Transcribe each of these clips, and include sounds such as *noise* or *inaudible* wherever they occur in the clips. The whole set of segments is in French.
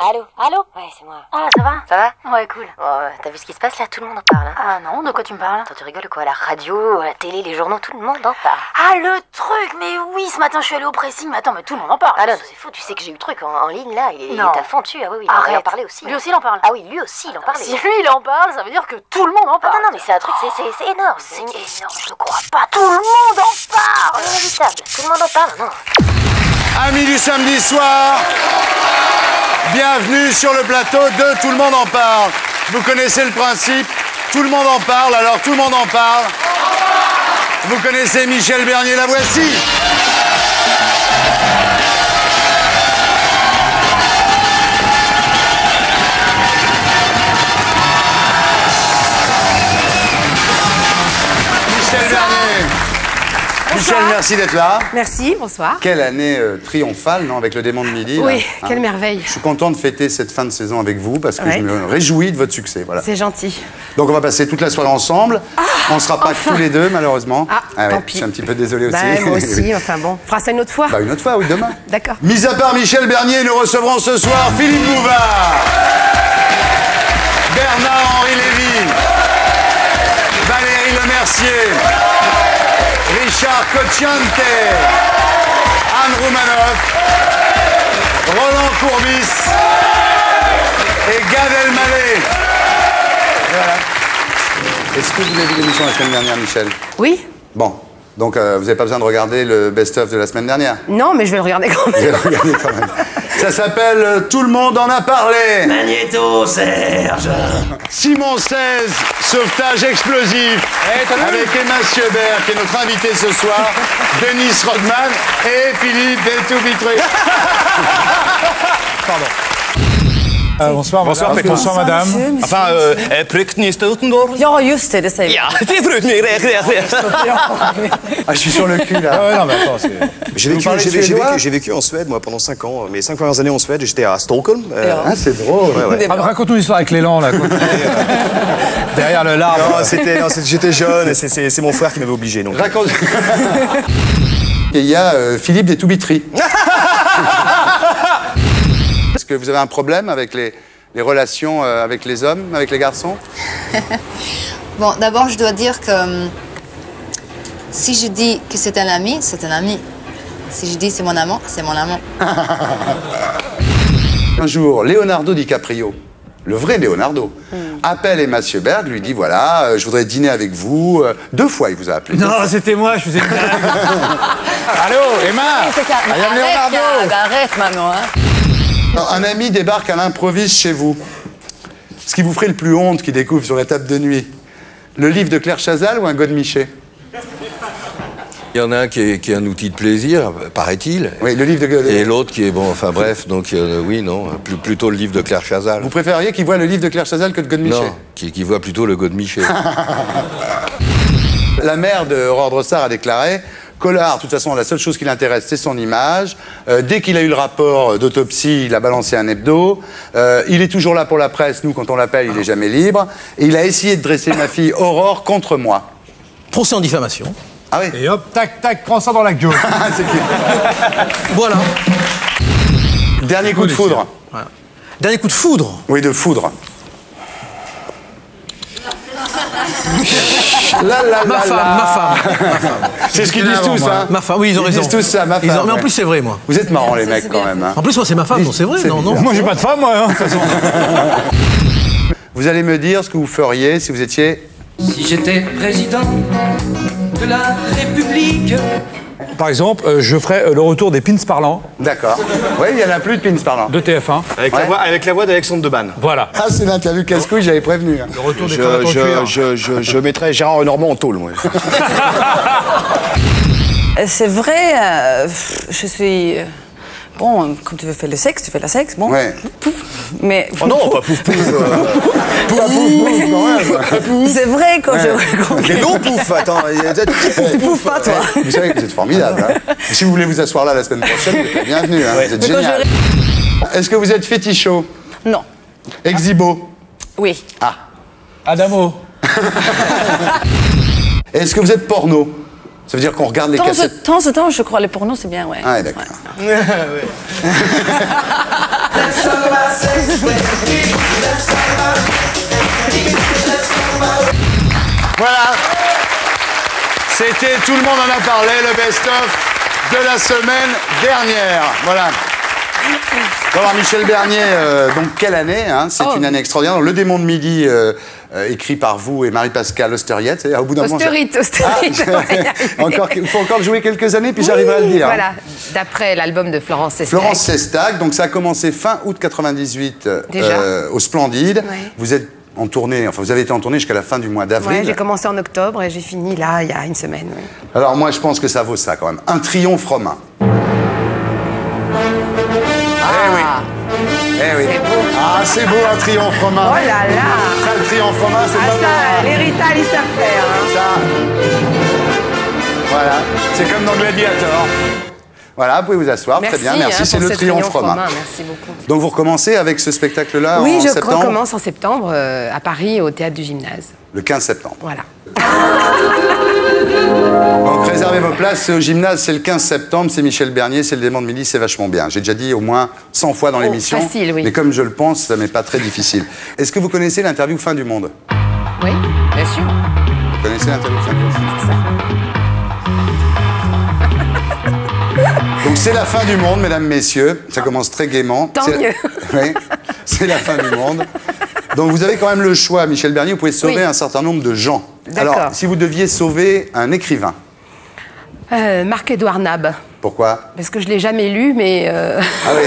Allô? Allô? Ouais, c'est moi. Ah, ça va? Ça va? Ouais, cool. Oh, t'as vu ce qui se passe là? Tout le monde en parle. Hein. Ah non, de quoi tu me parles? Attends, tu rigoles quoi? La radio, la télé, les journaux, tout le monde en parle. Ah, le truc! Mais oui, ce matin je suis allée au pressing, mais attends, mais tout le monde en parle. Ah non, c'est fou, tu sais que j'ai eu le truc en ligne là, il est à fond dessus. Ah oui, il en parlait aussi. Lui aussi il en parle. Ah oui, lui aussi il en parle. Si lui il en parle, ça veut dire que tout le monde en parle. Ah non, mais c'est un truc, c'est énorme. C'est énorme, je crois pas. Tout le monde en parle! Inhabitable, tout le monde en parle, non? Amis du samedi soir, bienvenue sur le plateau de Tout le monde en parle. Vous connaissez le principe, tout le monde en parle, alors tout le monde en parle. Vous connaissez Michèle Bernier, la voici. Michèle, merci d'être là. Merci, bonsoir. Quelle année triomphale, non, avec le démon de midi. Oui, là, quelle merveille. Je suis content de fêter cette fin de saison avec vous parce que je me réjouis de votre succès. Voilà. C'est gentil. Donc on va passer toute la soirée ensemble. Ah, on ne sera pas que tous les deux, malheureusement. Ah, tant pis. Je suis un petit peu désolé aussi. Moi aussi, enfin bon. On fera ça une autre fois. Une autre fois, oui, demain. D'accord. Mis à part Michèle Bernier, nous recevrons ce soir Philippe Bouvard, Bernard-Henri Lévy, Valérie Lemercier, Richard Cocciante, Anne Roumanoff, Roland Courbis et Gad Elmaleh. Voilà. Est-ce que vous avez vu l'émission la semaine dernière, Michèle? Oui. Bon, donc vous n'avez pas besoin de regarder le best-of de la semaine dernière? Non, mais je vais le regarder quand même. Je vais le regarder quand même. Ça s'appelle Tout le monde en a parlé. Magnéto, Serge. Simon 16, sauvetage explosif. Avec Emma Siebert, qui est notre invitée ce soir. Denis Rodman et Philippe Bétou-Vitré. Pardon. Bonsoir, bonsoir, bonsoir, madame. Enfin, je suis sur le cul, là. Ah, non, mais attends, j'ai vécu en Suède, moi, pendant 5 ans. Mes 5 premières années en Suède, j'étais à Stockholm. Ah, c'est drôle. Ouais. Ah, raconte-nous l'histoire avec l'élan, là. Derrière le larme. Non, j'étais jeune, c'est mon frère qui m'avait obligé. Donc. Raconte. Et il y a Philippe Bétou-Vitré. Est-ce que vous avez un problème avec les relations avec les hommes, avec les garçons? Bon, d'abord, je dois dire que si je dis que c'est un ami, c'est un ami. Si je dis c'est mon amant, c'est mon amant. Un jour, Leonardo DiCaprio, le vrai Leonardo, appelle Emma Sjöberg, lui dit voilà, je voudrais dîner avec vous. 2 fois, il vous a appelé. Non, c'était moi, je faisais une blague. Allô, Emma? Arrête, maman. Hein. Alors, un ami débarque à l'improviste chez vous. Ce qui vous ferait le plus honte qu'il découvre sur la table de nuit. Le livre de Claire Chazal ou un godemiché? Il y en a un qui est un outil de plaisir, paraît-il. Oui, le livre de Godemiché. Et l'autre qui est, bon, enfin bref, donc oui, non, plutôt le livre de Claire Chazal. Vous préfériez qu'il voit le livre de Claire Chazal que le godemiché? Non, qu'il voit plutôt le godemiché. La mère de Aurore Drossard a déclaré... Collard, de toute façon, la seule chose qui l'intéresse, c'est son image. Dès qu'il a eu le rapport d'autopsie, il a balancé un hebdo. Il est toujours là pour la presse. Nous, quand on l'appelle, il n'est jamais libre. Et il a essayé de dresser ma fille Aurore contre moi. Procès en diffamation. Ah oui. Et hop, tac, tac, prends ça dans la gueule. C'est cool. *laughs* Voilà. Dernier coup de foudre. Voilà. Dernier coup de foudre. Oui, de foudre. Ma femme. C'est ce qu'ils disent tous, hein. Ma femme, oui, ils ont raison. Ils disent tous ça, ma femme. Mais en plus, c'est vrai, moi. Vous êtes marrants, les mecs, quand même. En plus, moi, c'est ma femme, donc c'est vrai, non. Moi, j'ai pas de femme, moi, de toute façon. Vous allez me dire ce que vous feriez si vous étiez... Si j'étais président de la République... Par exemple, je ferais le retour des pins parlants. D'accord. Oui, il n'y en a plus de pins parlants. De TF1. Avec la voix d'Alexandre Debanne. Voilà. Ah, c'est l'interview casse-couille, j'avais prévenu. Le retour des je mettrais Gérard Lenormand en tôle, moi. C'est vrai, je suis... Bon, comme tu veux faire le sexe, tu fais la sexe, bon. Ouais. Pouf, mais... Oh non, pas pouf, pouf. C'est vrai quand je... Mais non, pouf, attends. Tu pouf pas, toi. Vous savez que vous êtes formidable. Hein. Si vous voulez vous asseoir là la semaine prochaine, vous êtes bienvenue. Hein. Ouais. Vous êtes génial. Est-ce que vous êtes fétichot? Non. Exhibo? Oui. Ah. Adamo? Est-ce que vous êtes porno? Ça veut dire qu'on regarde les cassettes. De temps en temps, je crois, les pornos, c'est bien, ouais. Ah, d'accord. Ouais. Voilà. C'était Tout le monde en a parlé, le best-of de la semaine dernière. Voilà. Alors Michèle Bernier, donc quelle année, hein, c'est une année extraordinaire. Donc, Le démon de midi, écrit par vous et Marie-Pascale Austerriette. Au bout d'un moment, il faut encore jouer quelques années, puis oui, j'arriverai à le dire. Voilà, d'après l'album de Florence Sestag. Florence Sestag, donc ça a commencé fin août 98 au Splendide. Ouais. Vous êtes en tournée, enfin vous avez été en tournée jusqu'à la fin du mois d'avril. Ouais, j'ai commencé en octobre et j'ai fini là il y a une semaine. Ouais. Alors moi je pense que ça vaut ça quand même. Un triomphe romain. Ah, c'est beau, un triomphe romain. Oh là là. Ça, le triomphe romain, c'est pas ça, l'héritage, il savent faire. Hein. Ça. Voilà, c'est comme dans Gladiator. Voilà, vous pouvez vous asseoir, merci, très bien, merci, c'est le triomphe romain. Merci beaucoup. Donc vous recommencez avec ce spectacle-là en septembre? Oui, je recommence en septembre, à Paris, au Théâtre du Gymnase. Le 15 septembre. Voilà. Donc réservez vos places, c'est au Gymnase, c'est le 15 septembre, c'est Michèle Bernier, c'est le démon de midi, c'est vachement bien. J'ai déjà dit au moins 100 fois dans l'émission, mais comme je le pense, ça m'est pas très difficile. Est-ce que vous connaissez l'interview Fin du Monde? Oui, bien sûr. Vous connaissez l'interview Fin du Monde? C'est ça. Donc c'est la fin du monde, mesdames, messieurs, ça commence très gaiement. Tant mieux. Oui, c'est la fin du monde. Donc vous avez quand même le choix, Michèle Bernier, vous pouvez sauver un certain nombre de gens. Alors, si vous deviez sauver un écrivain, Marc-Édouard Nab. Pourquoi? Parce que je ne l'ai jamais lu, mais... Ah oui.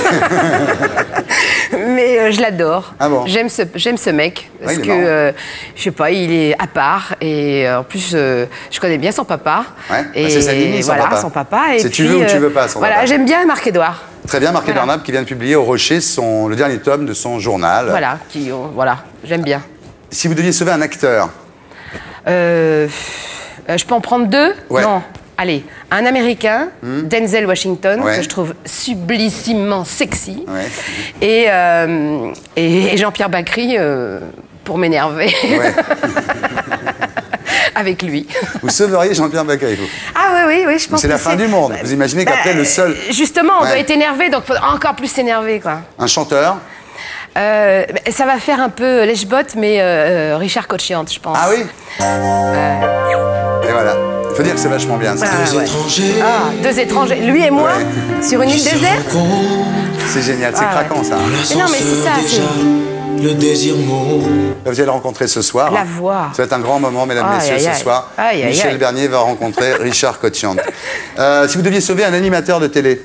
Mais je l'adore. Ah bon? J'aime ce mec, parce que, je ne sais pas, il est à part. Et en plus, je connais bien son papa. Ouais. Et c'est sa ligne, son papa. C'est tu veux ou tu veux pas, son papa. Voilà, j'aime bien Marc-Édouard. Très bien, Marc-Édouard Nab, qui vient de publier au Rocher le dernier tome de son journal. Voilà, j'aime bien. Si vous deviez sauver un acteur... je peux en prendre deux? Non. Allez, un américain, Denzel Washington, que je trouve sublissimement sexy, et Jean-Pierre Bacri, pour m'énerver. Ouais. Avec lui. Vous sauveriez Jean-Pierre Bacri, vous? Ah oui, je pense que c'est la fin du monde. Vous imaginez qu'après le seul... Justement, on doit être énervé, donc faut encore plus s'énerver, quoi. Un chanteur? Ça va faire un peu lèche-botte, mais Richard Cocciante, je pense. Ah oui? Et voilà. Il faut dire que c'est vachement bien. Ça. Deux étrangers. Lui et moi, sur une île déserte. C'est génial, c'est craquant, ça. Mais non, mais c'est ça, le désir mort. Vous allez le rencontrer ce soir. La voix. Ça va être un grand moment, mesdames, messieurs, ce soir. Michèle Bernier va rencontrer Richard Cocciante. Si vous deviez sauver un animateur de télé...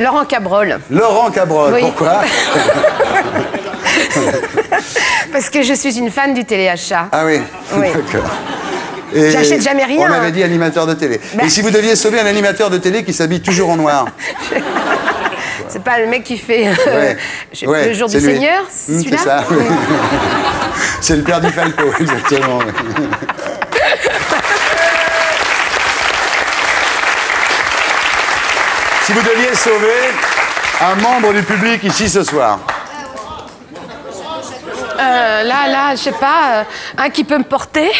Laurent Cabrol. Laurent Cabrol, pourquoi? Parce que je suis une fan du téléachat. Ah oui, d'accord. J'achète jamais rien. On avait dit animateur de télé. Bah... Et si vous deviez sauver un animateur de télé qui s'habille toujours en noir? C'est pas le mec qui fait le jour du Seigneur, celui-là? C'est ça, c'est le père du Falco, exactement. Si vous deviez sauver un membre du public ici ce soir. Je sais pas, un qui peut me porter.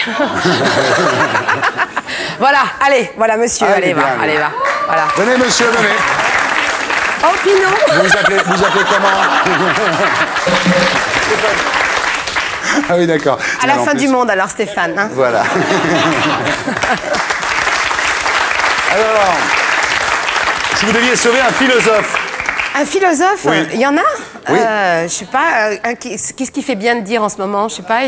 Voilà, monsieur, allez, va. Voilà. Venez, monsieur, venez. Oh, Pinot. Vous appelez comment? Ah oui, d'accord. À la fin du monde, alors, Stéphane. Hein. Voilà. Alors... Si vous deviez sauver un philosophe. Un philosophe? Il y en a? Je sais pas, qu'est-ce qu'il fait bien de dire en ce moment? Je sais pas.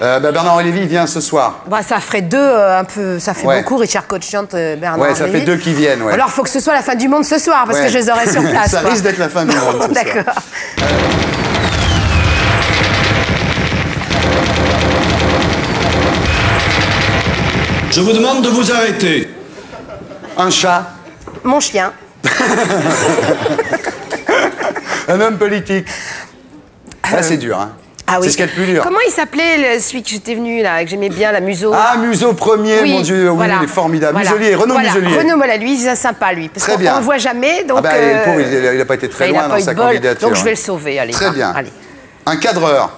Bernard-Henri Lévy vient ce soir. Bah, ça ferait deux, un peu, ça fait beaucoup, Richard Cocciante, Bernard-Henri Lévy. Ouais, ça fait deux qui viennent, Alors, il faut que ce soit la fin du monde ce soir, parce que je les aurai sur place. Ça risque d'être la fin du monde ce soir. D'accord. Je vous demande de vous arrêter. Un chat. Mon chien. Un homme politique. Là, c'est dur, hein. Ah oui. C'est ce qu'il y a de plus dur. Comment il s'appelait, celui que j'étais venu, là, que j'aimais bien, la Museau? Ah, Museau premier, mon Dieu, il est formidable. Muselier, Renaud Muselier. Renaud Muselier, c'est sympa, lui, parce qu'on ne le voit jamais, donc... Ah bah, le pauvre, il n'a pas été très loin dans sa candidature. Donc je vais le sauver, allez. Très bien. Allez. Un cadreur.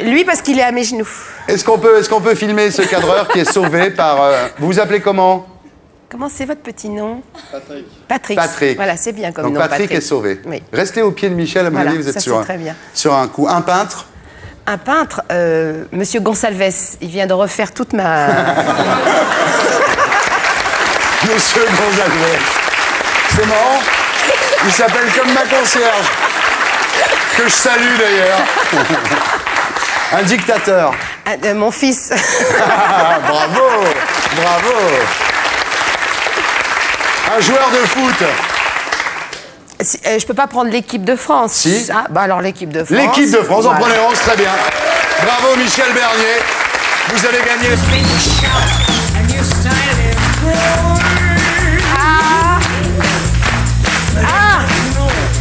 Lui, parce qu'il est à mes genoux. Est-ce qu'on peut filmer ce cadreur qui est sauvé par... Vous vous appelez comment? Comment c'est votre petit nom? Patrick. Patrick. Patrick. Voilà, c'est bien comme nom. Donc Patrick est sauvé. Oui. Restez au pied de Michel, à mon avis, vous êtes sur, très bien. Sur un coup. Un peintre? Un peintre, Monsieur Gonsalves, il vient de refaire toute ma... Monsieur Gonsalves. C'est marrant. Il s'appelle comme ma concierge. Que je salue d'ailleurs. Un dictateur. Mon fils. Bravo, bravo. Un joueur de foot. Si, je ne peux pas prendre l'équipe de France. Si. Ah, bah alors l'équipe de France. L'équipe de France, voilà. En prenez 11, très bien. Bravo Michèle Bernier. Vous allez gagner le prix. Ah. Ah.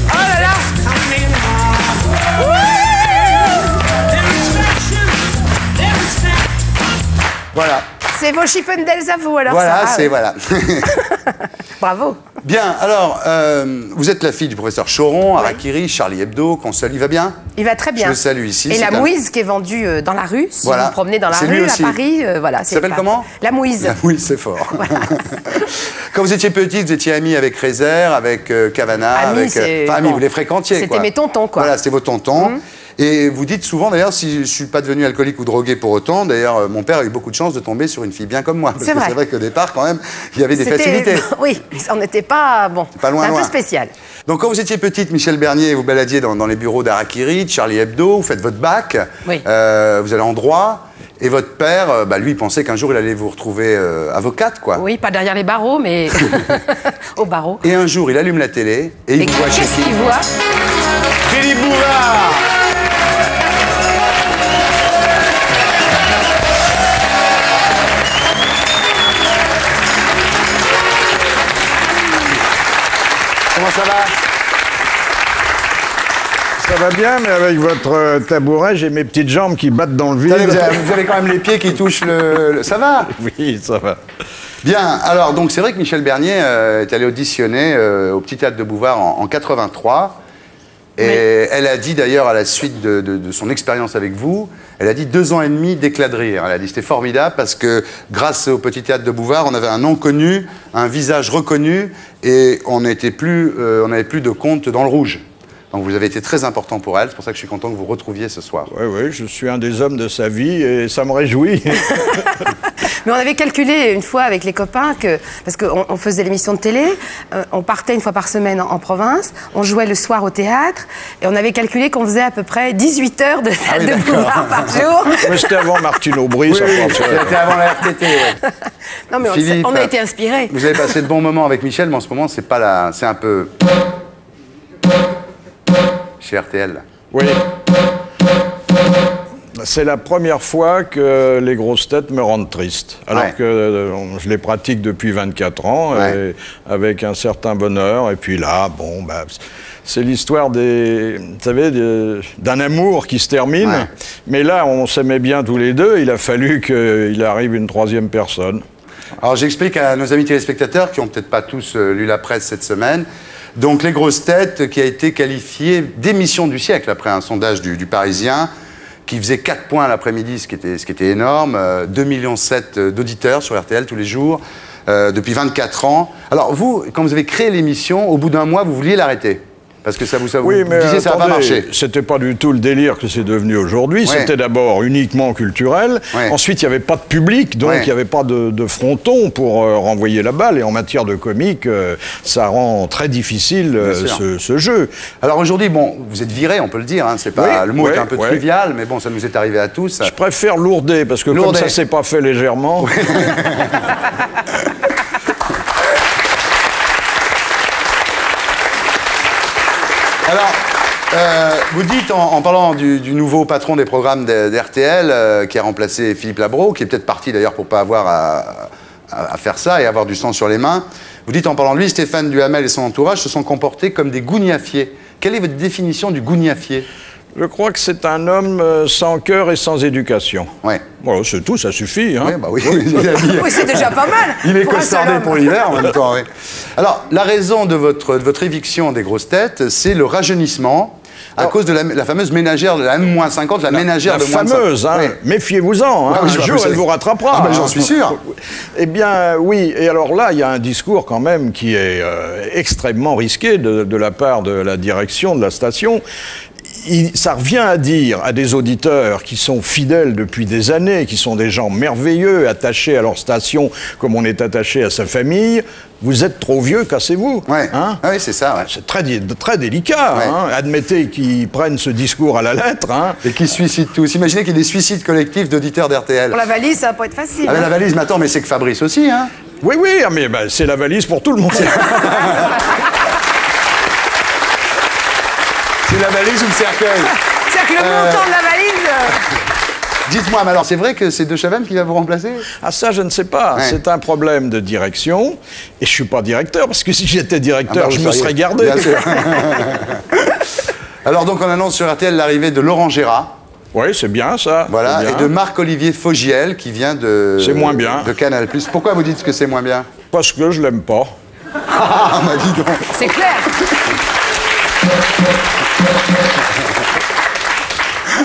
Oh là là. Voilà. C'est vos Chippen del Zavo, alors voilà, ça. Ah, c'est... Oui. Voilà. Bravo. Bien, alors, vous êtes la fille du professeur Choron, Harakiri, oui. Charlie Hebdo, qu'on salue. Il va bien? Il va très bien. Je le salue ici. Et la mouise qui est vendue dans la rue, si voilà. Vous promenez dans la rue à Paris. Voilà. Ça s'appelle comment? La mouise. La mouise, c'est fort. Voilà. Quand vous étiez petite, vous étiez amie avec Rézère, avec Cavana, avec... Enfin, amie, vous les fréquentiez, quoi. C'était mes tontons, quoi. Voilà, c'était vos tontons. Mmh. Et vous dites souvent, d'ailleurs, si je ne suis pas devenu alcoolique ou drogué pour autant, d'ailleurs, mon père a eu beaucoup de chance de tomber sur une fille bien comme moi. C'est vrai. C'est vrai qu'au départ, quand même, il y avait des facilités. Oui, on n'était pas, bon, pas loin, un peu spécial. Donc, quand vous étiez petite, Michèle Bernier, vous baladiez dans les bureaux d'Harakiri, de Charlie Hebdo, vous faites votre bac, oui. Vous allez en droit, et votre père, bah, lui, il pensait qu'un jour, il allait vous retrouver avocate, quoi. Oui, pas derrière les barreaux, mais au barreau. Et un jour, il allume la télé, et il voit Qu'est-ce qu'il voit? Philippe Bouvard. Comment ça va? Ça va bien, mais avec votre tabouret, j'ai mes petites jambes qui battent dans le vide. Vous avez quand même les pieds qui touchent le... Ça va? Oui, ça va. Bien, alors, donc c'est vrai que Michèle Bernier est allée auditionner au Petit Théâtre de Bouvard en 83. Et oui. Elle a dit d'ailleurs, à la suite de son expérience avec vous, elle a dit 2 ans et demi d'éclat de rire. Elle a dit c'était formidable parce que grâce au Petit Théâtre de Bouvard, on avait un nom connu, un visage reconnu et on n'avait plus de compte dans le rouge. Donc vous avez été très important pour elle, c'est pour ça que je suis content que vous vous retrouviez ce soir. Oui, oui, je suis un des hommes de sa vie et ça me réjouit. Mais on avait calculé une fois avec les copains, que, parce qu'on faisait l'émission de télé, on partait une fois par semaine en province, on jouait le soir au théâtre, et on avait calculé qu'on faisait à peu près 18 heures de théâtre de Bouvard par jour. Mais c'était avant Martine Aubry, oui, ça oui, c'était avant la RTT, ouais. Non mais Philippe, on a été inspirés. Vous avez passé de bons moments avec Michel, mais en ce moment, c'est pas la... C'est un peu... Chez RTL. Oui. C'est la première fois que les grosses têtes me rendent triste. Alors ouais. que je les pratique depuis 24 ans, ouais. et avec un certain bonheur. Et puis là, bon, bah, c'est l'histoire des, vous savez, d'un amour qui se termine. Ouais. Mais là, on s'aimait bien tous les deux. Il a fallu qu'il arrive une troisième personne. Alors j'explique à nos amis téléspectateurs qui n'ont peut-être pas tous lu la presse cette semaine. Donc les grosses têtes qui a été qualifiée d'émission du siècle après un sondage du Parisien, qui faisait 4 points l'après-midi, ce qui était énorme, 2,7 millions d'auditeurs sur RTL tous les jours, depuis 24 ans. Alors vous, quand vous avez créé l'émission, au bout d'un mois, vous vouliez l'arrêter? Parce que vous disiez, ça n'a pas marché. C'était pas du tout le délire que c'est devenu aujourd'hui. Ouais. C'était d'abord uniquement culturel. Ouais. Ensuite, il n'y avait pas de public, donc il n'y avait pas de fronton pour renvoyer la balle. Et en matière de comique, ça rend très difficile ce jeu. Alors aujourd'hui, bon, vous êtes viré, on peut le dire. Hein, le mot est un peu trivial, mais bon, ça nous est arrivé à tous. Je préfère lourder, parce que comme ça, c'est pas fait légèrement. Ouais. Alors, vous dites, en parlant du nouveau patron des programmes d'RTL, qui a remplacé Philippe Labro, qui est peut-être parti d'ailleurs pour ne pas avoir à faire ça et avoir du sang sur les mains, vous dites, en parlant de lui, Stéphane Duhamel et son entourage se sont comportés comme des gougnafiers. Quelle est votre définition du gougnafier? Je crois que c'est un homme sans cœur et sans éducation. Ouais. Bon, c'est tout, ça suffit. Hein. Oui, bah oui. Oui, c'est déjà pas mal. Il est costardé pour l'hiver en même temps. Oui. Alors, la raison de votre éviction des grosses têtes, c'est le rajeunissement à cause de la fameuse ménagère de la M-50, la ménagère de moins 50. La fameuse, hein, oui. Méfiez-vous-en, hein, un jour elle vous rattrapera. Ah, ben, j'en suis sûr. Eh bien, oui, et alors là, il y a un discours quand même qui est extrêmement risqué de la part de la direction de la station. Ça revient à dire à des auditeurs qui sont fidèles depuis des années, qui sont des gens merveilleux, attachés à leur station comme on est attaché à sa famille, vous êtes trop vieux, cassez-vous. Ouais. Hein, oui, c'est ça. Ouais. C'est très, très délicat. Ouais. Hein. Admettez qu'ils prennent ce discours à la lettre. Hein. Et qu'ils suicident tous. Imaginez qu'il y ait des suicides collectifs d'auditeurs d'RTL. Pour la valise, ça va pas être facile. Ah, hein. La valise, mais attends, mais c'est que Fabrice aussi. Hein. Oui, oui, mais ben, c'est la valise pour tout le monde. C'est la valise ou le cercueil? C'est-à-dire que le montant de la valise... Dites-moi, mais alors c'est vrai que c'est De Chavannes qui va vous remplacer? Ah ça, je ne sais pas. Ouais. C'est un problème de direction. Et je ne suis pas directeur, parce que si j'étais directeur, je me serais gardé. Bien sûr. Alors donc, on annonce sur RTL l'arrivée de Laurent Gérard. Oui, c'est bien ça. Voilà, bien. Et de Marc-Olivier Fogiel, qui vient de... C'est moins bien. De Canal+. Pourquoi vous dites que c'est moins bien? Parce que je l'aime pas. Ah, bah dis donc. C'est clair.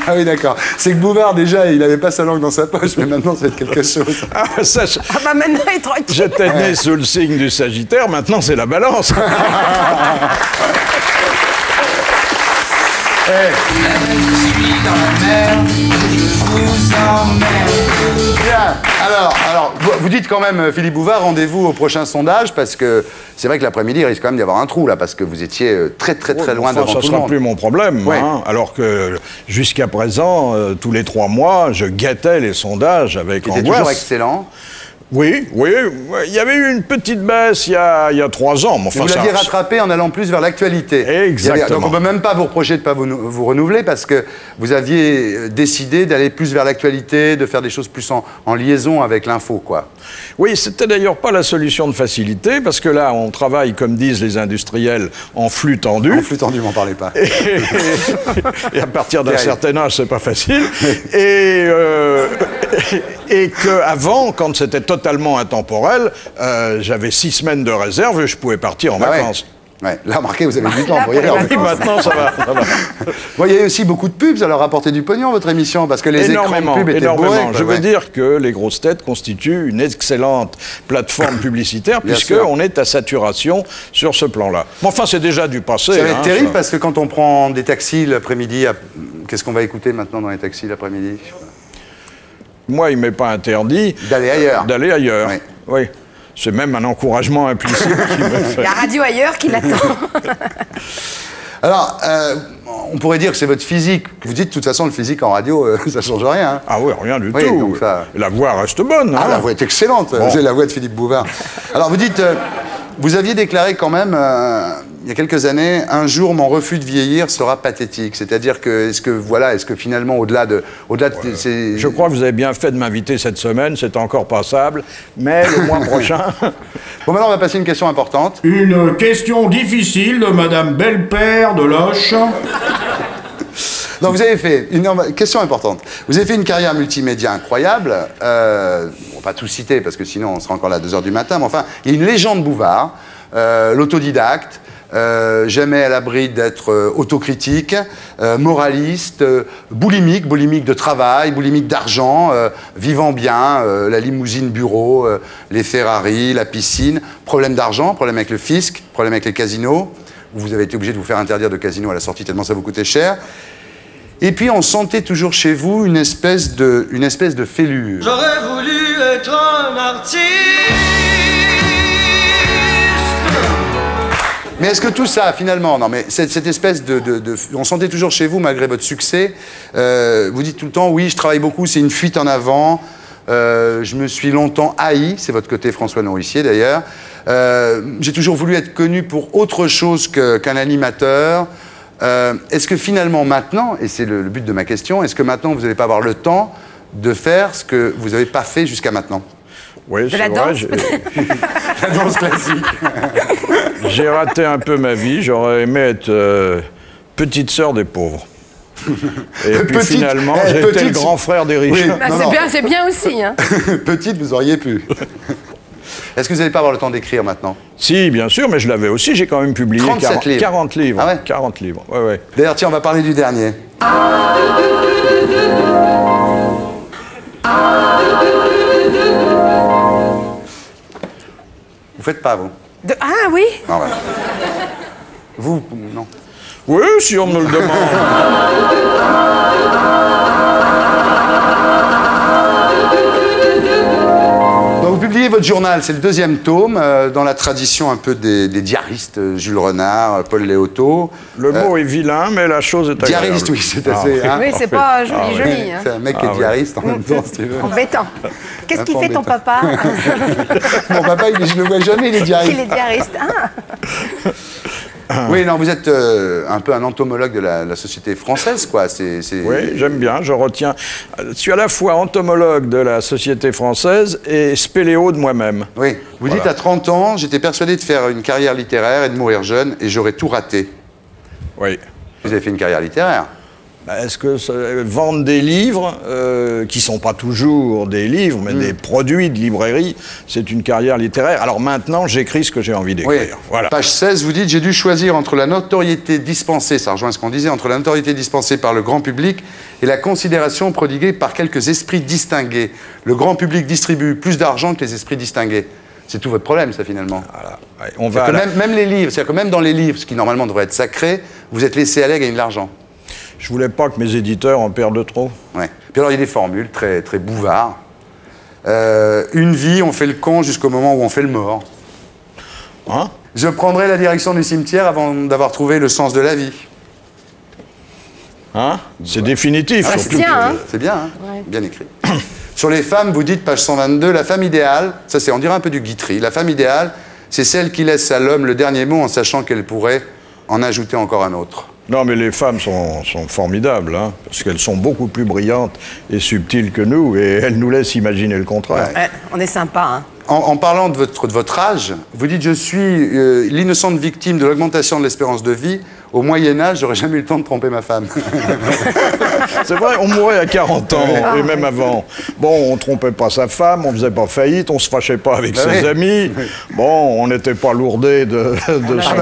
Ah oui, d'accord. C'est que Bouvard, déjà, il n'avait pas sa langue dans sa poche, mais maintenant, ça va être quelque chose. Ah, ça, ah bah maintenant, il est tranquille. J'étais né sous le signe du Sagittaire, maintenant, c'est la balance. Hey. Je suis dans la mer, je vous emmène. Bien, alors vous dites quand même, Philippe Bouvard, rendez-vous au prochain sondage, parce que c'est vrai que l'après-midi, il risque quand même d'y avoir un trou, là, parce que vous étiez très loin devant tout le monde. Ça ne sera plus mon problème, ouais. Hein, alors que jusqu'à présent, tous les 3 mois, je guettais les sondages avec angoisse. C'était toujours excellent. Oui, oui, il y avait eu une petite baisse il y a 3 ans. Mais enfin, vous l'aviez rattrapé en allant plus vers l'actualité. Exactement. Donc on ne peut même pas vous reprocher de ne pas vous renouveler parce que vous aviez décidé d'aller plus vers l'actualité, de faire des choses plus en liaison avec l'info, quoi. Oui, c'était d'ailleurs pas la solution de facilité parce que là, on travaille, comme disent les industriels, en flux tendu. En flux tendu, m'en parlez pas. Et à partir d'un certain âge, c'est pas facile. Et qu'avant, quand c'était totalement intemporel, j'avais 6 semaines de réserve et je pouvais partir en vacances. Ouais. Ouais. Là, remarquez, vous avez du temps pour y aller en vacances. Maintenant, ça va. Ça va. Bon, il y a eu aussi beaucoup de pubs, alors rapportez du pognon, votre émission, parce que les écrans de pub étaient bourrés. Je veux dire que les grosses têtes constituent une excellente plateforme publicitaire, puisqu'on est à saturation sur ce plan-là. Bon, enfin, c'est déjà du passé. Ça va être terrible, parce que quand on prend des taxis l'après-midi, qu'est-ce qu'on va écouter maintenant dans les taxis l'après-midi? Moi, il ne m'est pas interdit d'aller ailleurs. D'aller ailleurs. Oui. Oui. C'est même un encouragement implicite qui me fait. La radio ailleurs qui l'attend. Alors, on pourrait dire que c'est votre physique. Vous dites, de toute façon, le physique en radio, ça ne change rien. Hein. Ah oui, rien du tout. Donc ça... La voix reste bonne. Ah, hein. La voix est excellente. Bon. C'est la voix de Philippe Bouvard. Alors, vous dites, vous aviez déclaré quand même, il y a quelques années, un jour, mon refus de vieillir sera pathétique. C'est-à-dire que, est-ce que finalement, au-delà de ces... Je crois que vous avez bien fait de m'inviter cette semaine. C'est encore passable. Mais le mois prochain... Bon, maintenant, on va passer à une question importante. Une question difficile de Madame Bellepère de Loche. Donc, vous avez fait une question importante. Vous avez fait une carrière multimédia incroyable. On ne va pas tout citer, parce que sinon, on sera encore là à 2 h du matin. Mais enfin, il y a une légende Bouvard, l'autodidacte, jamais à l'abri d'être autocritique, moraliste, boulimique, boulimique de travail, boulimique d'argent, vivant bien, la limousine bureau, les Ferrari, la piscine, problème d'argent, problème avec le fisc, problème avec les casinos. Vous avez été obligé de vous faire interdire de casino à la sortie tellement ça vous coûtait cher. Et puis on sentait toujours chez vous une espèce de fêlure. J'aurais voulu être un artiste. Mais est-ce que tout ça, finalement, non, mais cette espèce de on sentait toujours chez vous, malgré votre succès, vous dites tout le temps, oui, je travaille beaucoup, c'est une fuite en avant, je me suis longtemps haï, c'est votre côté François Nourricier d'ailleurs, j'ai toujours voulu être connu pour autre chose qu'un animateur. Est-ce que finalement, maintenant, et c'est le but de ma question, est-ce que maintenant, vous n'allez pas avoir le temps de faire ce que vous n'avez pas fait jusqu'à maintenant? Oui, c'est vrai. La danse classique. J'ai raté un peu ma vie, j'aurais aimé être petite sœur des pauvres. Et puis finalement, j'étais le grand frère des riches. Oui, bah, c'est bien aussi. Hein. Petite, vous auriez pu. Est-ce que vous n'allez pas avoir le temps d'écrire maintenant? Si, bien sûr, mais je l'avais aussi, j'ai quand même publié 40 livres. Ah ouais? 40 livres, ouais, ouais. D'ailleurs, tiens, on va parler du dernier. Vous faites pas, vous? Ah oui? Non, ouais. Vous, non. Oui, si on me le demande. Donc vous publiez votre journal, c'est le deuxième tome, dans la tradition un peu des diaristes, Jules Renard, Paul Léoto. Le mot est vilain, mais la chose est agréable. Diariste, oui, c'est assez... Hein, oui, c'est pas joli, joli. Hein. C'est un mec qui est diariste en même temps, si tu veux. Embêtant. Qu'est-ce qu'il fait ton papa? Mon papa, je ne le vois jamais, il est diariste. Il est diariste, hein. Oui, non, vous êtes un peu un entomologue de la société française, quoi. Oui, j'aime bien, je retiens. Je suis à la fois entomologue de la société française et spéléo de moi-même. Oui, vous dites à 30 ans, j'étais persuadé de faire une carrière littéraire et de mourir jeune, et j'aurais tout raté. Oui. Vous avez fait une carrière littéraire? Est-ce que ça, vendre des livres, qui ne sont pas toujours des livres, mais des produits de librairie, c'est une carrière littéraire? Alors maintenant, j'écris ce que j'ai envie d'écrire. Oui. Voilà. Page 16, vous dites, j'ai dû choisir entre la notoriété dispensée, ça rejoint ce qu'on disait, entre la notoriété dispensée par le grand public et la considération prodiguée par quelques esprits distingués. Le grand public distribue plus d'argent que les esprits distingués. C'est tout votre problème, ça, finalement. Voilà. Ouais, on va même les livres, c'est-à-dire que même dans les livres, ce qui normalement devrait être sacré, vous êtes laissé aller gagner de l'argent. Je voulais pas que mes éditeurs en perdent trop. Ouais. Puis alors, il y a des formules très, très Bouvard. Une vie, on fait le con jusqu'au moment où on fait le mort. Hein? Je prendrai la direction du cimetière avant d'avoir trouvé le sens de la vie. Hein? C'est définitif. Ah, c'est bien, hein? C'est bien, hein? Ouais. Bien écrit. Sur les femmes, vous dites, page 122, la femme idéale, ça c'est, on dirait un peu du Guitry, la femme idéale, c'est celle qui laisse à l'homme le dernier mot en sachant qu'elle pourrait en ajouter encore un autre. Non, mais les femmes sont formidables, hein, parce qu'elles sont beaucoup plus brillantes et subtiles que nous, et elles nous laissent imaginer le contraire. Ouais. On est sympa, hein. En parlant de votre âge, vous dites « Je suis l'innocente victime de l'augmentation de l'espérance de vie. Au Moyen-Âge, j'aurais jamais eu le temps de tromper ma femme. » C'est vrai, on mourait à 40 ans, et même avant. Bon, on trompait pas sa femme, on faisait pas faillite, on se fâchait pas avec ses amis. Bon, on n'était pas lourdé de...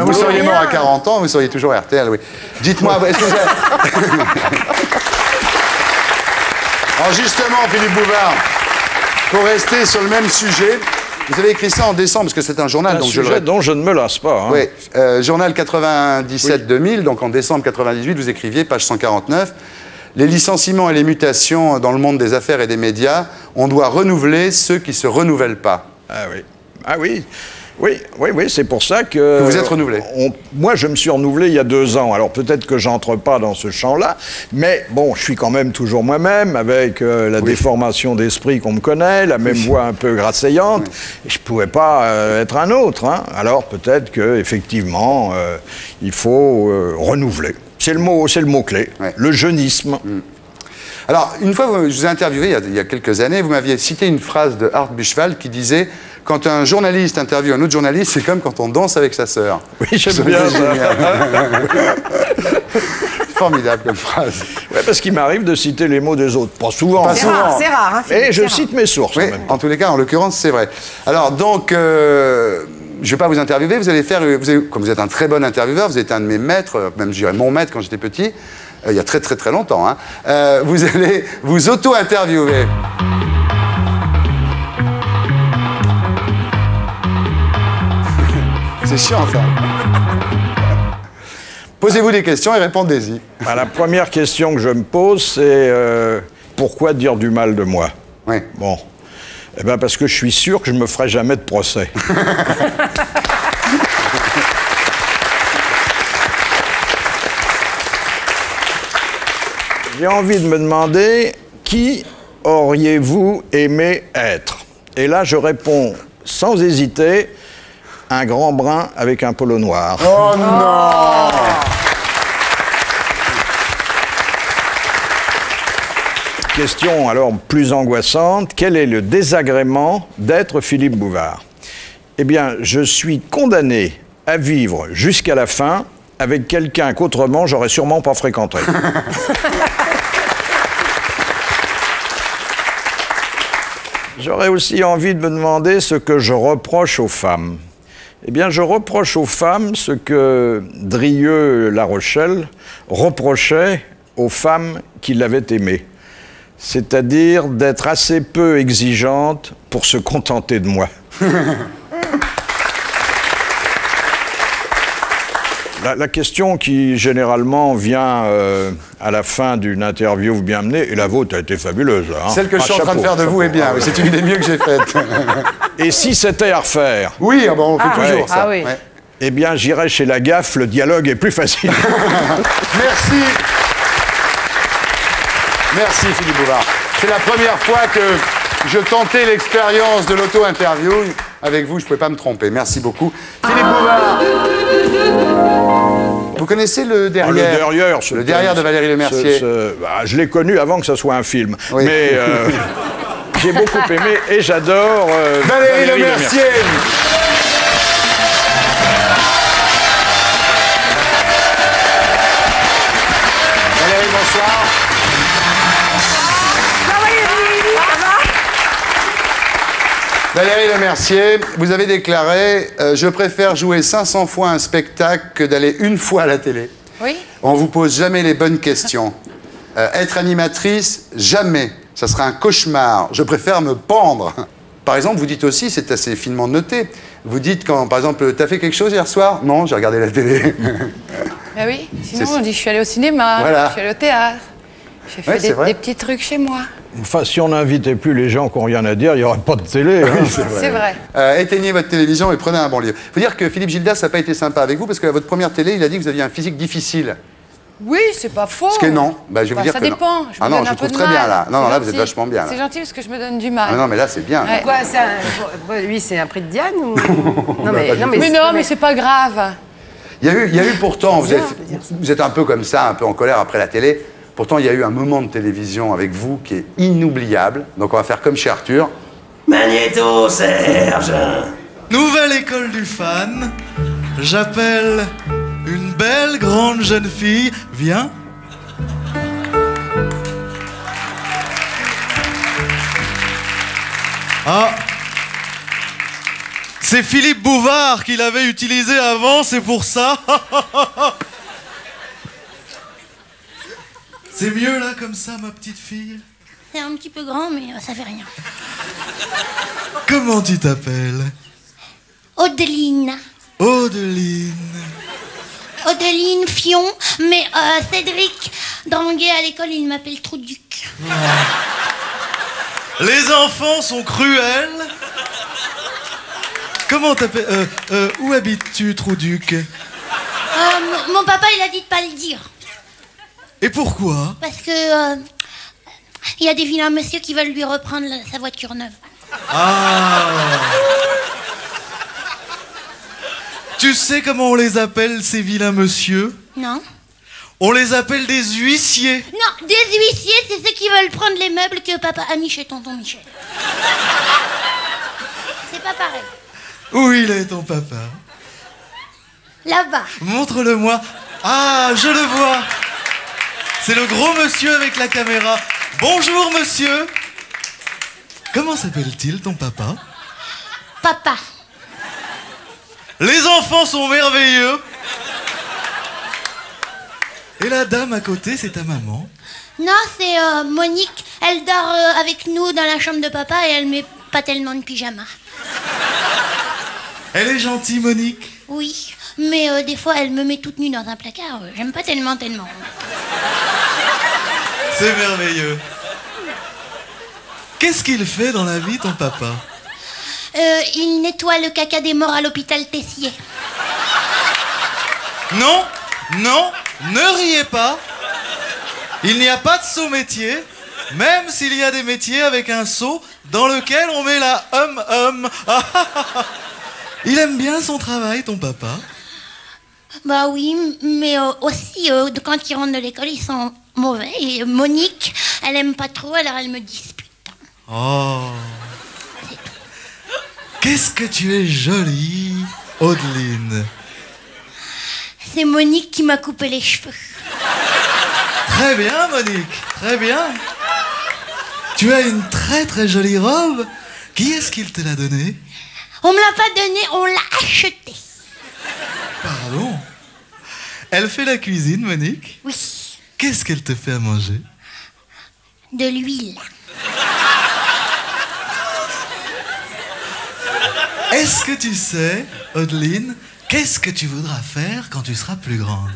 vous seriez mort à 40 ans, vous seriez toujours RTL, oui. Dites-moi... est-ce que vous avez... Alors justement, Philippe Bouvard, pour rester sur le même sujet... Vous avez écrit ça en décembre, parce que c'est un journal... dont je ne me lasse pas. Hein. Oui, journal 97-2000, donc en décembre 98, vous écriviez, page 149, « Les licenciements et les mutations dans le monde des affaires et des médias, on doit renouveler ceux qui se renouvellent pas. » Ah oui. Ah oui. Oui, oui, oui, c'est pour ça que... Vous êtes renouvelé. Moi, je me suis renouvelé il y a 2 ans. Alors, peut-être que j'entre pas dans ce champ-là, mais bon, je suis quand même toujours moi-même, avec la déformation d'esprit qu'on me connaît, la même voix un peu grasseillante. Oui. Je pouvais pas être un autre, hein. Alors, peut-être qu'effectivement, il faut renouveler. C'est le mot-clé, le jeunisme. Mm. Alors, une fois, je vous ai interviewé, il y a quelques années, vous m'aviez cité une phrase de Art Buchwald qui disait « Quand un journaliste interviewe un autre journaliste, c'est comme quand on danse avec sa sœur. » Oui, j'aime bien ça. Formidable comme phrase. Ouais, parce qu'il m'arrive de citer les mots des autres. Pas souvent. C'est rare, hein, Philippe. Et je cite mes sources. Oui, en tous les cas, en l'occurrence, c'est vrai. Alors, donc... je ne vais pas vous interviewer, vous allez faire... comme vous êtes un très bon intervieweur, vous êtes un de mes maîtres, même je dirais mon maître quand j'étais petit, il y a très très très longtemps, hein, vous allez vous auto-interviewer. C'est chiant, ça. Posez-vous des questions et répondez-y. Bah, la première question que je me pose, c'est pourquoi dire du mal de moi? Oui. Bon. Eh bien, parce que je suis sûr que je ne me ferai jamais de procès. J'ai envie de me demander qui auriez-vous aimé être? Et là, je réponds sans hésiter, un grand brun avec un polo noir. Oh non! Question alors plus angoissante, quel est le désagrément d'être Philippe Bouvard? Eh bien, je suis condamné à vivre jusqu'à la fin avec quelqu'un qu'autrement j'aurais sûrement pas fréquenté. J'aurais aussi envie de me demander ce que je reproche aux femmes. Eh bien, je reproche aux femmes ce que Drieux-La Rochelle reprochait aux femmes qui l'avaient aimé, c'est-à-dire d'être assez peu exigeante pour se contenter de moi. La question qui, généralement, vient à la fin d'une interview bien menée, et la vôtre a été fabuleuse. Hein. Celle que je suis en train de faire de vous est bien, c'est une des mieux que j'ai faites. Et si c'était à refaire? Oui, ah ben on fait toujours ça. Ah oui. Ouais. Eh bien, j'irai chez la gaffe, le dialogue est plus facile. Merci. Merci, Philippe Bouvard. C'est la première fois que je tentais l'expérience de l'auto-interview. Avec vous, je ne pouvais pas me tromper. Merci beaucoup. Philippe Bouvard. Vous connaissez Le Derrière? Le Derrière. Le Derrière de Valérie Lemercier. Bah, je l'ai connu avant que ça soit un film. Oui. Mais j'ai beaucoup aimé et j'adore Valérie Lemercier. Valérie, bonsoir. Valérie Lemercier, vous avez déclaré « Je préfère jouer 500 fois un spectacle que d'aller une fois à la télé. » Oui. On ne vous pose jamais les bonnes questions. Être animatrice, jamais. Ça sera un cauchemar. Je préfère me pendre. Par exemple, vous dites aussi, c'est assez finement noté, vous dites quand, par exemple, « T'as fait quelque chose hier soir ?»« Non, j'ai regardé la télé. » Ben oui, sinon on dit « Je suis allée au cinéma, voilà. Je suis allée au théâtre. » J'ai fait des petits trucs chez moi. Enfin, si on n'invitait plus les gens qui n'ont rien à dire, il n'y aurait pas de télé. Hein. Oui, c'est vrai. C'est vrai. Éteignez votre télévision et prenez un bon livre. Il faut dire que Philippe Gildas n'a pas été sympa avec vous parce qu'à votre première télé, il a dit que vous aviez un physique difficile. Oui, c'est pas faux. Parce que non. Bah, je vais vous dire ça que dépend. Je ah non, je trouve très mal. Bien là. Non, non, là, vous êtes vachement bien. C'est gentil parce que je me donne du mal. Ah, non, mais là, c'est bien. Ouais. Quoi, lui, c'est un prix de Diane ou... Non, mais c'est pas grave. Il y a eu pourtant, vous êtes un peu comme ça, un peu en colère après la télé. Pourtant, il y a eu un moment de télévision avec vous qui est inoubliable. Donc, on va faire comme chez Arthur. Magnéto, Serge! Nouvelle école du fan. J'appelle une belle grande jeune fille. Viens. Ah! C'est Philippe Bouvard qui l'avait utilisé avant, c'est pour ça. C'est mieux, là, comme ça, ma petite fille? C'est un petit peu grand, mais ça fait rien. Comment tu t'appelles? Odeline. Odeline. Odeline Fion, mais Cédric, dans mon guet à l'école, il m'appelle Trouduc. Ah. Les enfants sont cruels. Comment t'appelles... où habites-tu, Trouduc? Mon papa, il a dit de pas le dire. Et pourquoi? Parce que il y a des vilains messieurs qui veulent lui reprendre sa voiture neuve. Ah. Tu sais comment on les appelle, ces vilains messieurs? Non. On les appelle des huissiers. Non, des huissiers, c'est ceux qui veulent prendre les meubles que papa a mis chez tonton Michel. C'est pas pareil. Où il est, ton papa? Là-bas. Montre-le-moi. Ah, je le vois. C'est le gros monsieur avec la caméra. Bonjour, monsieur. Comment s'appelle-t-il, ton papa? Papa. Les enfants sont merveilleux. Et la dame à côté, c'est ta maman? Non, c'est Monique. Elle dort avec nous dans la chambre de papa et elle met pas tellement de pyjama. Elle est gentille, Monique? Oui, mais des fois, elle me met toute nue dans un placard. J'aime pas tellement. C'est merveilleux. Qu'est-ce qu'il fait dans la vie, ton papa? Il nettoie le caca des morts à l'hôpital Tessier. Non, non, ne riez pas. Il n'y a pas de sous-métier, même s'il y a des métiers avec un seau dans lequel on met la hum-hum. Il aime bien son travail, ton papa? Bah oui, mais aussi, quand ils rentrent de l'école, ils sont... mauvais. Et Monique, elle aime pas trop, alors elle me dispute. Oh. Qu'est-ce que tu es jolie, Odeline. C'est Monique qui m'a coupé les cheveux. Très bien, Monique. Très bien. Tu as une très très jolie robe. Qui est-ce qu'il te l'a donné? On me l'a pas donné, on l'a acheté. Pardon? Elle fait la cuisine, Monique? Oui. Qu'est-ce qu'elle te fait à manger? De l'huile. Est-ce que tu sais, Odeline, qu'est-ce que tu voudras faire quand tu seras plus grande?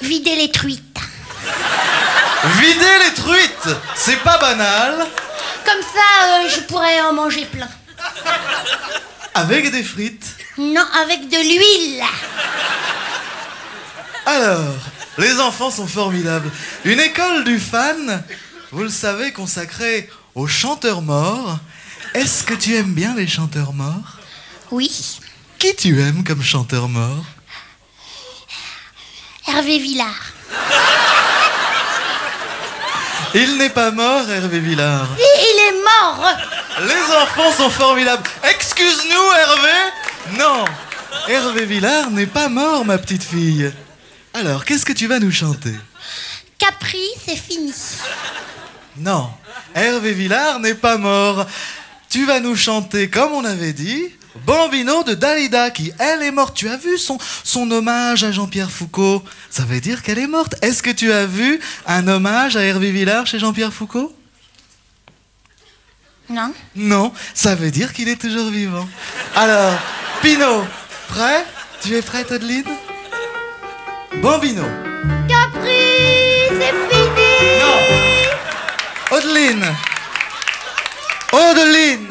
Vider les truites. Vider les truites? C'est pas banal. Comme ça, je pourrais en manger plein. Avec des frites? Non, avec de l'huile. Alors, les enfants sont formidables. Une école du fan, vous le savez, consacrée aux chanteurs morts. Est-ce que tu aimes bien les chanteurs morts? Oui. Qui tu aimes comme chanteur mort? Hervé Villard. Il n'est pas mort, Hervé Villard. Si, il est mort. Les enfants sont formidables. Excuse-nous, Hervé. Non, Hervé Villard n'est pas mort, ma petite fille. Alors, qu'est-ce que tu vas nous chanter? Capri, c'est fini. Non, Hervé Villard n'est pas mort. Tu vas nous chanter, comme on avait dit, Bambino de Dalida, qui, elle, est morte. Tu as vu son hommage à Jean-Pierre Foucault? Ça veut dire qu'elle est morte. Est-ce que tu as vu un hommage à Hervé Villard chez Jean-Pierre Foucault? Non. Non, ça veut dire qu'il est toujours vivant. Alors, Pino, prêt? Tu es prête, Odeline? Bambino. Capri, c'est fini. Non. Odeline,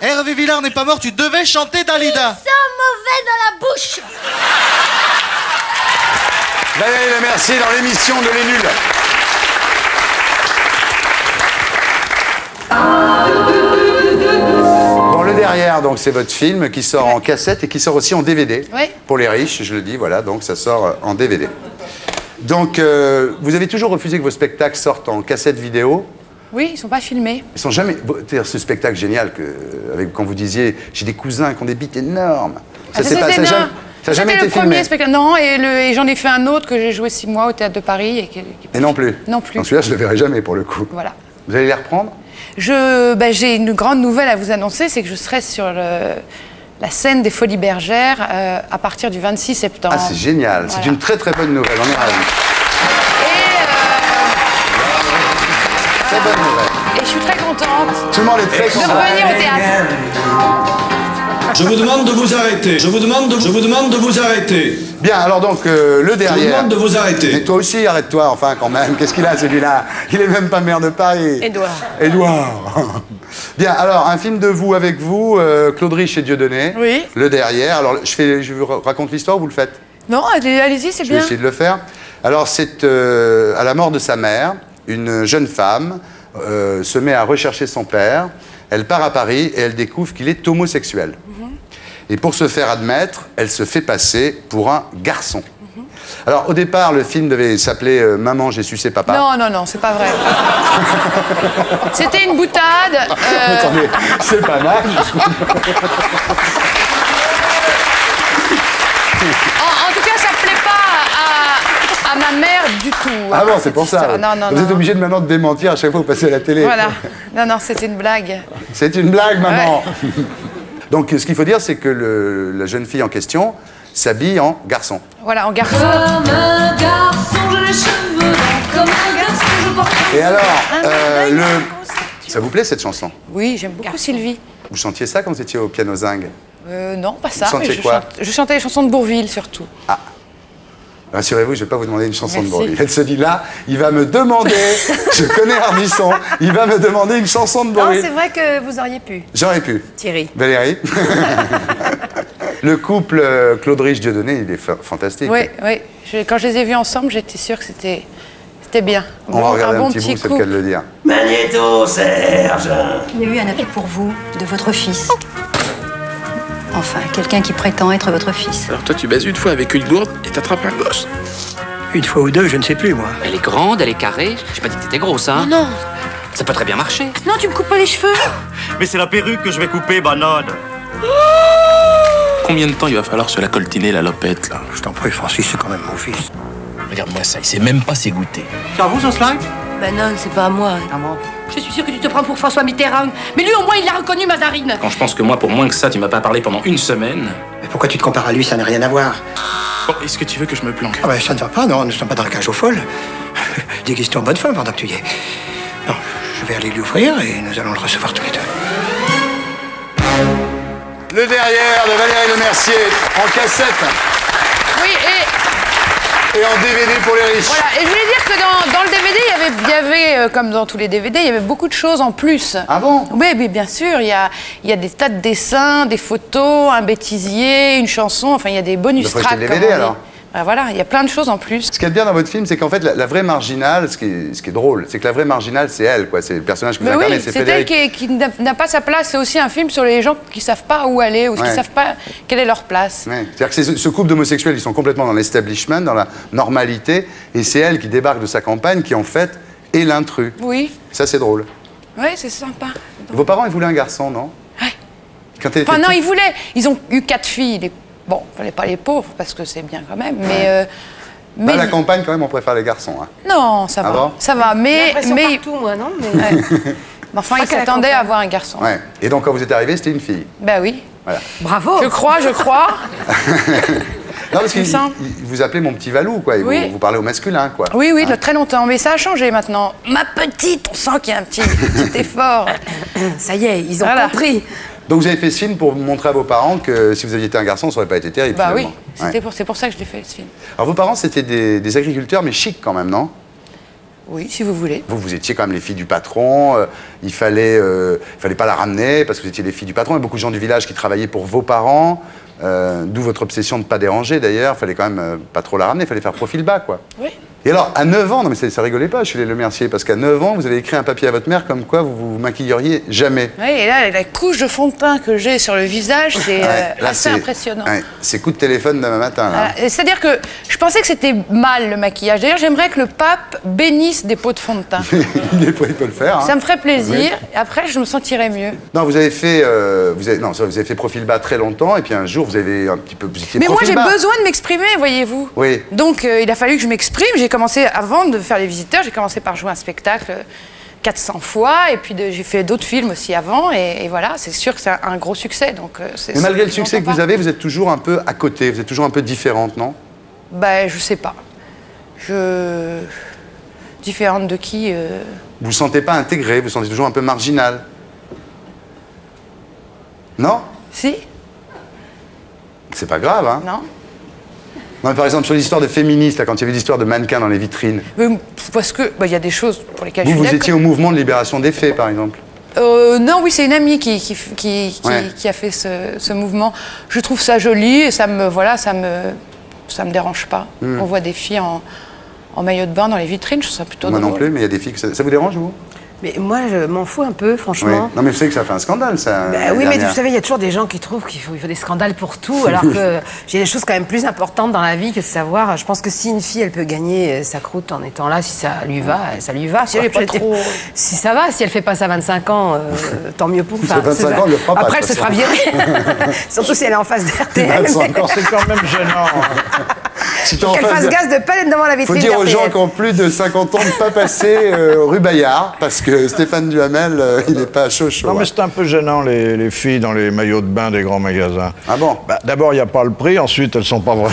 Hervé Villard n'est pas mort, tu devais chanter Dalida. Ils sont mauvais dans la bouche. Valérie Lemercier dans l'émission de Les Nuls. Bon, le derrière, donc, c'est votre film qui sort en cassette et qui sort aussi en DVD. Oui. Pour les riches, je le dis, voilà, donc ça sort en DVD. Donc, vous avez toujours refusé que vos spectacles sortent en cassette vidéo? Oui, ils sont pas filmés. Ils sont jamais... Ce spectacle génial, quand vous disiez, j'ai des cousins qui ont des bites énormes. Ça n'a jamais été filmé. Premier spectacle. Non, et j'en ai fait un autre que j'ai joué 6 mois au Théâtre de Paris. Et non plus. Non plus. Donc celui-là, je le verrai jamais pour le coup. Voilà. Vous allez les reprendre? J'ai une grande nouvelle à vous annoncer, c'est que je serai sur la scène des Folies Bergères à partir du 26 septembre. Ah, c'est génial. Voilà. C'est une très très bonne nouvelle, on est ravis. Très bonne nouvelle. Et je suis très contente. Tout le monde est très content de revenir au théâtre. Je vous demande de vous arrêter. Je vous demande de vous arrêter. Bien, alors donc le derrière. Je vous demande de vous arrêter. Mais toi aussi, arrête-toi, enfin quand même. Qu'est-ce qu'il a celui-là? Il est même pas maire de Paris. Édouard. Bien, alors un film de vous avec vous, Claude Rich et Dieudonné. Oui. Le derrière. Alors je vous raconte l'histoire, vous le faites? Non, allez-y, c'est bien. Je vais essayer de le faire. Alors c'est à la mort de sa mère. Une jeune femme se met à rechercher son père. Elle part à Paris et elle découvre qu'il est homosexuel. Et pour se faire admettre, elle se fait passer pour un garçon. Alors, au départ, le film devait s'appeler « Maman, j'ai sucé papa ». Non, non, non, c'est pas vrai. C'était une boutade. Attendez, c'est pas mal. À ma mère du tout. Ah bon, c'est pour ça. Ouais. Non, non, vous êtes obligé de maintenant de démentir à chaque fois que vous passez à la télé. Voilà. Non, non, c'est une blague. C'est une blague, maman. Ouais. Donc, ce qu'il faut dire, c'est que la jeune fille en question s'habille en garçon. Voilà, en garçon. Comme un garçon, j'ai les cheveux longs. Comme un garçon, je porte. Et alors, ça vous plaît cette chanson? Oui, j'aime beaucoup Sylvie. Vous chantiez ça quand vous étiez au piano zingue? Non, pas ça. Vous chantiez quoi? Je chantais les chansons de Bourvil surtout. Ah. Rassurez-vous, je ne vais pas vous demander une chanson de Bourvil. Elle se dit là, il va me demander, je connais Ardisson, il va me demander une chanson de Bourvil. Non, c'est vrai que vous auriez pu. J'aurais pu. Thierry. Valérie. Le couple Claude Rich-Dieudonné, il est fantastique. Oui, oui. Quand je les ai vus ensemble, j'étais sûre que c'était bien. On va regarder un petit bout, c'est le cas de le dire. Magnéto, Serge. Il y a eu un appel pour vous, de votre fils. Enfin, quelqu'un qui prétend être votre fils. Alors toi, tu baises une fois avec une gourde et t'attrapes un gosse. Une fois ou deux, je ne sais plus, moi. Elle est grande, elle est carrée. J'ai pas dit que t'étais grosse, hein. Non, non. Ça peut très bien marcher. Non, tu me coupes pas les cheveux. Mais c'est la perruque que je vais couper, banane. Combien de temps il va falloir se la coltiner, la lopette, là? Je t'en prie, Francis, c'est quand même mon fils. Regarde-moi ça, il sait même pas s'égoutter. Ça vous, ce slide? Ben non, c'est pas à moi. Je suis sûre que tu te prends pour François Mitterrand. Mais lui, au moins, il l'a reconnu, Mazarine. Quand je pense que moi, pour moins que ça, tu m'as pas parlé pendant une semaine. Mais pourquoi tu te compares à lui? Ça n'a rien à voir. Bon, est-ce que tu veux que je me planque? Ah ben, ça ne va pas, non. Nous ne sommes pas dans la cage aux folles. Dégustons bonne fin pendant que tu y es. Non, je vais aller lui ouvrir et nous allons le recevoir tous les deux. Le derrière de Valérie Lemercier, en cassette. Oui, et en DVD pour les riches. Voilà, et je voulais dire que dans le DVD, il y avait, comme dans tous les DVD, il y avait beaucoup de choses en plus. Ah bon? Oui, bien sûr, il y a des tas de dessins, des photos, un bêtisier, une chanson, enfin il y a des bonus tracks. Le DVD alors? Ben voilà, il y a plein de choses en plus. Ce qui est bien dans votre film, c'est qu'en fait, la vraie marginale, ce qui est drôle, c'est que la vraie marginale, c'est elle, quoi. C'est le personnage que vous incarnez, c'est Frédéric. Elle qui n'a pas sa place. C'est aussi un film sur les gens qui ne savent pas où aller, ou qui ne savent pas quelle est leur place. Ouais. C'est-à-dire que ce couple d'homosexuels, ils sont complètement dans l'establishment, dans la normalité, et c'est elle qui débarque de sa campagne, qui en fait est l'intrus. Oui. Ça, c'est drôle. Oui, c'est sympa. Donc... Vos parents, ils voulaient un garçon, non? Oui. Enfin, non, ils voulaient. Ils ont eu 4 filles. Bon, il ne fallait pas les pauvres, parce que c'est bien quand même, mais... Ouais. Mais... À la campagne, quand même, on préfère les garçons. Hein. Non, ça va, ça va, mais... partout, moi, non mais... Ouais. Enfin, ils s'attendaient à avoir un garçon. Ouais. Et donc, quand vous êtes arrivé, c'était une fille. Ben oui. Voilà. Bravo. Je crois. Non, parce que vous appelez mon petit Valou, quoi, et oui. vous parlez au masculin, quoi. Oui, oui, très longtemps, mais ça a changé maintenant. Ma petite, on sent qu'il y a un petit effort. Ça y est, ils ont compris. Donc vous avez fait ce film pour montrer à vos parents que si vous aviez été un garçon, ça n'aurait pas été terrible. Bah finalement. Oui, c'est pour ça que je l'ai fait, ce film. Alors vos parents, c'était des agriculteurs, mais chic quand même, non? Oui, si vous voulez. Vous étiez quand même les filles du patron, il fallait pas la ramener parce que vous étiez les filles du patron. Il y a beaucoup de gens du village qui travaillaient pour vos parents, d'où votre obsession de ne pas déranger d'ailleurs. Il fallait quand même pas trop la ramener, il fallait faire profil bas, quoi. Oui. Et alors, à 9 ans, non mais ça rigolait pas, je suis les Lemercier, parce qu'à 9 ans, vous avez écrit un papier à votre mère comme quoi vous vous maquilleriez jamais. Oui, et là, la couche de fond de teint que j'ai sur le visage, c'est assez impressionnant. Ouais, c'est coup de téléphone demain matin, là. Voilà. C'est-à-dire que je pensais que c'était mal, le maquillage. D'ailleurs, j'aimerais que le pape bénisse des pots de fond de teint. Il peut le faire. Hein. Ça me ferait plaisir, après, je me sentirais mieux. Non, vous avez fait, vous avez fait profil bas très longtemps, et puis un jour, vous avez un petit peu... Mais moi, j'ai besoin de m'exprimer, voyez-vous. Oui. Donc, il a fallu que je m'exprime. J'ai commencé, avant de faire Les Visiteurs, j'ai commencé par jouer un spectacle 400 fois, et puis j'ai fait d'autres films aussi avant, et voilà, c'est sûr que c'est un gros succès. Donc mais malgré le succès que vous avez, vous êtes toujours un peu à côté, vous êtes toujours un peu différente, non? Ben, je sais pas. Différente de qui Vous ne vous sentez pas intégrée, vous vous sentez toujours un peu marginale. Non? Si. C'est pas grave, hein? Non. Non, mais par exemple, sur l'histoire de féministes, quand il y avait l'histoire de mannequins dans les vitrines. Mais parce que, bah, y a des choses pour lesquelles je suis d'accord. Vous étiez au mouvement de libération des fées, par exemple? Non, oui, c'est une amie qui a fait ce mouvement. Je trouve ça joli et ça me dérange pas. On voit des filles en maillot de bain dans les vitrines, je trouve ça plutôt drôle. Moi non plus, mais il y a des filles que ça vous dérange, vous? Mais moi, je m'en fous un peu, franchement. Oui. Non, mais vous savez que ça fait un scandale, ça. Bah, oui, mais vous savez, il y a toujours des gens qui trouvent qu'il faut des scandales pour tout, alors que j'ai des choses quand même plus importantes dans la vie que de savoir. Je pense que si une fille, elle peut gagner sa croûte en étant là, si ça lui va, ça lui va. Si, si ça va, si elle fait pas ça à 25 ans, tant mieux pour. Enfin, 25 ans, elle le fera pas. Après, elle se fera virer. Surtout si elle est en face d'RTL. C'est quand même gênant. Si qu'elle fasse gaz de palette devant la vitrine. Il faut dire aux gens qui ont plus de 50 ans de ne pas passer rue Bayard, parce que Stéphane Duhamel, il n'est pas chaud. Non, mais c'est un peu gênant, les filles dans les maillots de bain des grands magasins. Ah bon? Bah, d'abord, il n'y a pas le prix, ensuite, elles ne sont pas vraiment...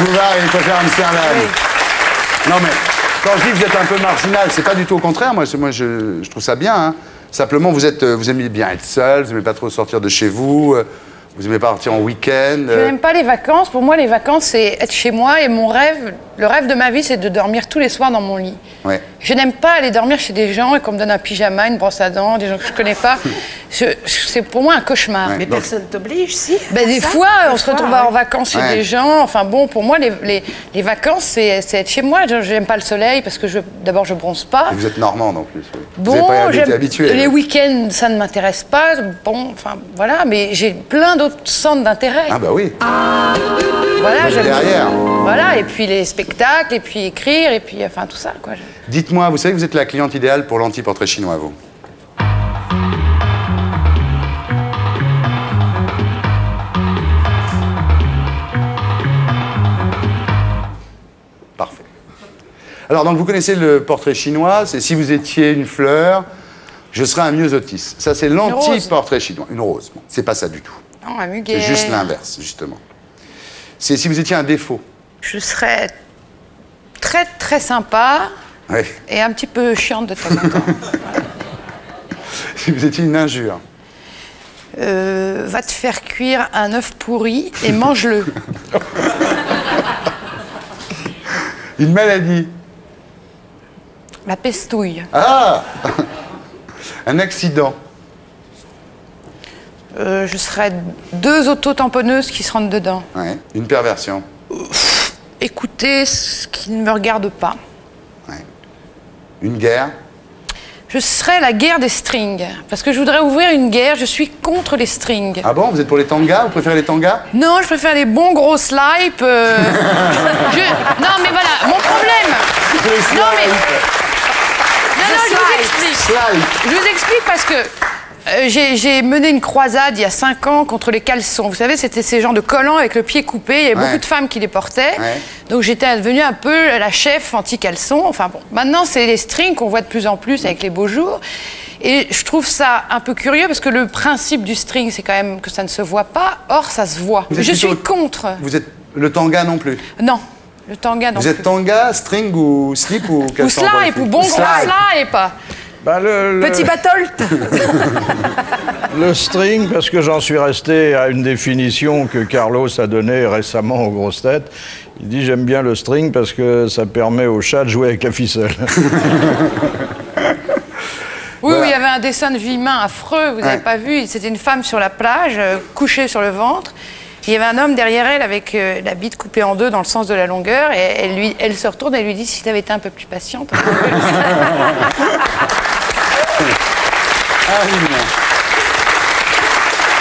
Bouvard, il préfère Amsterdam. Oui. Non, mais quand je dis que vous êtes un peu marginal, c'est pas du tout au contraire. Moi je trouve ça bien. Hein. Simplement, vous aimez bien être seul, vous n'aimez pas trop sortir de chez vous... Vous aimez partir en week-end? Je n'aime pas les vacances. Pour moi, les vacances, c'est être chez moi. Et mon rêve, le rêve de ma vie, c'est de dormir tous les soirs dans mon lit. Ouais. Je n'aime pas aller dormir chez des gens et qu'on me donne un pyjama, une brosse à dents, des gens que je ne connais pas. C'est pour moi un cauchemar. Ouais. Mais donc... personne ne t'oblige, si? Ben, des fois, on se retrouve en vacances chez des gens. Enfin bon, pour moi, les vacances, c'est être chez moi. Je n'aime pas le soleil parce que d'abord, je bronze pas. Et vous êtes normande en plus. Bon, vous n'avez pas été habituée. Les week-ends, ça ne m'intéresse pas. Bon, enfin voilà, mais j'ai plein d'autres centre d'intérêt. Ah bah oui. Voilà, j'aime derrière. Voilà, et puis les spectacles, et puis écrire, et puis enfin tout ça, quoi. Dites-moi, vous savez que vous êtes la cliente idéale pour l'anti-portrait chinois, vous? Parfait. Alors, donc, vous connaissez le portrait chinois, c'est si vous étiez une fleur, je serais un myosotis. Ça, c'est l'anti-portrait chinois. Une rose. Bon, c'est pas ça du tout. Non, un muguet. C'est juste l'inverse, justement. C'est si vous étiez un défaut. Je serais très, très sympa et un petit peu chiante de temps en temps. Voilà. Si vous étiez une injure. Va te faire cuire un œuf pourri et mange-le. Une maladie. La pestouille. Ah! Un accident. Je serais deux auto-tamponneuses qui se rentrent dedans. Ouais. Une perversion. Écoutez ce qui ne me regarde pas. Ouais. Une guerre. Je serais la guerre des strings. Parce que je voudrais ouvrir une guerre, je suis contre les strings. Ah bon? Vous êtes pour les tangas? Vous préférez les tangas? Non, je préfère les bons gros slipes. Non, mais voilà, mon problème. Non, mais... Non, je vous explique. Je vous explique parce que j'ai mené une croisade il y a 5 ans contre les caleçons. Vous savez, c'était ces genres de collants avec le pied coupé. Il y avait beaucoup de femmes qui les portaient. Ouais. Donc j'étais devenue un peu la chef anti-caleçon. Enfin bon, maintenant c'est les strings qu'on voit de plus en plus avec les beaux jours. Et je trouve ça un peu curieux parce que le principe du string, c'est quand même que ça ne se voit pas. Or, ça se voit. Je suis contre. Vous êtes le tanga non plus? Non. Le tanga non plus. Vous êtes tanga, string ou slip ou caleçon? Ou slip ou bon gros slip. Bah, petit batolt. Le string, parce que j'en suis resté à une définition que Carlos a donnée récemment aux grosses têtes. Il dit j'aime bien le string parce que ça permet au chat de jouer avec la ficelle. Oui, voilà. Oui, il y avait un dessin de Vimin affreux, vous n'avez pas vu. C'était une femme sur la plage, couchée sur le ventre. Il y avait un homme derrière elle avec la bite coupée en deux dans le sens de la longueur. Et elle se retourne et lui dit si tu avais été un peu plus patiente. Ah,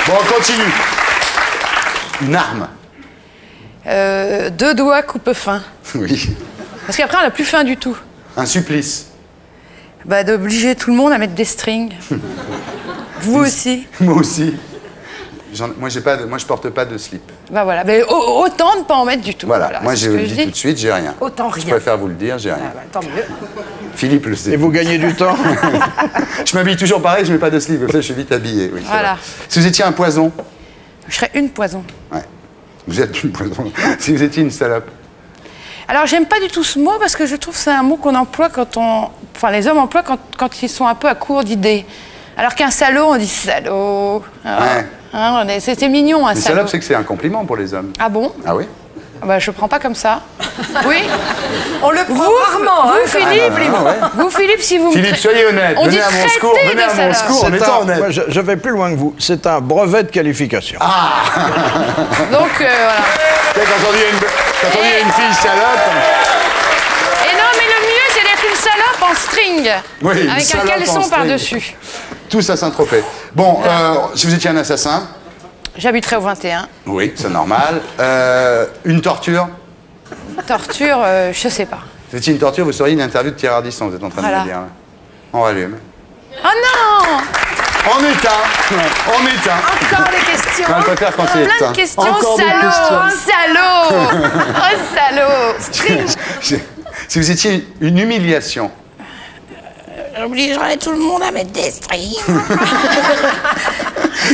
bon, on continue. Une arme. 2 doigts coupe fin. Oui. Parce qu'après, on n'a plus faim du tout. Un supplice. Bah, d'obliger tout le monde à mettre des strings. Vous aussi. Moi aussi. Moi, je porte pas de slip. Bah voilà. Mais autant ne pas en mettre du tout. Voilà. Moi, je vous le dis tout de suite, j'ai rien. Autant rien. Je préfère vous le dire, j'ai rien. Ah, bah, tant mieux. Philippe le sait. Et vous gagnez du temps. Je m'habille toujours pareil, je mets pas de slip. Je suis vite habillée. Oui, voilà. Si vous étiez un poison. Je serais une poison. Ouais. Vous êtes une poison. Si vous étiez une salope. Alors, j'aime pas du tout ce mot parce que je trouve que c'est un mot qu'on emploie quand on... Enfin, les hommes emploient quand ils sont un peu à court d'idées. Alors qu'un salaud, on dit salaud. Alors, hein, c'était mignon, un salaud. Salope, c'est que c'est un compliment pour les hommes. Ah bon? Ah oui? Bah, je ne prends pas comme ça. Oui. On le prend rarement. Vous, hein, Philippe, vous, Philipe, si vous... Philippe, soyez honnête. On venez dit à mon secours, venez à mon secours, en étant honnête. Moi, je vais plus loin que vous. C'est un brevet de qualification. Ah. Donc, voilà. Quand on dit une fille salope... Et non, mais le mieux, c'est d'être une salope en string. Oui, avec un caleçon par-dessus. Tous assassins-tropés. Bon, si vous étiez un assassin... J'habiterais au 21. Oui, c'est normal. Une torture? Torture, je sais pas. Si c'était une torture, vous seriez une interview de Thierry Ardisson, vous êtes en train de me dire. On rallume. Oh non! On éteint. On éteint. Encore des questions. On peut faire quand c'est éteint. Plein de questions. Encore salaud, des questions. Oh, salaud. String. Si vous étiez une humiliation... J'obligerais tout le monde à mettre des strings.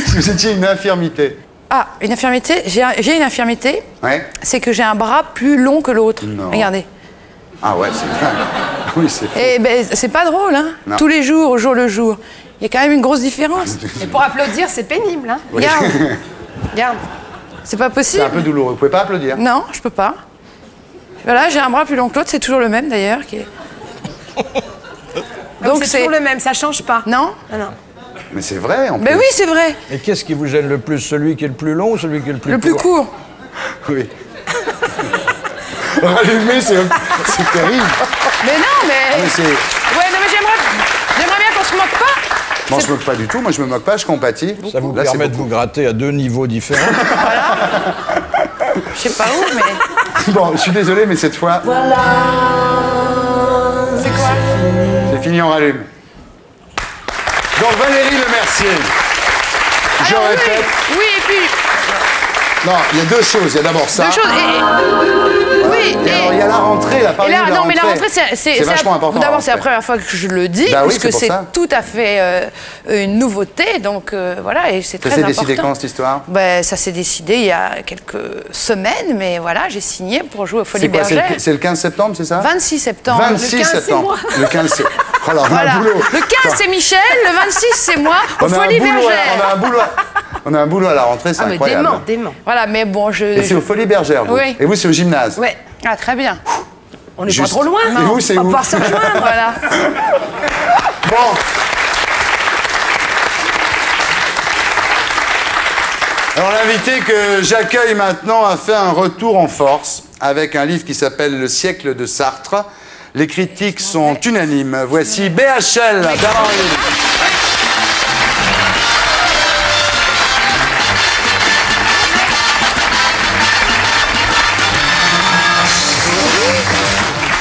Si vous étiez une infirmité. Ah, une infirmité. J'ai une infirmité. Ouais. C'est que j'ai un bras plus long que l'autre. Regardez. Ah ouais, c'est vrai. Oui, c'est fou. Eh ben, c'est pas drôle, hein. Non. Tous les jours, au jour le jour. Il y a quand même une grosse différence. Et pour applaudir, c'est pénible, hein. Oui. Regarde. Regarde. C'est pas possible. C'est un peu douloureux. Vous pouvez pas applaudir. Non, je peux pas. Voilà, j'ai un bras plus long que l'autre. C'est toujours le même, d'ailleurs. Qui est... Donc c'est toujours le même, ça change pas. Non, non. Mais c'est vrai, en plus. Mais oui, c'est vrai. Et qu'est-ce qui vous gêne le plus? Celui qui est le plus long ou celui qui est le plus court? Le plus court. Oui. Rallumer, c'est terrible. Mais non, mais... Ouais, non, mais j'aimerais bien qu'on se moque pas. Moi, je me moque pas du tout. Moi, je me moque pas, je compatis. Ça vous permet de vous gratter à 2 niveaux différents. Voilà. Je sais pas où, mais... Bon, je suis désolé, mais cette fois... Voilà. C'est quoi? C'est fini, on rallume. Donc Valérie Lemercier, je répète. Oui, et puis... Non, il y a deux choses. Il y a d'abord ça. Deux choses. Oui. Et alors, il y a la rentrée, la partie de la rentrée. Non, mais la rentrée, c'est vachement important. D'abord, c'est la première fois que je le dis, puisque c'est tout à fait une nouveauté. Donc voilà, et c'est très important. Ça s'est décidé quand, cette histoire? Ça s'est décidé il y a quelques semaines, mais voilà, j'ai signé pour jouer au Folies Bergère. C'est le 15 septembre, c'est ça? 26 septembre. 26 septembre. Le 15, c'est... Voilà, on a un boulot. Le 15, c'est Michel, le 26, c'est moi, au Folies Bergère. On a un boulot. On a un boulot à la rentrée, c'est incroyable. Ah, mais dément, dément. Voilà, mais bon, je... Et c'est aux Folies Bergère, vous. Oui. Et vous, c'est au gymnase. Oui. Ah, très bien. On n'est pas trop loin, non. Et vous, c'est où? On va pouvoir se rejoindre, voilà. Bon. Alors, l'invité que j'accueille maintenant a fait un retour en force avec un livre qui s'appelle « Le siècle de Sartre ». Les critiques sont unanimes. Voici BHL, Bernard-Henri Lévy.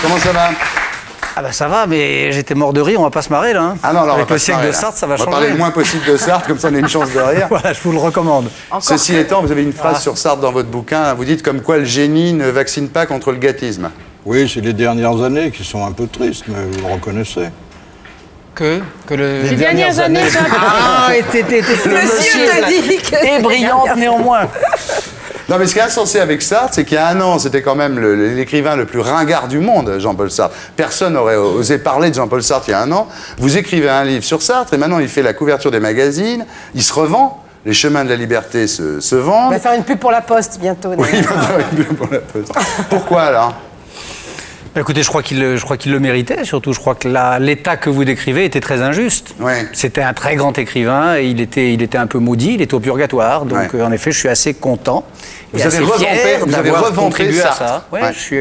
Comment ça va? Ah bah ça va, mais j'étais mort de rire, on va pas se marrer là. Hein. Ah non, alors avec le siècle de Sartre, ça va changer. On va parler le moins possible de Sartre, comme ça on a une chance de rire. Voilà, je vous le recommande. Ceci étant, vous avez une phrase sur Sartre dans votre bouquin, vous dites comme quoi le génie ne vaccine pas contre le gâtisme. Oui, c'est les dernières années qui sont un peu tristes, mais vous le reconnaissez. Que les dernières années... Ah, monsieur t'a dit que c'est brillante néanmoins. Non, mais ce qui est insensé avec Sartre, c'est qu'il y a un an, c'était quand même l'écrivain le plus ringard du monde, Jean-Paul Sartre. Personne n'aurait osé parler de Jean-Paul Sartre il y a un an. Vous écrivez un livre sur Sartre, et maintenant, il fait la couverture des magazines, il se revend, les chemins de la liberté se vendent. On va faire une pub pour La Poste, bientôt. Oui, il va faire une pub pour La Poste. Pourquoi, alors? Écoutez, je crois qu'il le méritait, surtout. Je crois que l'état que vous décrivez était très injuste. Ouais. C'était un très grand écrivain, et il était un peu maudit, il était au purgatoire. Donc, en effet, je suis assez content. Vous avez revendiqué ça. Ouais, ouais. Je suis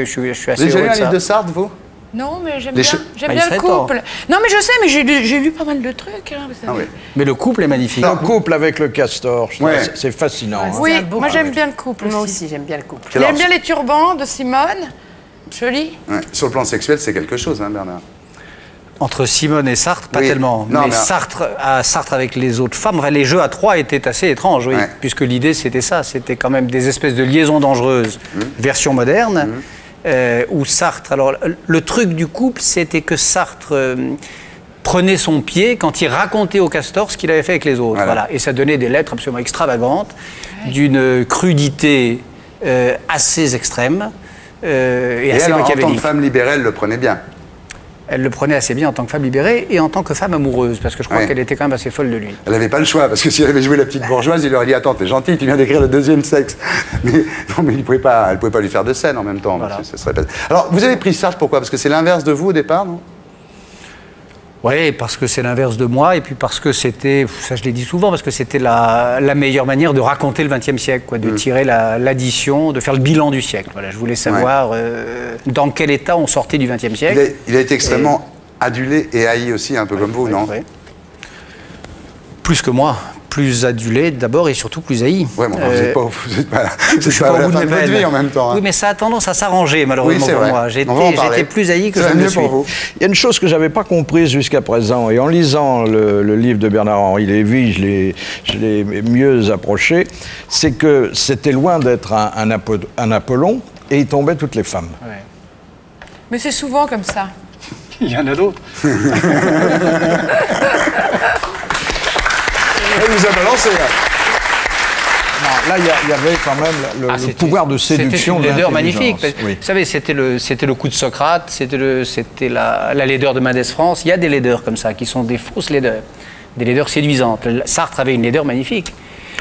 assez heureux de ça. Vous avez lu un livre de Sartre, vous? Non, mais j'aime bien, bien le couple. Non, mais je sais, mais j'ai lu pas mal de trucs. Hein, vous savez. Mais le couple est magnifique. Le couple avec le castor, c'est fascinant. Hein. Oui, moi j'aime bien le couple. Moi aussi, j'aime bien le couple. J'aime bien les turbans de Simone. Joli. Ouais. Sur le plan sexuel, c'est quelque chose, hein, Bernard. Entre Simone et Sartre, pas tellement. Non, mais Sartre avec les autres femmes, les jeux à trois étaient assez étranges, oui, puisque l'idée, c'était ça. C'était quand même des espèces de liaisons dangereuses, version moderne, où Sartre... Alors, le truc du couple, c'était que Sartre... prenait son pied quand il racontait au castor ce qu'il avait fait avec les autres. Voilà. Voilà. Et ça donnait des lettres absolument extravagantes, d'une crudité assez extrême. Et elle, en tant que femme libérée, elle le prenait bien. Elle le prenait assez bien en tant que femme libérée et en tant que femme amoureuse, parce que je crois qu'elle était quand même assez folle de lui. Elle n'avait pas le choix, parce que si elle avait joué la petite bourgeoise, il lui aurait dit « Attends, t'es gentille, tu viens d'écrire le deuxième sexe. » Mais non, mais elle ne pouvait pas lui faire de scène en même temps. Voilà. Ça serait pas... Alors, vous avez pris Sartre, pourquoi? Parce que c'est l'inverse de vous au départ, non? Oui, parce que c'est l'inverse de moi, et puis parce que c'était, ça je l'ai dit souvent, parce que c'était la meilleure manière de raconter le XXe siècle, quoi, de tirer l'addition, de faire le bilan du siècle. Voilà, je voulais savoir dans quel état on sortait du XXe siècle. Il a été extrêmement adulé et haï aussi, un peu comme vous, non? Plus que moi. Plus adulé d'abord et surtout plus haï. Oui, mais enfin, vous n'êtes pas là. Je suis pas au bout de ma vie en même temps. Hein. Oui, mais ça a tendance à s'arranger malheureusement pour moi. J'étais plus haï que je ne le suis. Il y a une chose que je n'avais pas comprise jusqu'à présent, et en lisant le livre de Bernard-Henri Lévy, je l'ai mieux approché, c'est que c'était loin d'être un Apollon et il tombait toutes les femmes. Ouais. Mais c'est souvent comme ça. Il y en a d'autres. Elle nous a balancé. Non, là, il y avait quand même le pouvoir de séduction. C'était une laideur magnifique. Oui. Vous savez, c'était le coup de Socrate, c'était la laideur de Mendès France. Il y a des laideurs comme ça, qui sont des fausses laideurs, des laideurs séduisantes. Sartre avait une laideur magnifique.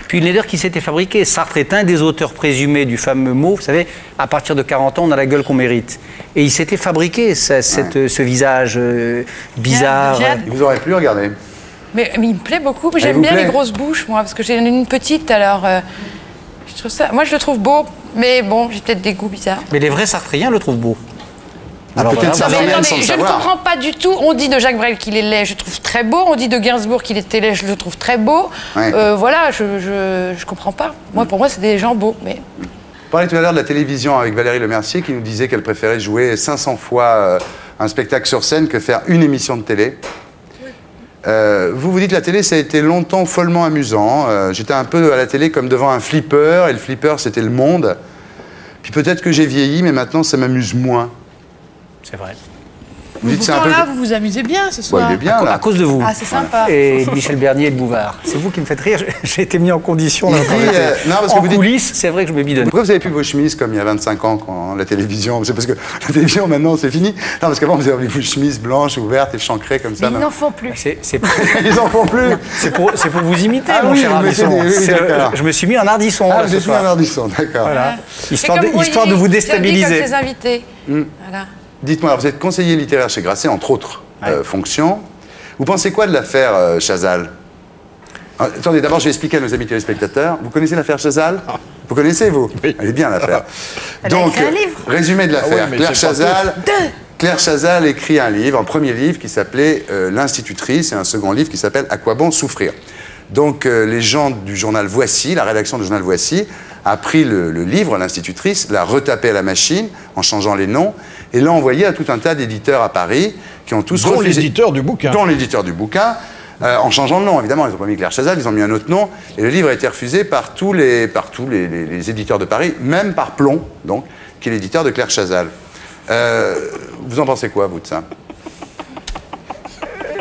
Puis une laideur qui s'était fabriquée. Sartre est un des auteurs présumés du fameux mot. Vous savez, à partir de 40 ans, on a la gueule qu'on mérite. Et il s'était fabriqué ce visage bizarre. Il vous aurait plu, regardez. Mais il me plaît beaucoup. J'aime bien les grosses bouches, moi, parce que j'ai une petite, alors... je trouve ça... Moi, je le trouve beau, mais bon, j'ai peut-être des goûts bizarres. Mais les vrais Sartriens le trouvent beau. Alors, voilà, je ne comprends pas du tout. On dit de Jacques Brel qu'il est laid, je le trouve très beau. On dit de Gainsbourg qu'il était laid, je le trouve très beau. Ouais. Voilà, je comprends pas. Moi, pour moi, c'est des gens beaux, mais... On parlait tout à l'heure de la télévision avec Valérie Lemercier qui nous disait qu'elle préférait jouer 500 fois un spectacle sur scène que faire une émission de télé. Vous vous dites la télé, ça a été longtemps follement amusant. J'étais un peu à la télé comme devant un flipper, et le flipper, c'était le monde. Puis peut-être que j'ai vieilli, mais maintenant, ça m'amuse moins. C'est vrai. Vous dites, pourtant, un peu... là, vous vous amusez bien ce soir. Ouais, il est bien, à cause de vous. Ah, c'est sympa. Et Michèle Bernier et Bouvard. C'est vous qui me faites rire. J'ai été mis en condition. Là, non, parce que en coulisses, c'est vrai que je me bidonne. Pourquoi vous n'avez plus vos chemises comme il y a 25 ans, quand la télévision... C'est parce que la télévision, maintenant, c'est fini. Non, parce qu'avant, vous aviez vos chemises blanches, ouvertes et chancrées comme ça. Mais ils n'en font plus. Ils n'en font plus. C'est pour vous imiter, mon cher Ardisson. Je me suis mis un Ardisson. Ah, vous êtes mis un Ardisson, d'accord. Histoire de vous déstabiliser. Comme invités. Voilà. Dites-moi, vous êtes conseiller littéraire chez Grasset, entre autres fonctions. Vous pensez quoi de l'affaire Chazal? Attendez, d'abord, je vais expliquer à nos amis téléspectateurs. Vous connaissez l'affaire Chazal? Vous connaissez, vous? Oui. Elle est bien, l'affaire. Donc, résumé de l'affaire. Claire Chazal écrit un livre, un premier livre qui s'appelait L'Institutrice et un second livre qui s'appelle À quoi bon souffrir? Donc, les gens du journal Voici, la rédaction du journal Voici, a pris le livre, L'Institutrice, l'a retapé à la machine en changeant les noms et l'a envoyé à tout un tas d'éditeurs à Paris qui ont tous refusé... Dont l'éditeur du bouquin. Dont l'éditeur du bouquin, en changeant le nom, évidemment. Ils n'ont pas mis Claire Chazal, ils ont mis un autre nom et le livre a été refusé par tous les éditeurs de Paris, même par Plon, donc, qui est l'éditeur de Claire Chazal. Vous en pensez quoi, vous, de ça?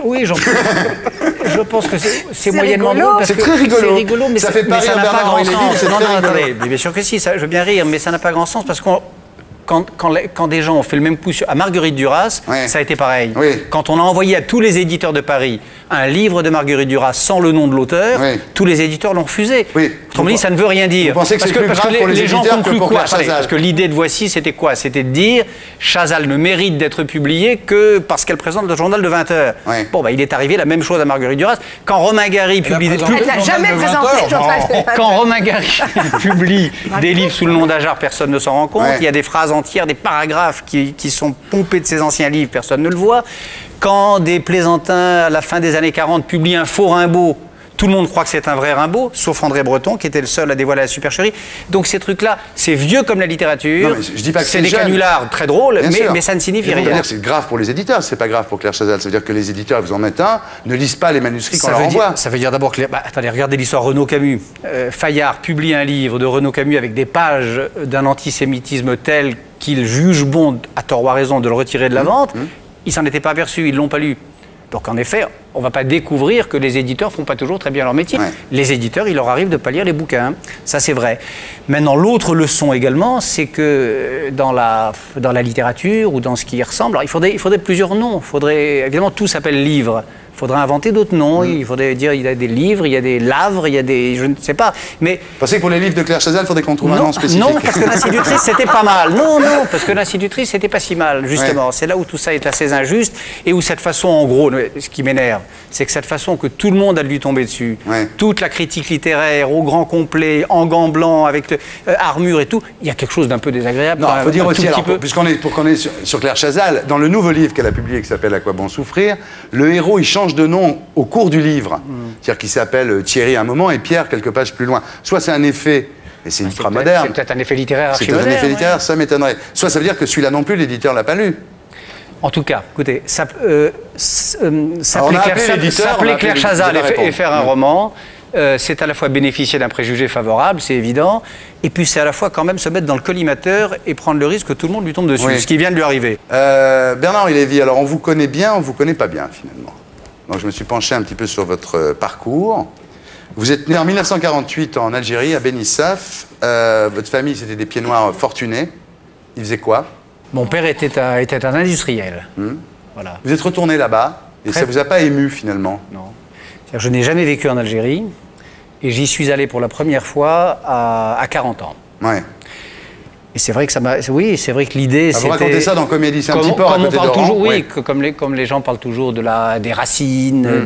Oui, je pense que c'est moyennement drôle. C'est très rigolo. Rigolo, mais ça fait pas rire Bernard-Henri Lévy. Non, non, attendez, bien sûr que si, ça, je veux bien rire, mais ça n'a pas grand sens parce que quand des gens ont fait le même coup à Marguerite Duras, ça a été pareil. Oui. Quand on a envoyé à tous les éditeurs de Paris un livre de Marguerite Duras sans le nom de l'auteur, tous les éditeurs l'ont refusé. Autrement dit, ça ne veut rien dire. Vous pensez que c'est plus grave pour les gens concluent quoi? Parce que l'idée de Voici, c'était quoi? C'était de dire Chazal ne mérite d'être publié que parce qu'elle présente le journal de 20h. Bon, bah, il est arrivé la même chose à Marguerite Duras. Quand Romain Gary publie... Elle n'a jamais présenté le journal de 20h. Quand Romain Gary publie des livres sous le nom d'Ajar, personne ne s'en rend compte. Il y a des phrases entières, des paragraphes qui sont pompés de ses anciens livres, personne ne le voit. Quand des plaisantins, à la fin des années 40, publient un faux Rimbaud, tout le monde croit que c'est un vrai Rimbaud, sauf André Breton, qui était le seul à dévoiler la supercherie. Donc ces trucs-là, c'est vieux comme la littérature, c'est des canulars très drôles, mais ça ne signifie rien. C'est grave pour les éditeurs, c'est pas grave pour Claire Chazal. Ça veut dire que les éditeurs, vous en mettez un, ne lisent pas les manuscrits qu'on leur envoie. Ça veut dire d'abord que... Bah, attendez, regardez l'histoire Renaud Camus. Fayard publie un livre de Renaud Camus avec des pages d'un antisémitisme tel qu'il juge bon, à tort ou à raison, de le retirer de la vente. Ils s'en étaient pas aperçus, ils l'ont pas lu. Donc en effet, on ne va pas découvrir que les éditeurs ne font pas toujours très bien leur métier. Les éditeurs, il leur arrive de ne pas lire les bouquins. Ça, c'est vrai. Maintenant, l'autre leçon également, c'est que dans la littérature ou dans ce qui y ressemble, alors, il faudrait plusieurs noms. Évidemment, tout s'appelle livre. Il faudrait inventer d'autres noms. Il faudrait dire il y a des livres, il y a des lavres, il y a des... je ne sais pas. Mais... Vous pensez que pour les livres de Claire Chazal, il faudrait qu'on trouve un nom spécifique? Non, parce que L'Institutrice, c'était pas mal. Non, parce que L'Institutrice, c'était pas si mal, justement. C'est là où tout ça est assez injuste et où cette façon, en gros, ce qui m'énerve, c'est que cette façon que tout le monde a de lui tomber dessus, toute la critique littéraire, au grand complet, en gants blancs, avec armure et tout, il y a quelque chose d'un peu désagréable. Non, il faut dire aussi, alors, pour qu'on est sur Claire Chazal, dans le nouveau livre qu'elle a publié qui s'appelle À quoi bon souffrir, le héros, il change de nom au cours du livre, c'est-à-dire qu'il s'appelle Thierry à un moment et Pierre quelques pages plus loin. Soit c'est un effet, et c'est ultra moderne. C'est peut-être un effet littéraire archi-moderne. C'est un effet littéraire, ça m'étonnerait. Soit ça veut dire que celui-là non plus, l'éditeur l'a pas lu. En tout cas, écoutez, s'appeler Claire Chazal et faire un roman, c'est à la fois bénéficier d'un préjugé favorable, c'est évident, et puis c'est à la fois quand même se mettre dans le collimateur et prendre le risque que tout le monde lui tombe dessus, ce qui vient de lui arriver. Bernard-Henri Lévy, alors on vous connaît bien, on vous connaît pas bien finalement. Donc je me suis penché un petit peu sur votre parcours. Vous êtes né en 1948 en Algérie, à Bénissaf. Votre famille, c'était des pieds noirs fortunés. Ils faisaient quoi? Mon père était un industriel. Voilà. Vous êtes retourné là-bas et ça ne vous a pas ému finalement? Non. Je n'ai jamais vécu en Algérie et j'y suis allé pour la première fois à 40 ans. Ouais. Et c'est vrai que ça m'a... Oui, c'est vrai que l'idée, c'était... Vous racontez ça dans Comédie, c'est un petit peu à côté d'Oran. Toujours, oui, que comme les gens parlent toujours de des racines,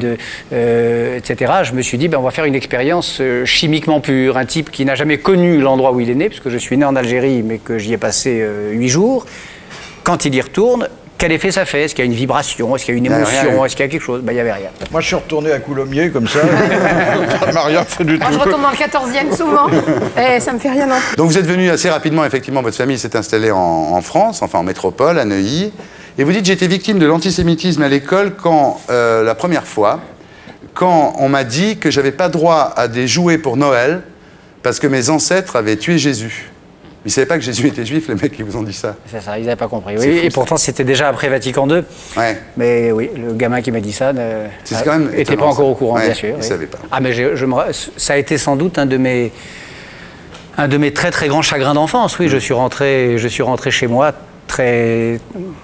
etc. Je me suis dit, ben, on va faire une expérience chimiquement pure. Un type qui n'a jamais connu l'endroit où il est né, puisque je suis né en Algérie, mais que j'y ai passé 8 jours. Quand il y retourne... Quel effet ça fait? Est-ce qu'il y a une vibration? Est-ce qu'il y a une émotion? Est-ce qu'il y a quelque chose? Ben, il n'y avait rien. Moi, je suis retourné à Coulommiers, comme ça. Ça m'a rien fait du tout. Moi, je retourne dans le 14e, souvent. Et ça me fait rien. Non. Donc, vous êtes venu assez rapidement. Effectivement, votre famille s'est installée en France, enfin en métropole, à Neuilly. Et vous dites, j'étais victime de l'antisémitisme à l'école quand, la première fois, quand on m'a dit que j'avais pas droit à des jouets pour Noël parce que mes ancêtres avaient tué Jésus. Ils ne savaient pas que Jésus était juif, les mecs qui vous ont dit ça. C'est ça, ils n'avaient pas compris. Oui, fou, et pourtant, c'était déjà après Vatican II. Ouais. Mais oui, le gamin qui m'a dit ça n'était pas encore au courant, ouais, bien sûr. Il ne savait pas. Ah, mais ça a été sans doute un de mes très, très grands chagrins d'enfance. Oui, je suis rentré chez moi très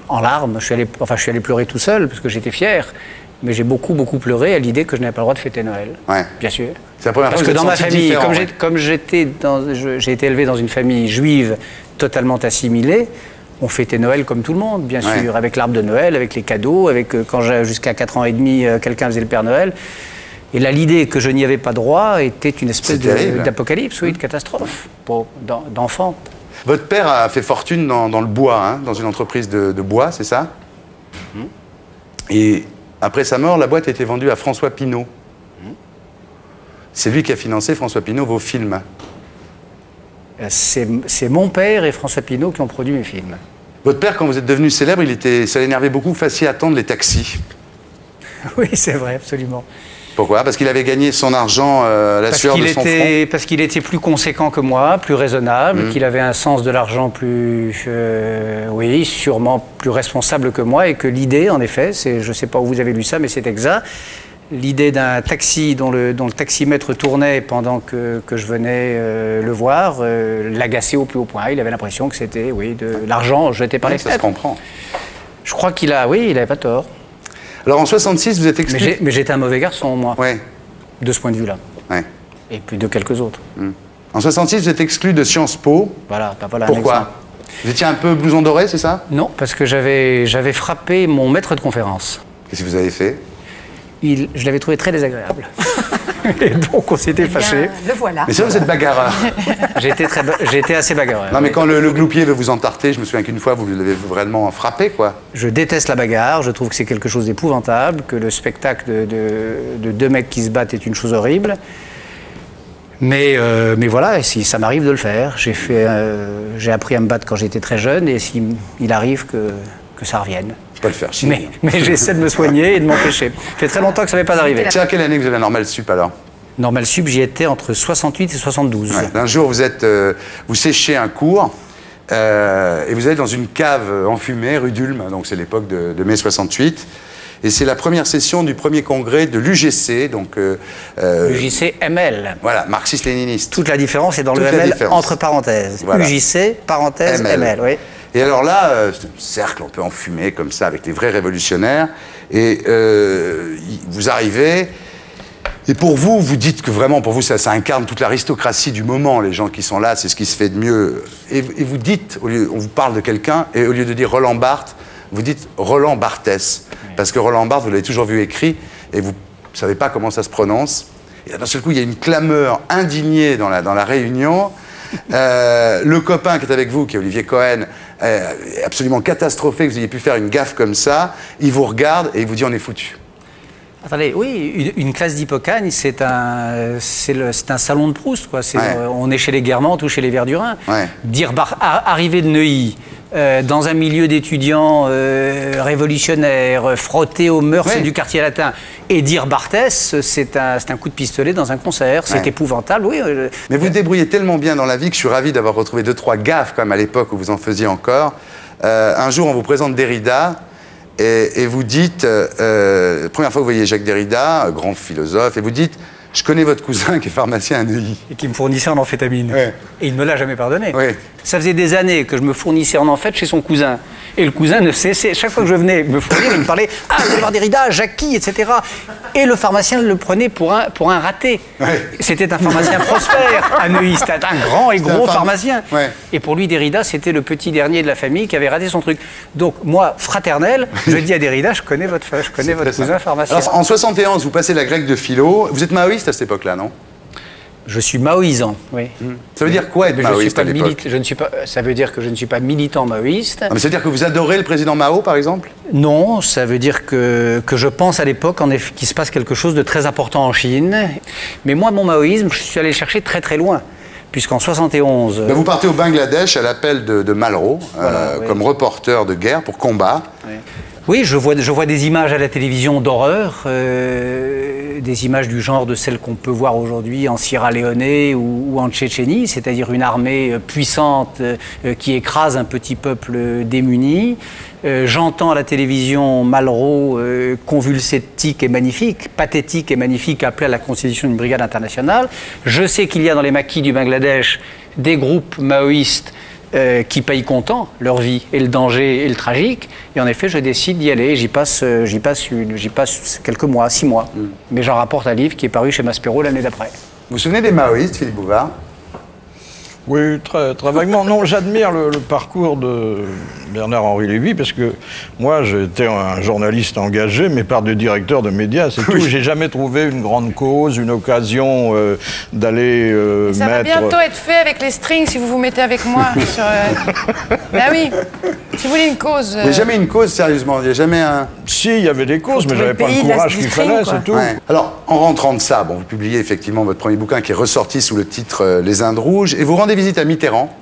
en larmes. Je suis allé pleurer tout seul parce que j'étais fier. Mais j'ai beaucoup, beaucoup pleuré à l'idée que je n'avais pas le droit de fêter Noël. Ouais. Bien sûr. C'est la première fois que dans ma famille, comme j'ai été élevé dans une famille juive totalement assimilée, on fêtait Noël comme tout le monde, bien sûr, avec l'arbre de Noël, avec les cadeaux, avec quand jusqu'à 4 ans et demi, quelqu'un faisait le Père Noël. Et là, l'idée que je n'y avais pas droit était une espèce d'apocalypse, oui, de catastrophe d'enfant. Votre père a fait fortune dans le bois, hein, dans une entreprise de bois, c'est ça? Et après sa mort, la boîte a été vendue à François Pinault. C'est lui qui a financé, François Pinault, vos films. C'est mon père et François Pinault qui ont produit mes films. Votre père, quand vous êtes devenu célèbre, ça l'énervait beaucoup, vous fassiez attendre les taxis. Oui, c'est vrai, absolument. Pourquoi? Parce qu'il avait gagné son argent à la sueur de son front. Parce qu'il était plus conséquent que moi, plus raisonnable, qu'il avait un sens de l'argent plus... oui, sûrement plus responsable que moi, et que l'idée, en effet, je ne sais pas où vous avez lu ça, mais c'est exact, l'idée d'un taxi dont le taximètre tournait pendant que je venais le voir, l'agaçait au plus haut point. Il avait l'impression que c'était, oui, de l'argent jeté par les fenêtres. Ça se comprend. Je crois qu'il a... Oui, il n'avait pas tort. Alors en 66, vous êtes exclu. Mais j'étais un mauvais garçon, moi, de ce point de vue-là. Ouais. Et puis de quelques autres. En 66, vous êtes exclu de Sciences Po. Voilà, voilà. Pourquoi? Vous étiez un peu blouson doré, c'est ça? Non, parce que j'avais frappé mon maître de conférence. Qu'est-ce que vous avez fait? Je l'avais trouvé très désagréable. Et donc on s'était fâchés. Le voilà. Mais sinon vous êtes bagarreur. J'étais assez bagarreur. Non mais quand le gloupier veut vous entarter, je me souviens qu'une fois vous l'avez vraiment frappé, quoi. Je déteste la bagarre, je trouve que c'est quelque chose d'épouvantable, que le spectacle de deux mecs qui se battent est une chose horrible. Mais voilà, si ça m'arrive de le faire. J'ai appris à me battre quand j'étais très jeune et il arrive que ça revienne. Je peux le faire chier. Mais j'essaie de me soigner et de m'empêcher. Ça fait très longtemps que ça m'est pas arrivé. C'est à quelle année que vous avez Normal Sup alors? Normal Sup, j'y étais entre 68 et 72. Ouais. Un jour, vous séchez un cours et vous allez dans une cave enfumée, rue d'Ulm, donc c'est l'époque de mai 68. Et c'est la première session du premier congrès de l'UGC, donc... UGC-ML. Voilà, marxiste-léniniste. Toute la différence est dans le ML entre parenthèses. Voilà. UGC, parenthèse, ML, oui. Et alors là, cercle, on peut en fumer comme ça avec les vrais révolutionnaires. Et vous arrivez, et pour vous, vous dites que vraiment, pour vous, ça incarne toute l'aristocratie du moment. Les gens qui sont là, c'est ce qui se fait de mieux. Et vous dites, on vous parle de quelqu'un, et au lieu de dire Roland Barthes, vous dites Roland Barthès. Parce que Roland Barthes, vous l'avez toujours vu écrit, et vous ne savez pas comment ça se prononce. Et d'un seul coup, il y a une clameur indignée dans la réunion. Le copain qui est avec vous, qui est Olivier Cohen, est absolument catastrophé que vous ayez pu faire une gaffe comme ça. Il vous regarde et il vous dit on est foutu. Attendez, oui, une classe d'hypocagne, c'est un salon de Proust, quoi. On est chez les Guermantes ou chez les Verdurins. Ouais. Arriver de Neuilly, dans un milieu d'étudiants révolutionnaires, frottés aux mœurs du quartier latin, et dire Barthès, c'est un coup de pistolet dans un concert. C'est épouvantable, oui. Mais vous débrouillez tellement bien dans la vie que je suis ravi d'avoir retrouvé 2-3 gaffes, quand même, à l'époque où vous en faisiez encore. Un jour, on vous présente Derrida. Et vous dites, première fois que vous voyez Jacques Derrida, grand philosophe, et vous dites, je connais votre cousin qui est pharmacien à Neuilly. Et qui me fournissait en amphétamine. Ouais. Et il ne me l'a jamais pardonné. Ouais. Ça faisait des années que je me fournissais en amphétamine chez son cousin. Et le cousin ne cessait, chaque fois que je venais me fournir, il me parlait, ah, je vais voir Derrida, Jackie, etc. Et le pharmacien le prenait pour un raté. Ouais. C'était un pharmacien prospère à Neuilly, c'était un grand et gros pharmacien. Ouais. Et pour lui, Derrida, c'était le petit dernier de la famille qui avait raté son truc. Donc moi, fraternel, je dis à Derrida, je connais votre cousin pharmacien. Alors, en 71, vous passez la grecque de philo, vous êtes maoïste à cette époque-là, non? Je suis maoïsant, oui. Ça veut dire quoi être maoïste à l'époque? Ça veut dire que je ne suis pas militant maoïste. Ah, mais ça veut dire que vous adorez le président Mao, par exemple? Non, ça veut dire que je pense à l'époque qu'il se passe quelque chose de très important en Chine. Mais moi, mon maoïsme, je suis allé chercher très très loin. Puisqu'en 71... Ben vous partez au Bangladesh à l'appel de Malraux, voilà, comme reporter de guerre pour combat. Oui, je vois des images à la télévision d'horreur. des images du genre de celles qu'on peut voir aujourd'hui en Sierra Leone ou en Tchétchénie, c'est-à-dire une armée puissante qui écrase un petit peuple démuni. J'entends à la télévision Malraux convulsétique et magnifique, pathétique et magnifique, appelé à la constitution d'une brigade internationale. Je sais qu'il y a dans les maquis du Bangladesh des groupes maoïstes qui payent comptant leur vie et le danger et le tragique. Et en effet, je décide d'y aller. J'y passe quelques mois, 6 mois. Mais j'en rapporte un livre qui est paru chez Maspero l'année d'après. Vous vous souvenez des maoïstes, Philippe Bouvard? Oui, très vaguement. Non, j'admire le parcours de Bernard-Henri Lévy, parce que moi, j'étais un journaliste engagé, mais par des directeurs de médias, c'est tout. J'ai jamais trouvé une grande cause, une occasion d'aller ça mettre... Ça va bientôt être fait avec les strings, si vous vous mettez avec moi. Sur, Ben oui, si vous voulez une cause... Il n'y a jamais une cause, sérieusement, il n'y a jamais un... Si, il y avait des causes, mais j'avais pas le courage qu'il fallait, c'est tout. Ouais. Alors, en rentrant de ça, bon, vous publiez effectivement votre premier bouquin qui est ressorti sous le titre « Les Indes Rouges », et vous rendez visite à Mitterrand.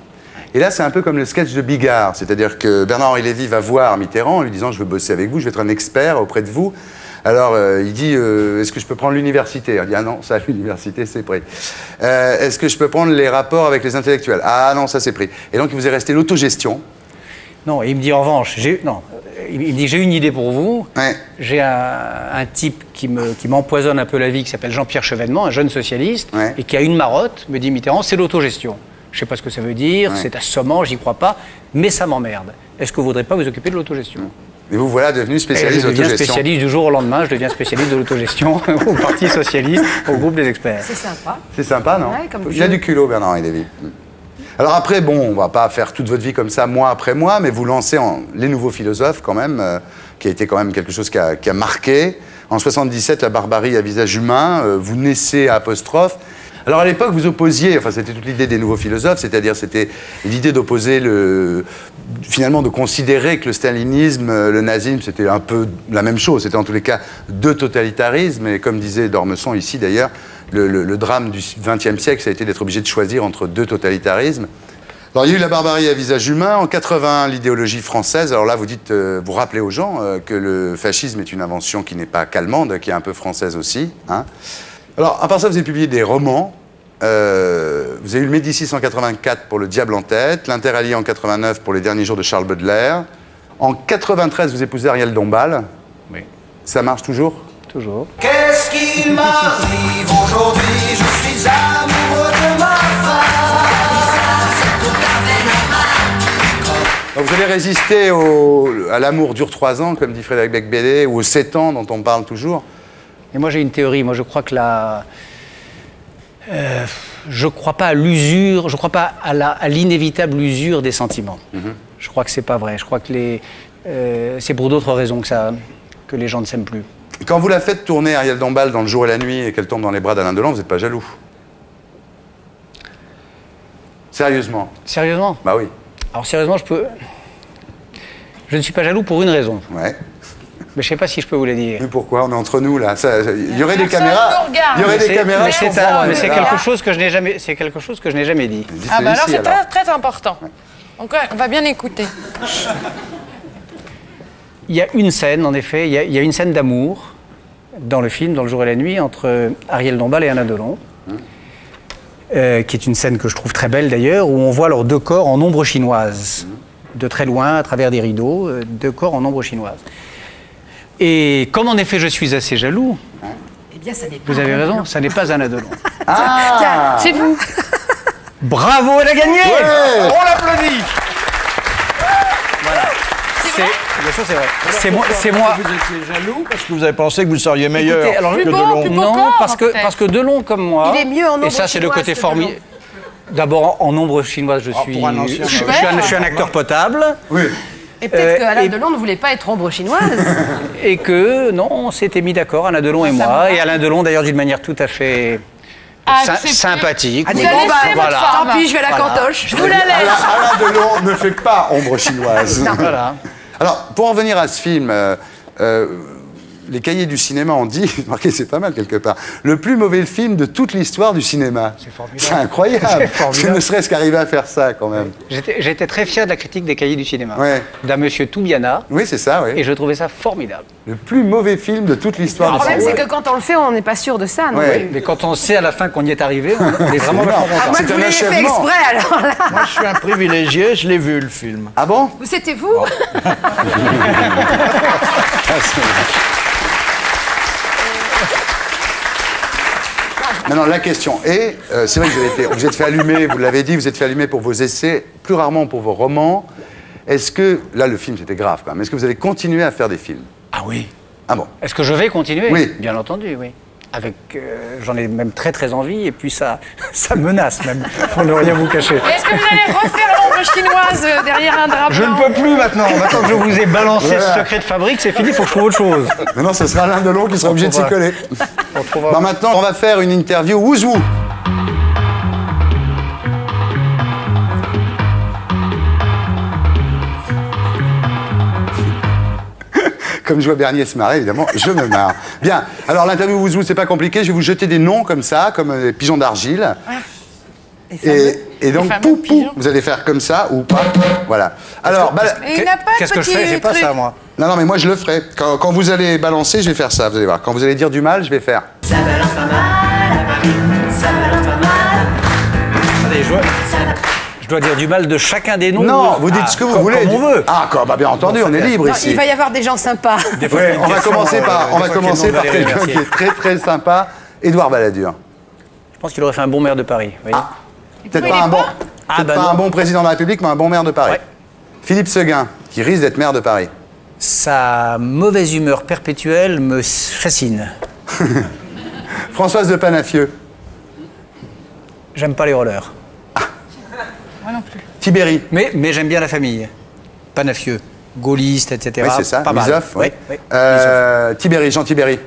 Et là, c'est un peu comme le sketch de Bigard. C'est-à-dire que Bernard-Henri Lévy va voir Mitterrand en lui disant « Je veux bosser avec vous, je vais être un expert auprès de vous ». Alors, il dit « Est-ce que je peux prendre l'université ?» Il dit « Ah non, ça, l'université, c'est pris. » Est-ce que je peux prendre les rapports avec les intellectuels ?»« Ah non, ça, c'est pris. » Et donc, il vous est resté l'autogestion. Non, il me dit en revanche, j'ai une idée pour vous. Ouais. J'ai un type qui m'empoisonne un peu la vie, qui s'appelle Jean-Pierre Chevènement, un jeune socialiste, ouais. Et qui a une marotte, me dit Mitterrand, c'est l'autogestion. Je ne sais pas ce que ça veut dire, ouais. C'est assommant, j'y crois pas, mais ça m'emmerde. Est-ce que vous ne voudrez pas vous occuper de l'autogestion ? Et vous voilà devenu spécialiste de l'autogestion. Je deviens spécialiste du jour au lendemain, je deviens spécialiste de l'autogestion au Parti Socialiste, au groupe des experts. C'est sympa. C'est sympa, non ? Ouais, il a du culot, Bernard-Henri Lévy. Alors après, bon, on ne va pas faire toute votre vie comme ça, mois après mois, mais vous lancez Les Nouveaux Philosophes, quand même, qui a été quand même quelque chose qui a marqué. En 77, La barbarie à visage humain, vous naissez à Apostrophe. Alors à l'époque, vous opposiez, enfin c'était toute l'idée des Nouveaux Philosophes, c'est-à-dire c'était l'idée d'opposer finalement de considérer que le stalinisme, le nazisme, c'était un peu la même chose, c'était en tous les cas deux totalitarismes, et comme disait d'Ormesson ici d'ailleurs, le drame du XXe siècle, ça a été d'être obligé de choisir entre deux totalitarismes. Alors il y a eu La barbarie à visage humain, en 81, l'idéologie française, alors là vous dites, vous rappelez aux gens que le fascisme est une invention qui n'est pas qu'allemande, qui est un peu française aussi, hein. Alors, à part ça, vous avez publié des romans. Vous avez eu le Médicis en 84 pour Le Diable en tête, l'Interallié en 89 pour Les derniers jours de Charles Baudelaire. En 93, vous épousez Arielle Dombasle. Oui. Ça marche toujours? Toujours. Qu'est-ce qui m'arrive aujourd'hui? Je suis amoureux de ma femme. Vous allez résister à l'amour dure 3 ans, comme dit Frédéric Becbédé, ou aux 7 ans dont on parle toujours. Et moi, j'ai une théorie. Moi, je crois que je ne crois pas à l'usure, je ne crois pas à l'inévitable usure des sentiments. Mm-hmm. Je crois que ce n'est pas vrai. Je crois que c'est pour d'autres raisons que les gens ne s'aiment plus. Quand vous la faites tourner, Arielle Dombasle, dans Le jour et la nuit, et qu'elle tombe dans les bras d'Alain Delon, vous n'êtes pas jaloux? Sérieusement? Sérieusement? Bah oui. Alors, sérieusement, je ne suis pas jaloux pour une raison. Ouais. Mais je ne sais pas si je peux vous le dire. Mais pourquoi? On est entre nous, là. Il y aurait des caméras. Il y aurait des caméras. Mais c'est quelque chose que je n'ai jamais, dit. Ah bah alors c'est très, très important. Ouais. Donc on va bien écouter. Il y a une scène, en effet, il y a une scène d'amour dans le film, dans Le jour et la nuit, entre Arielle Dombasle et Alain Delon, qui est une scène que je trouve très belle d'ailleurs, où on voit leurs deux corps en ombre chinoise, de très loin, à travers des rideaux, deux corps en ombre chinoise. Et comme en effet je suis assez jaloux, eh bien, ça n'est pas, vous avez raison, ça n'est pas Alain Delon. Ah, c'est vous. Bravo, elle a gagné. Ouais. On l'applaudit. Voilà. Bien sûr, c'est vrai. C'est moi. Vous étiez jaloux parce que vous avez pensé que vous seriez meilleur. Écoutez, alors, que Delon. Non, parce que Delon comme moi. Il est mieux en ombre. Et ça, c'est le côté formidable. D'abord, en ombre chinoise, je suis un acteur potable. Oui. Et peut-être qu'Alain Delon ne voulait pas être ombre chinoise. Et que, non, on s'était mis d'accord, Alain Delon et moi. Et Alain Delon, d'ailleurs, d'une manière tout à fait sympathique. Bon, voilà. Tant pis, je vais à la cantoche. Je vous la laisse. Alain Delon ne fait pas ombre chinoise. Voilà. Alors, pour en venir à ce film, les cahiers du cinéma ont dit, remarquez, c'est pas mal quelque part, le plus mauvais film de toute l'histoire du cinéma. C'est formidable. C'est incroyable. Je ne serait-ce qu'arriver à faire ça, quand même. J'étais très fier de la critique des cahiers du cinéma, ouais, d'un monsieur Toubiana. Oui, c'est ça, oui. Et je trouvais ça formidable. Le plus mauvais film de toute l'histoire du cinéma. Le problème, c'est que quand on le fait, on n'est pas sûr de ça, non? Ouais. Mais quand on sait à la fin qu'on y est arrivé, on est vraiment content. À moins que vous l'ayez fait exprès, alors là. Moi, je suis un privilégié, je l'ai vu, le film. Ah bon? C'était vous? Oh. Maintenant, la question est, c'est vrai que vous êtes fait allumer, vous l'avez dit, vous êtes fait allumer pour vos essais, plus rarement pour vos romans. Est-ce que, là le film c'était grave quand même, est-ce que vous allez continuer à faire des films? Ah oui. Ah bon? Est-ce que je vais continuer? Oui. Bien entendu, oui. Avec, j'en ai même très très envie, et puis ça menace même, pour ne rien vous cacher. Est-ce que vous allez refaire l'ombre chinoise derrière un drapeau? Je ne peux plus maintenant, maintenant que je vous ai balancé voilà, ce secret de fabrique, c'est fini, il faut que je trouve autre chose. Maintenant ce sera Alain Delon qui sera obligé de s'y coller. Bon, maintenant on va faire une interview ouzou. Comme je vois Bernier se marrer, évidemment, je me marre. Bien, alors l'interview vous c'est pas compliqué, je vais vous jeter des noms comme ça, comme des pigeons d'argile. Ouais. Et donc, poupou, vous allez faire comme ça, ou pas, voilà. Alors, qu'est-ce que je fais? J'ai pas ça, moi. Non, non, mais moi, je le ferai. Quand vous allez balancer, je vais faire ça, vous allez voir. Quand vous allez dire du mal, je vais faire. Ça balance pas mal à Paris, ça balance pas mal. Allez, je dois dire du mal de chacun des noms. Non, vous dites ce que vous voulez. Comme on veut. Ah, bah, bien entendu, on est libre ici. Il va y avoir des gens sympas. Des fois, on va commencer par quelqu'un qui est très très sympa, Édouard Balladur. Je pense qu'il aurait fait un bon maire de Paris. Ah, peut-être pas un bon, pas un bon président de la République, mais un bon maire de Paris. Ouais. Philippe Seguin, qui risque d'être maire de Paris. Sa mauvaise humeur perpétuelle me fascine. Françoise de Panafieux. J'aime pas les rollers. Moi non plus. Tiberi. Mais j'aime bien la famille. Panafieux, gaulliste, etc. Oui, c'est ça. Pas Misof, mal. Oui. Oui. Tiberi, Jean Tiberi.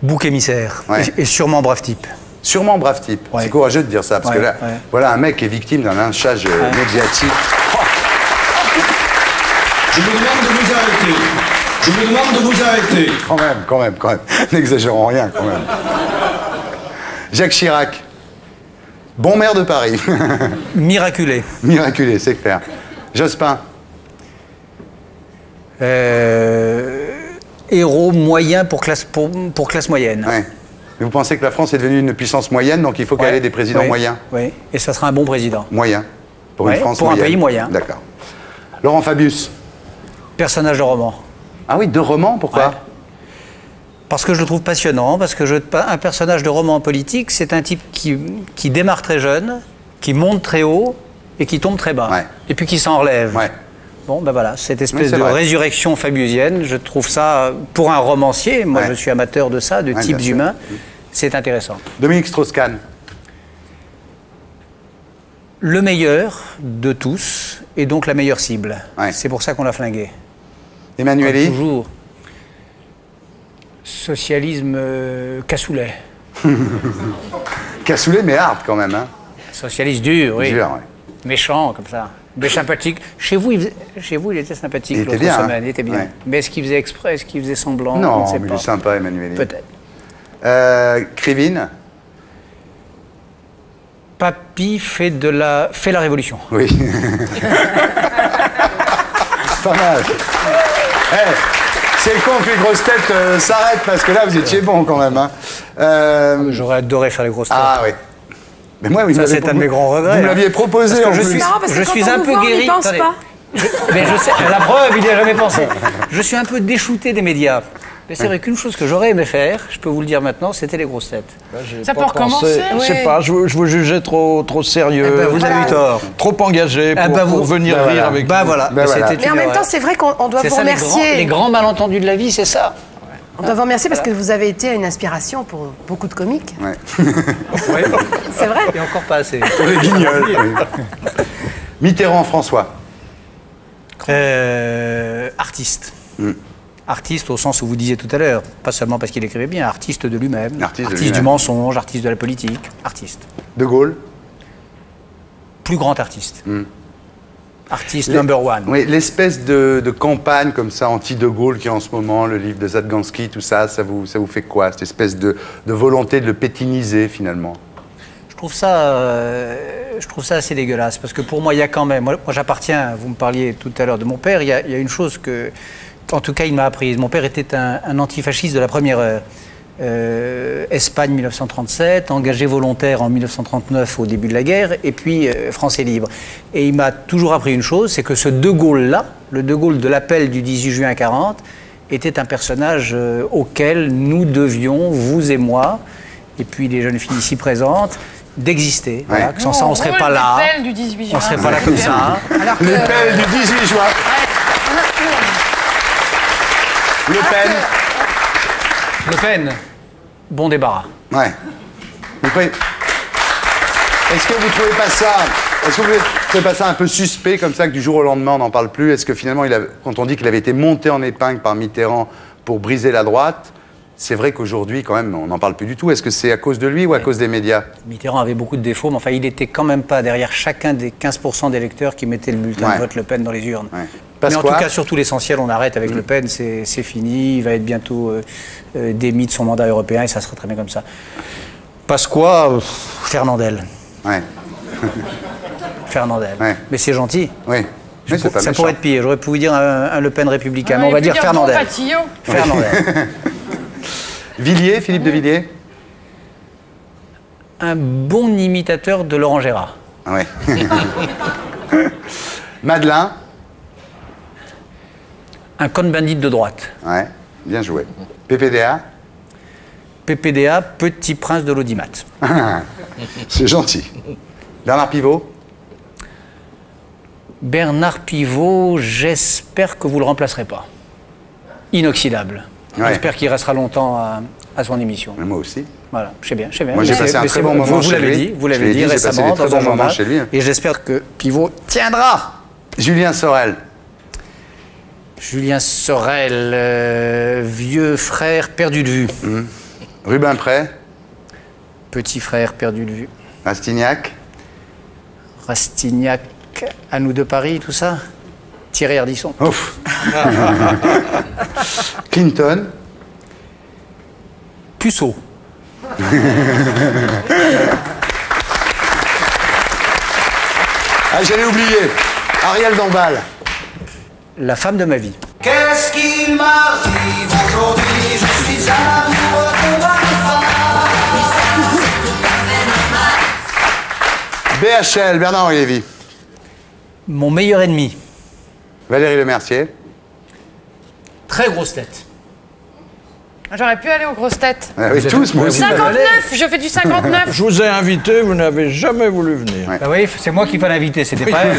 Bouc émissaire. Ouais. Et sûrement brave type. Sûrement brave type. Ouais. C'est courageux de dire ça, parce que là, voilà un mec qui est victime d'un lynchage médiatique. Oh. Je vous demande de vous arrêter. Je vous demande de vous arrêter. Quand même, quand même, quand même. N'exagérons rien, quand même. Jacques Chirac. Bon maire de Paris. Miraculé. Miraculé, c'est clair. Jospin. Héros moyen pour classe moyenne. Ouais. Vous pensez que la France est devenue une puissance moyenne, donc il faut qu'elle ait des présidents moyens. Oui, et ça sera un bon président. Moyen. Pour une France moyenne. Pour un pays moyen. D'accord. Laurent Fabius. Personnage de roman. Ah oui, de roman, pourquoi ? Parce que je le trouve passionnant, parce que un personnage de roman politique, c'est un type qui démarre très jeune, qui monte très haut et qui tombe très bas. Ouais. Et puis qui s'en relève. Ouais. Bon, ben voilà, cette espèce de résurrection fabiusienne, je trouve ça, pour un romancier, moi je suis amateur de ça, de types humains, c'est intéressant. Dominique Strauss-Kahn. Le meilleur de tous, et donc la meilleure cible. Ouais. C'est pour ça qu'on l'a flingué. Emmanueli. Toujours. Socialisme cassoulet. Cassoulet, mais hard quand même. Hein. Socialiste dur, oui. Dur, méchant, comme ça. Mais sympathique. Chez vous, il était sympathique l'autre semaine. Il était bien. Ouais. Mais est-ce qu'il faisait exprès? Est-ce qu'il faisait semblant? Non, on sait mais pas. Il est sympa, Emmanuel. Peut-être. Krivine. Papy fait la révolution. Oui. Pas mal. Hey. C'est le con que les grosses têtes s'arrêtent, parce que là, vous étiez bon quand même. Hein. J'aurais adoré faire les grosses têtes. Ah oui. Mais moi, ça, c'est un de mes grands regrets. Vous l'aviez proposé en plus. Je suis un peu guéri. Mais je sais, la preuve, il n'y a jamais pensé. Je suis un peu déchouté des médias. Mais c'est vrai qu'une chose que j'aurais aimé faire, je peux vous le dire maintenant, c'était les grosses têtes. Bah, ça pour commencer. Je sais pas, je vous jugeais trop sérieux. Eh ben, vous avez eu tort. Trop engagé pour venir rire avec vous. Voilà. Mais en même temps, c'est vrai qu'on doit vous remercier. Les grands malentendus de la vie, c'est ça. On doit vous remercier parce que vous avez été une inspiration pour beaucoup de comiques. Ouais. C'est vrai. Et encore pas assez. Pour les guignols. Mitterrand François. Artiste. Artiste au sens où vous disiez tout à l'heure, pas seulement parce qu'il écrivait bien, artiste de lui-même, artiste du mensonge, artiste de la politique, artiste. De Gaulle. Plus grand artiste. Artiste number one. Oui, l'espèce de campagne comme ça, anti-De Gaulle, qui est en ce moment, le livre de Zadgansky, tout ça, ça vous fait quoi? Cette espèce de volonté de le pétiniser, finalement? Je trouve ça assez dégueulasse, parce que pour moi, il y a quand même... Moi, j'appartiens, vous me parliez tout à l'heure de mon père, il y a une chose que... En tout cas, il m'a apprise. Mon père était un antifasciste de la première heure. Espagne 1937, engagé volontaire en 1939 au début de la guerre, et puis France est libre. Et il m'a toujours appris une chose, c'est que ce De Gaulle-là, le De Gaulle de l'appel du 18 juin 40, était un personnage auquel nous devions, vous et moi, et puis les jeunes filles ici présentes, d'exister. Ouais. Voilà, sans ça, on ne serait pas là. Les pelles du 18 juin. On ne serait pas là comme ça. Hein. Alors que... Les pelles du 18 juin. Ouais. Le Pen. Le Pen, bon débarras. Ouais. Est-ce que vous trouvez pas ça... Est-ce que vous trouvez pas ça un peu suspect, comme ça, que du jour au lendemain, on n'en parle plus? Est-ce que finalement, quand on dit qu'il avait été monté en épingle par Mitterrand pour briser la droite, c'est vrai qu'aujourd'hui, quand même, on n'en parle plus du tout. Est-ce que c'est à cause de lui ou à cause des médias? Mitterrand avait beaucoup de défauts, mais enfin, il n'était quand même pas derrière chacun des 15% d'électeurs qui mettaient le bulletin de vote Le Pen dans les urnes. Ouais. Mais en tout cas, surtout l'essentiel, on arrête avec Le Pen, c'est fini, il va être bientôt démis de son mandat européen et ça sera très bien comme ça. Pasqua, Fernandel. Ouais. Fernandel. Ouais. Mais c'est gentil. Oui. Mais c'est pas méchant. Ça pourrait être pire, j'aurais pu vous dire un Le Pen républicain, mais on va dire Fernandel. Fernandel. Villiers, Philippe de Villiers. Un bon imitateur de Laurent Gérard. Oui. Madeleine. Un con-bandit de droite. Ouais, bien joué. PPDA? PPDA, petit prince de l'audimat. C'est gentil. Bernard Pivot? Bernard Pivot, j'espère que vous ne le remplacerez pas. Inoxydable. Ouais. J'espère qu'il restera longtemps à son émission. Mais moi aussi. Voilà, je sais bien, je sais bien. Moi, j'ai passé un très bon moment chez lui. Vous l'avez dit récemment, dans un moment chez lui. Et j'espère que Pivot tiendra. Julien Sorel. Julien Sorel, vieux frère perdu de vue. Mmh. Rubin Pré. Petit frère perdu de vue. Rastignac. Rastignac, à nous de Paris, tout ça. Thierry Ardisson. Ouf. Clinton. Puceau. Ah, j'allais oublier. Arielle Dombasle. La femme de ma vie. Qu'est-ce qui m'arrive aujourd'hui? Je suis amoureux de ma femme. C'est tout à fait normal. BHL, Bernard-Henri Lévy. Mon meilleur ennemi. Valérie Lemercier. Très grosse tête. J'aurais pu aller aux grosses têtes. Ah oui, tous, moi aussi. 59, je fais du 59. Je vous ai invité, vous n'avez jamais voulu venir. Ouais. Bah oui, c'est moi qui vais l'inviter, c'était pas elle.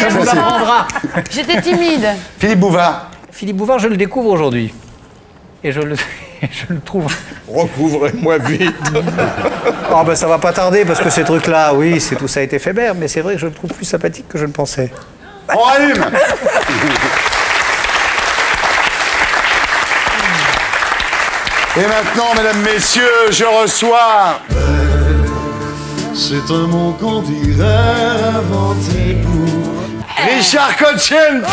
Ça vous apprendra. J'étais timide. Philippe Bouvard. Philippe Bouvard, je le découvre aujourd'hui. Et je le trouve... Recouvrez-moi vite. Oh ben ça va pas tarder, parce que ces trucs-là, oui, tout ça a été éphémère, mais c'est vrai que je le trouve plus sympathique que je ne pensais. On rallume. Et maintenant, mesdames, messieurs, je reçois... C'est un mot qu'on dirait inventé pour... Richard Cocciante.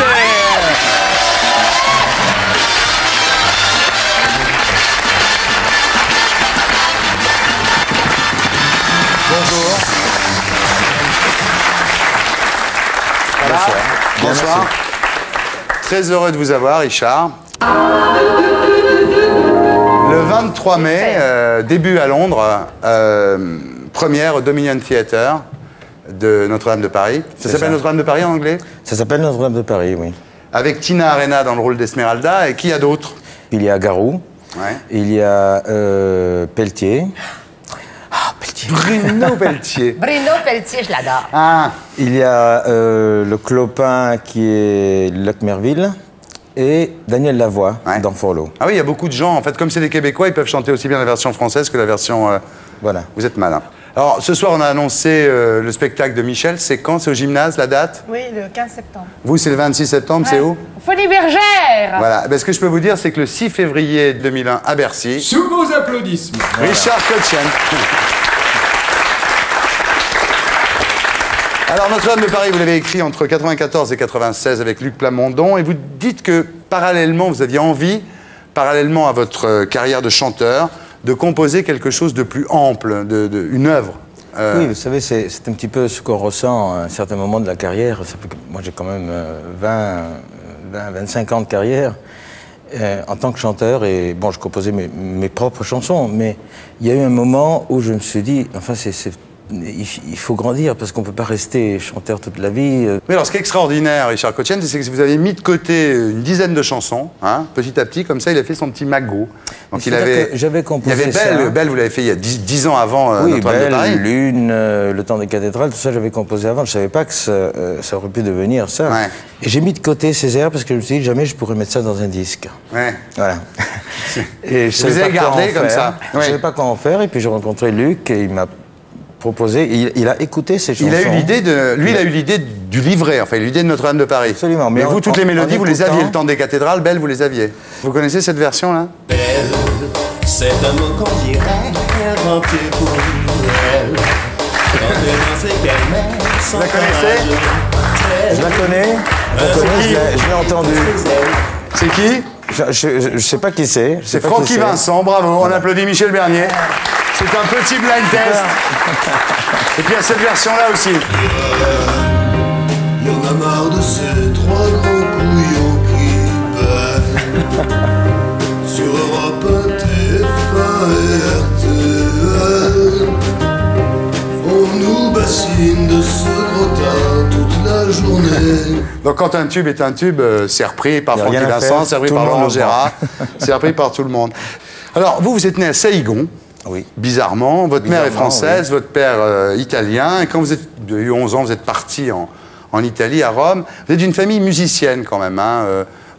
Bonjour. Voilà. Bonsoir. Très heureux de vous avoir, Richard. Le 23 mai, début à Londres, première au Dominion Theatre de Notre-Dame de Paris. Ça s'appelle Notre-Dame de Paris en anglais? Ça s'appelle Notre-Dame de Paris, oui. Avec Tina Arena dans le rôle d'Esmeralda, et qui a d'autres? Il y a Garou, il y a Pelletier. Ah, Pelletier. Bruno Pelletier. Bruno Pelletier, je l'adore. Ah. Il y a le clopin qui est Luc Merville. Et Daniel Lavoie dans Forlot. Ah oui, il y a beaucoup de gens. En fait, comme c'est des Québécois, ils peuvent chanter aussi bien la version française que la version... Voilà. Vous êtes malin. Alors, ce soir, on a annoncé le spectacle de Michel. C'est quand? C'est au gymnase, la date? Oui, le 15 septembre. Vous, c'est le 26 septembre, c'est où? Folie Bergère. Voilà. Ben, ce que je peux vous dire, c'est que le 6 février 2001, à Bercy... Sous vos applaudissements. Richard Cocciante. Alors, Notre-Dame de Paris, vous l'avez écrit entre 94 et 96 avec Luc Plamondon, et vous dites que, parallèlement, vous aviez envie, parallèlement à votre carrière de chanteur, de composer quelque chose de plus ample, une œuvre. Oui, vous savez, c'est un petit peu ce qu'on ressent à un certain moment de la carrière. Moi, j'ai quand même 25 ans de carrière en tant que chanteur. Et bon, je composais mes propres chansons, mais il y a eu un moment où je me suis dit, enfin, il faut grandir parce qu'on ne peut pas rester chanteur toute la vie. Mais alors, ce qui est extraordinaire, Richard Cocciante, c'est que vous avez mis de côté une dizaine de chansons, hein, petit à petit, comme ça, il a fait son petit magot. Donc, j'avais composé ça. Il y avait Belle, hein. Belle, vous l'avez fait il y a 10 ans avant Notre-Dame de Paris. Lune, Le Temps des cathédrales, tout ça, j'avais composé avant. Je ne savais pas que ça aurait pu devenir ça. Ouais. Et j'ai mis de côté ces airs parce que je me suis dit, jamais je pourrais mettre ça dans un disque. Ouais. Voilà. Et je les ai gardés comme ça. Ouais. Je ne savais pas quoi en faire. Et puis, j'ai rencontré Luc et il m'a proposé, il a écouté ces chansons. Il a eu l'idée de, lui, il a eu l'idée du livret, enfin l'idée de Notre-Dame de Paris. Absolument. Mais vous, toutes les mélodies, vous les aviez. Le Temps des cathédrales, Belle, vous les aviez. Vous connaissez cette version-là? Belle, c'est un mot qu'on dirait inventé pour elle. Vous la connaissez? Je la connais. Je l'ai entendue. C'est qui? Je ne sais pas qui c'est. C'est Francky Vincent, bravo. Voilà. On applaudit Michèle Bernier. C'est un petit blind test. Et puis il y a cette version-là aussi. Il y en a marre de ces trois gros couillons qui pèlent sur Europe, TF1 et RTL. On nous bassine de ce gros tas toute la journée. Donc quand un tube est un tube, c'est repris par Francky Vincent, c'est repris par Laurent Gérard, c'est repris par tout le monde. Alors vous, vous êtes né à Saïgon. Oui. Bizarrement, votre mère est française, oui. Votre père italien, et quand vous avez eu 11 ans, vous êtes parti en Italie, à Rome. Vous êtes d'une famille musicienne quand même. Hein,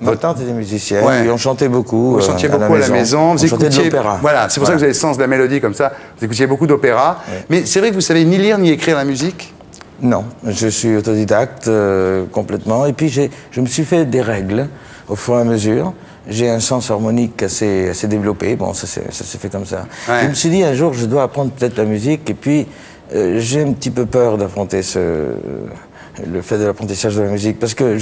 votre tante était musicienne, ouais. Et on chantait beaucoup. Vous chantiez beaucoup à la maison. Vous écoutiez de l'opéra. Voilà, c'est pour ça que vous avez le sens de la mélodie comme ça. Vous écoutiez beaucoup d'opéra. Ouais. Mais c'est vrai que vous savez ni lire ni écrire la musique? Non, je suis autodidacte complètement. Et puis je me suis fait des règles au fur et à mesure. J'ai un sens harmonique assez développé, bon, ça s'est fait comme ça. Ouais. Je me suis dit, un jour, je dois apprendre peut-être la musique, et puis j'ai un petit peu peur d'affronter le fait de l'apprentissage de la musique, parce que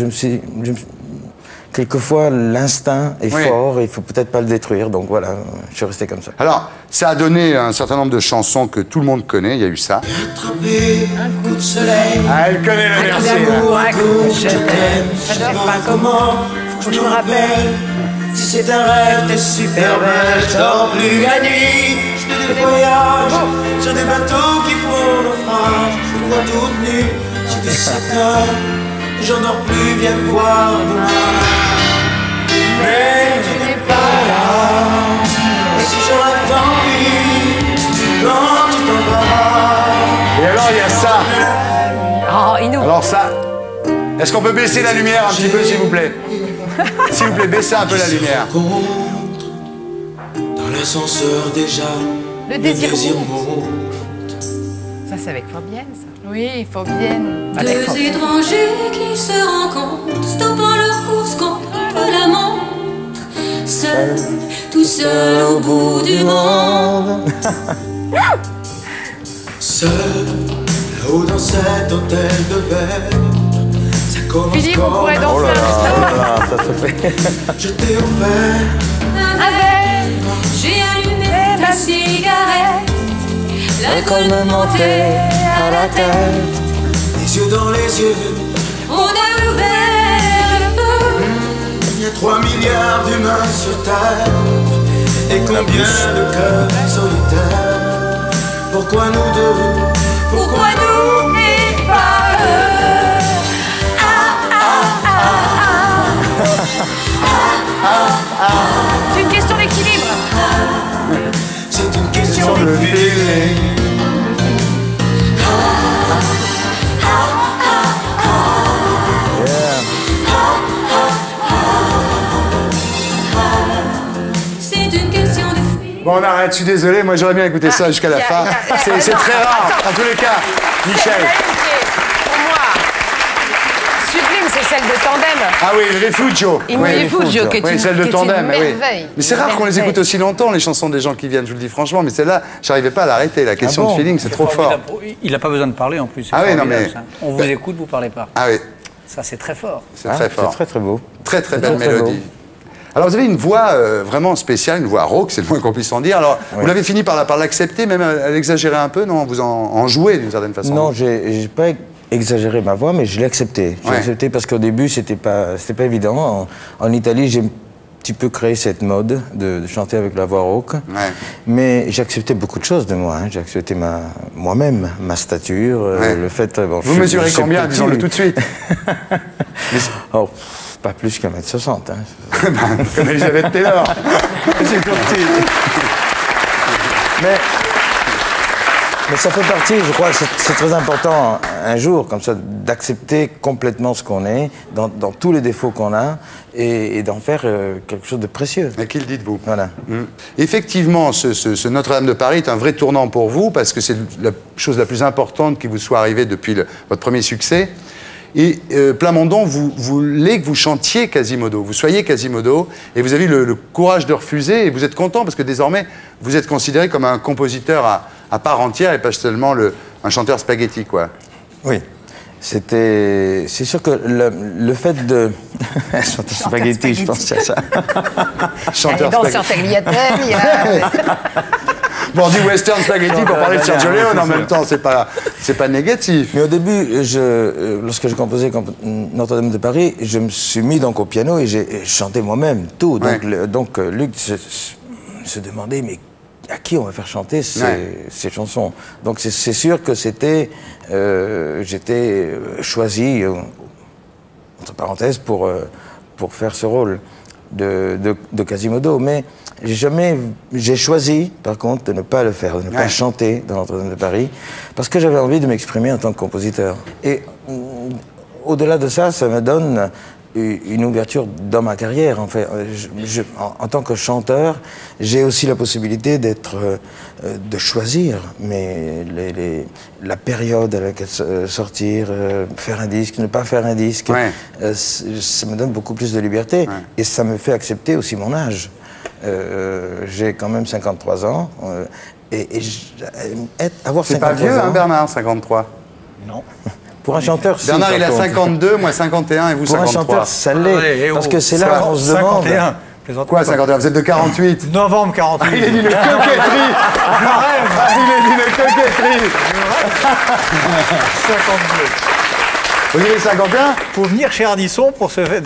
quelquefois, l'instinct est fort, et il faut peut-être pas le détruire, donc voilà, je suis resté comme ça. Alors, ça a donné un certain nombre de chansons que tout le monde connaît, il y a eu ça. Un coup de soleil, elle connaît la merci. Un coup je t'aime, j'adore pas comment, faut que je me rappelle. Si c'est un rêve, t'es super belle, je dors plus la nuit. Je fais des voyages sur des bateaux qui font naufrage. Je me vois toute nue, j'ai des 7 heures, j'en dors plus, viens me voir demain. Mais tu n'es pas là, et si j'en rêve, tant pis, quand tu t'en vas. Et alors il y a ça. Alors ça, est-ce qu'on peut baisser la lumière un petit peu, s'il vous plaît? S'il vous plaît, baissez un peu la lumière. Dans l'ascenseur déjà, le désir monte. Ça, c'est avec Fabienne, ça. Oui, Fabienne. Deux étrangers qui se rencontrent, stoppant leur course contre la montre. Seul, tout seul au bout du monde. Seul, là-haut dans cette hôtel de verre. Philippe, vous pourrez danser. Oh là là, ça se fait. Je t'ai offert un verre, j'ai allumé ma cigarette. L'alcool me montait à la tête. Les yeux dans les yeux, on a ouvert le feu. Il y a 3 milliards d'humains sur terre. Et combien de cœurs solitaires. Pourquoi nous deux? Pourquoi nous et pas eux? C'est une question d'équilibre. C'est une question de feeling. C'est une question de feeling. Bon, on arrête, je suis désolé, moi j'aurais bien écouté ça jusqu'à la fin. C'est très rare, en tous les cas, Michel. Pour moi, sublime, c'est ça. celle de Tandem. Ah oui, le Refugio. Il oui, Refugio, qui est une, oui, celle de Tandem, oui. Mais c'est rare qu'on les écoute aussi longtemps, les chansons des gens qui viennent, je vous le dis franchement, mais celle-là, j'arrivais pas à l'arrêter. La question de feeling, c'est trop fort. Il n'a pas besoin de parler en plus. Ah oui, non mais. On vous écoute, vous parlez pas. Ah oui. Ça, c'est très fort. C'est très fort. C'est très très beau. Très très belle mélodie. Alors vous avez une voix vraiment spéciale, une voix rauque, c'est le moins qu'on puisse en dire. Alors oui. Vous l'avez fini par l'accepter, même à l'exagérer un peu, non? Vous en jouez d'une certaine façon. Non, j'ai pas exagéré ma voix, mais je l'ai acceptée. Je l'ai acceptée parce qu'au début, c'était pas évident. En Italie, j'ai un petit peu créé cette mode de chanter avec la voix rauque. Ouais. Mais j'acceptais beaucoup de choses de moi. Hein. J'ai accepté moi-même, ma stature, le fait... Bon, vous mesurez combien? Disons-le tout de suite. Oh. Pas plus qu'un 1m60, hein. Comme Elisabeth Taylor. C'est tout petit. Mais ça fait partie, je crois que c'est très important un jour, comme ça, d'accepter complètement ce qu'on est, dans tous les défauts qu'on a, et d'en faire quelque chose de précieux. À qui le dites-vous? Voilà. Mmh. Effectivement, ce Notre-Dame de Paris est un vrai tournant pour vous, parce que c'est la chose la plus importante qui vous soit arrivée depuis votre premier succès. Et Plamondon, vous voulez que vous chantiez Quasimodo, vous soyez Quasimodo, et vous avez le courage de refuser, et vous êtes content parce que désormais, vous êtes considéré comme un compositeur à part entière et pas seulement un chanteur spaghetti, quoi. Oui, c'était... C'est sûr que le fait de... chanteur spaghetti, je pense à ça. Chanteur spaghetti. Sur Tagliatelle, il y a... Bon, on dit western spaghetti pour parler de Sergio Leone en même temps, c'est pas négatif. Mais au début, lorsque je composais Notre-Dame de Paris, je me suis mis donc au piano et j'ai chanté moi-même tout. Donc, Luc se demandait, mais à qui on va faire chanter ces chansons? Donc c'est sûr que c'était... J'étais choisi, entre parenthèses, pour faire ce rôle de Quasimodo, mais... J'ai choisi, par contre, de ne pas le faire, de ne pas chanter dans l'Entre-Dame de Paris, parce que j'avais envie de m'exprimer en tant que compositeur. Et au-delà de ça, ça me donne une ouverture dans ma carrière. En fait, en tant que chanteur, j'ai aussi la possibilité de choisir mais la période à laquelle sortir, faire un disque, ne pas faire un disque. Ouais. Ça me donne beaucoup plus de liberté et ça me fait accepter aussi mon âge. J'ai quand même 53 ans avoir 53 ans... C'est pas vieux, hein, Bernard, 53? Non. Pour un chanteur, Bernard, il a 52, moi 51 et vous 53. Pour un chanteur, ça l'est, parce que c'est là qu'on se demande... 51. Quoi, 51? Vous êtes de 48? Novembre 48. Il a dit une coquetterie. Je rêve. Il a dit une coquetterie. 52. Vous avez 51? Faut venir chez Ardisson pour se faire...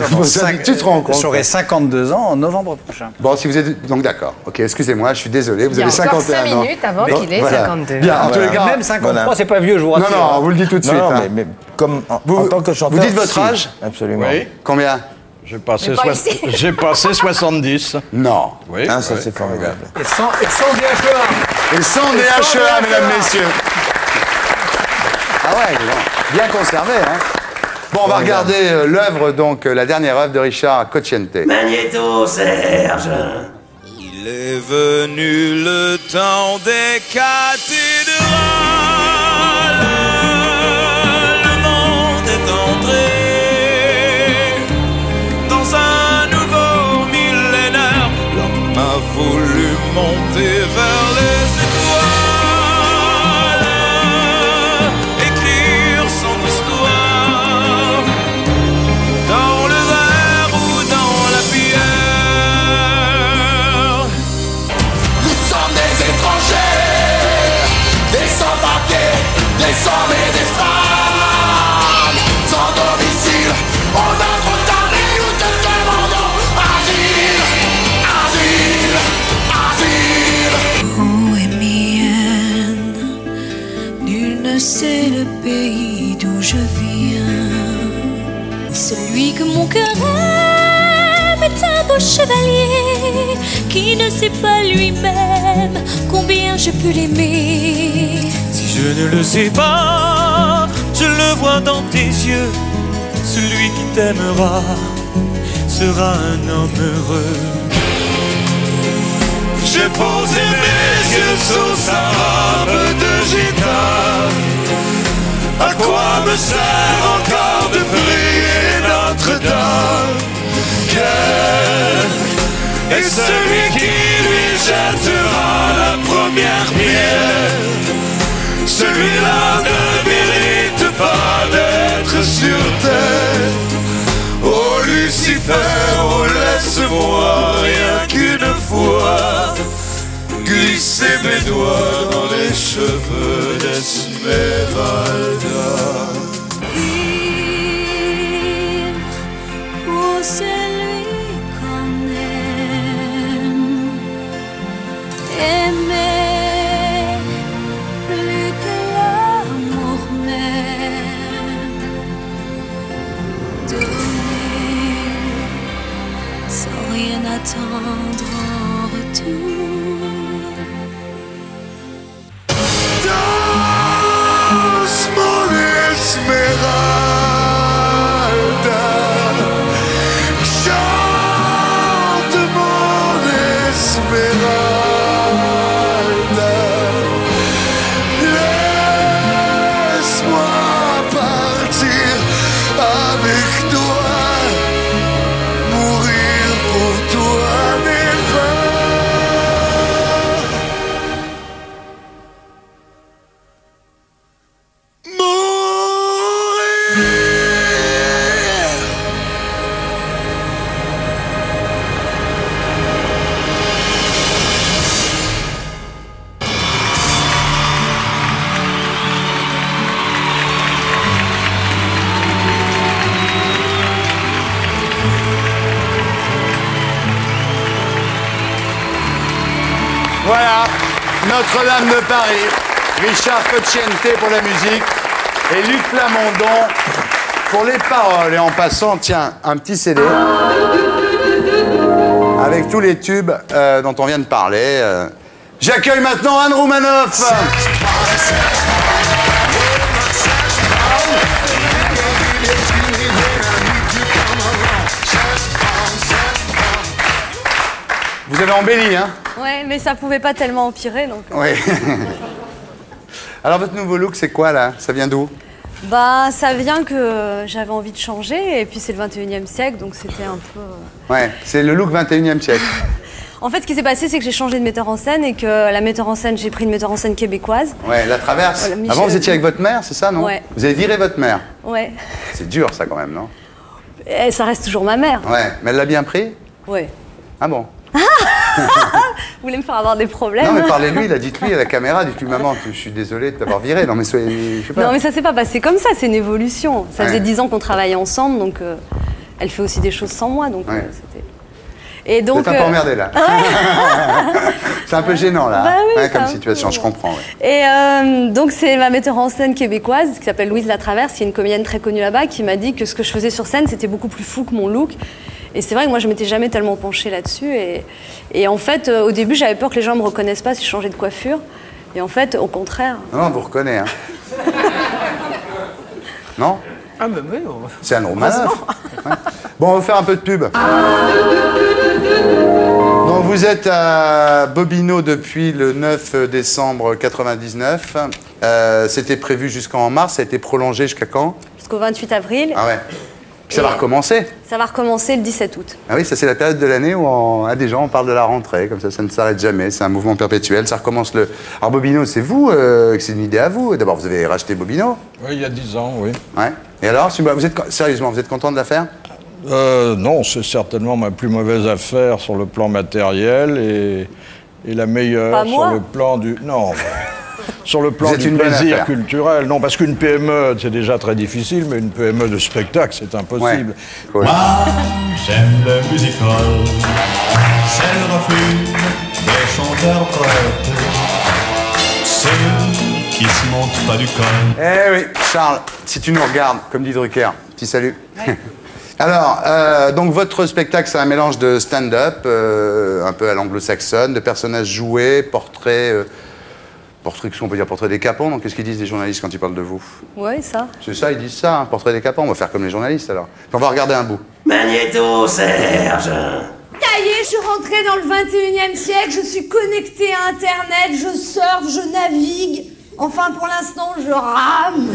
Tu te rends compte? J'aurai 52 ans en novembre prochain. Bon, si vous êtes... Donc d'accord. Ok, excusez-moi, je suis désolé, vous avez 51 ans. Il y a encore 5 minutes avant qu'il ait 52. Bien, en tous les cas... Même 53, c'est pas vieux, je vous rassure. Non, non, on vous le dit tout de suite. Non, mais comme en tant que chanteur... Vous dites votre âge? Absolument. Combien? J'ai passé 70. Non. Oui. Ça, c'est formidable. Et sans DHEA. Et sans DHEA, mesdames, messieurs. Ah ouais, bien conservé, hein. Bon, on va regarder l'œuvre, donc, la dernière œuvre de Richard Cocciante. Magnéto Serge. Il est venu le temps des cathédrales. Le monde est entré dans un nouveau millénaire. L'homme a voulu monter vers les étoiles. Des hommes et des femmes sans domicile, on a trop tard et nous te demandons asile, asile, asile. Où est Mienne? Nul ne sait le pays d'où je viens. Celui que mon cœur rêve est un beau chevalier qui ne sait pas lui-même combien je peux l'aimer. Je ne le sais pas, je le vois dans tes yeux. Celui qui t'aimera sera un homme heureux. J'ai posé mes yeux sous sa robe de gitane. À quoi me sert encore de prier notre Et celui qui lui jettera la première pierre, celui-là ne mérite pas d'être sur terre. Ô Lucifer, oh laisse-moi rien qu'une fois glisser mes doigts dans les cheveux d'Esmeralda. Dire pour celui qu'on aime, aimer plus que l'amour même, donner sans rien attendre en retour. Voilà, Notre-Dame de Paris, Richard Cocciante pour la musique et Luc Plamondon pour les paroles. Et en passant, tiens, un petit CD avec tous les tubes dont on vient de parler. J'accueille maintenant Anne Roumanoff. Vous avez embelli, hein? Ouais, mais ça pouvait pas tellement empirer, donc... Oui. Alors, votre nouveau look, c'est quoi, là? Ça vient d'où? Bah, ça vient que j'avais envie de changer, et puis c'est le 21e siècle, donc c'était un peu... Ouais, c'est le look 21e siècle. En fait, ce qui s'est passé, c'est que j'ai changé de metteur en scène, et que la metteur en scène, j'ai pris une metteur en scène québécoise. Ouais, la Traverse. Voilà, Michel... Avant, vous étiez avec votre mère, c'est ça, non? Ouais. Vous avez viré votre mère? Ouais. C'est dur, ça, quand même, non? Et ça reste toujours ma mère. Ouais, mais elle l'a bien pris? Ouais. Ah bon? Vous voulez me faire avoir des problèmes? Non mais parlez-lui, dites-lui à la caméra, dites-lui maman, je suis désolée de t'avoir viré. Non mais soyez, je sais pas. Non mais ça s'est pas passé comme ça, c'est une évolution. Ça faisait 10 ans qu'on travaillait ensemble, donc elle fait aussi des choses sans moi, donc c'était... Et donc, vous êtes un peu emmerdé là. C'est un peu gênant là, bah, oui, comme situation, je comprends. Ouais. Et donc c'est ma metteur en scène québécoise qui s'appelle Louise La Traverse, qui est une comédienne très connue là-bas, qui m'a dit que ce que je faisais sur scène c'était beaucoup plus fou que mon look. Et c'est vrai que moi, je m'étais jamais tellement penchée là-dessus. Et en fait, au début, j'avais peur que les gens me reconnaissent pas si je changeais de coiffure. Et en fait, au contraire... Non, on vous reconnaît, hein. Non? Ah ben oui, on... C'est un Roumanoff. Ouais. Bon, on va faire un peu de pub. Donc, vous êtes à Bobino depuis le 9 décembre 99. C'était prévu jusqu'en mars. Ça a été prolongé jusqu'à quand? Jusqu'au 28 avril. Ah ouais. Ça va recommencer? Ça va recommencer le 17 août. Ah oui, ça c'est la période de l'année où des gens, on parle de la rentrée, comme ça, ça ne s'arrête jamais, c'est un mouvement perpétuel, ça recommence le... Alors Bobino, c'est vous, c'est une idée à vous. D'abord, vous avez racheté Bobino? Oui, il y a 10 ans, oui. Ouais. Et alors, vous êtes... sérieusement, vous êtes content de l'affaire? Non, c'est certainement ma plus mauvaise affaire sur le plan matériel et la meilleure sur le plan du... Non. Sur le plan du plaisir culturel, non, parce qu'une PME, c'est déjà très difficile, mais une PME de spectacle, c'est impossible. Ouais. Cool. Moi, j'aime le musical, c'est le refuge des chanteurs prêts, ceux qui se montent pas du col. Eh oui, Charles, si tu nous regardes, comme dit Drucker, petit salut. Ouais. Alors, donc votre spectacle, c'est un mélange de stand-up, un peu à l'anglo-saxonne, de personnages joués, portraits... on peut dire portrait des capons, donc qu'est-ce qu'ils disent les journalistes quand ils parlent de vous? Ouais, ça. C'est ça, ils disent ça, hein, portrait des capons, on va faire comme les journalistes alors. Puis on va regarder un bout. Magnéto, Serge! Ça y est, je suis rentrée dans le 21e siècle, je suis connectée à Internet, je surfe, je navigue, enfin pour l'instant je rame.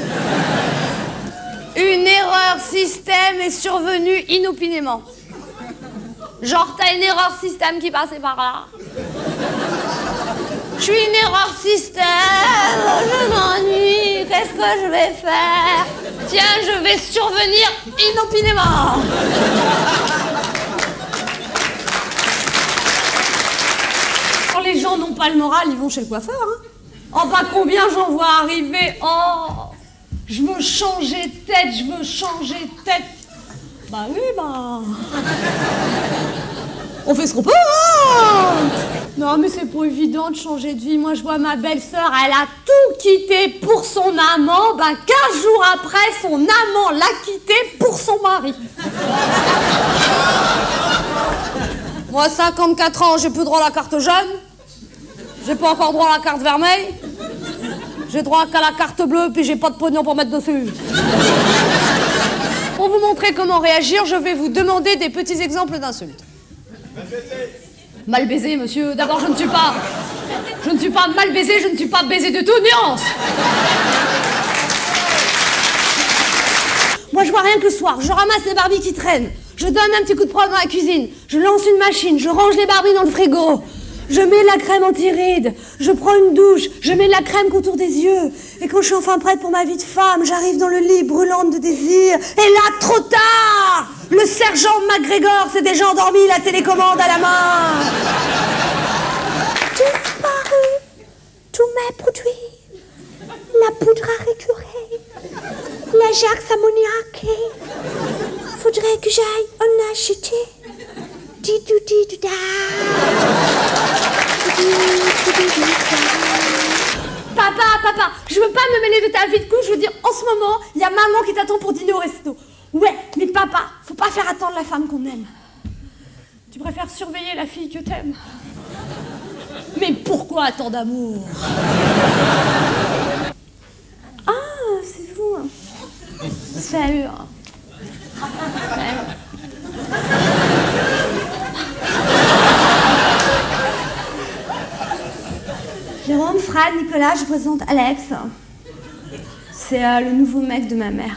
Une erreur système est survenue inopinément. Genre, t'as une erreur système qui passait par là. Je suis une erreur système, je m'ennuie, qu'est-ce que je vais faire? Tiens, je vais survenir inopinément. Quand les gens n'ont pas le moral, ils vont chez le coiffeur. Hein. Oh, bah combien j'en vois arriver. Oh, je veux changer de tête, je veux changer de tête. Bah oui, bah... On fait ce qu'on peut, hein. Non, mais c'est pas évident de changer de vie. Moi, je vois ma belle-sœur, elle a tout quitté pour son amant. Ben, 15 jours après, son amant l'a quitté pour son mari. Moi, 54 ans, j'ai plus droit à la carte jaune. J'ai pas encore droit à la carte vermeille. J'ai droit qu'à la carte bleue, puis j'ai pas de pognon pour mettre dessus. Pour vous montrer comment réagir, je vais vous demander des petits exemples d'insultes. Mal baisé, monsieur. D'abord, je ne suis pas mal baisé, je ne suis pas baisé du tout, nuance. Moi, je vois rien que le soir. Je ramasse les barbies qui traînent. Je donne un petit coup de poing dans la cuisine. Je lance une machine. Je range les barbies dans le frigo. Je mets de la crème anti-rides. Je prends une douche. Je mets de la crème contour des yeux. Et quand je suis enfin prête pour ma vie de femme, j'arrive dans le lit brûlante de désir. Et là, trop tard! Le sergent MacGregor s'est déjà endormi, la télécommande à la main. Disparu tous mes produits. La poudre à récurer, l'ajax ammoniaque. Faudrait que j'aille en acheter. Didou-didou-da. Papa, je veux pas me mêler de ta vie de couple, je veux dire, en ce moment, il y a maman qui t'attend pour dîner au resto. Ouais, mais papa, faut pas faire attendre la femme qu'on aime. Tu préfères surveiller la fille que t'aimes. Mais pourquoi tant d'amour? Ah, c'est vous, hein. Salut, hein. Jérôme, Fran, Nicolas, je présente Alex. C'est le nouveau mec de ma mère.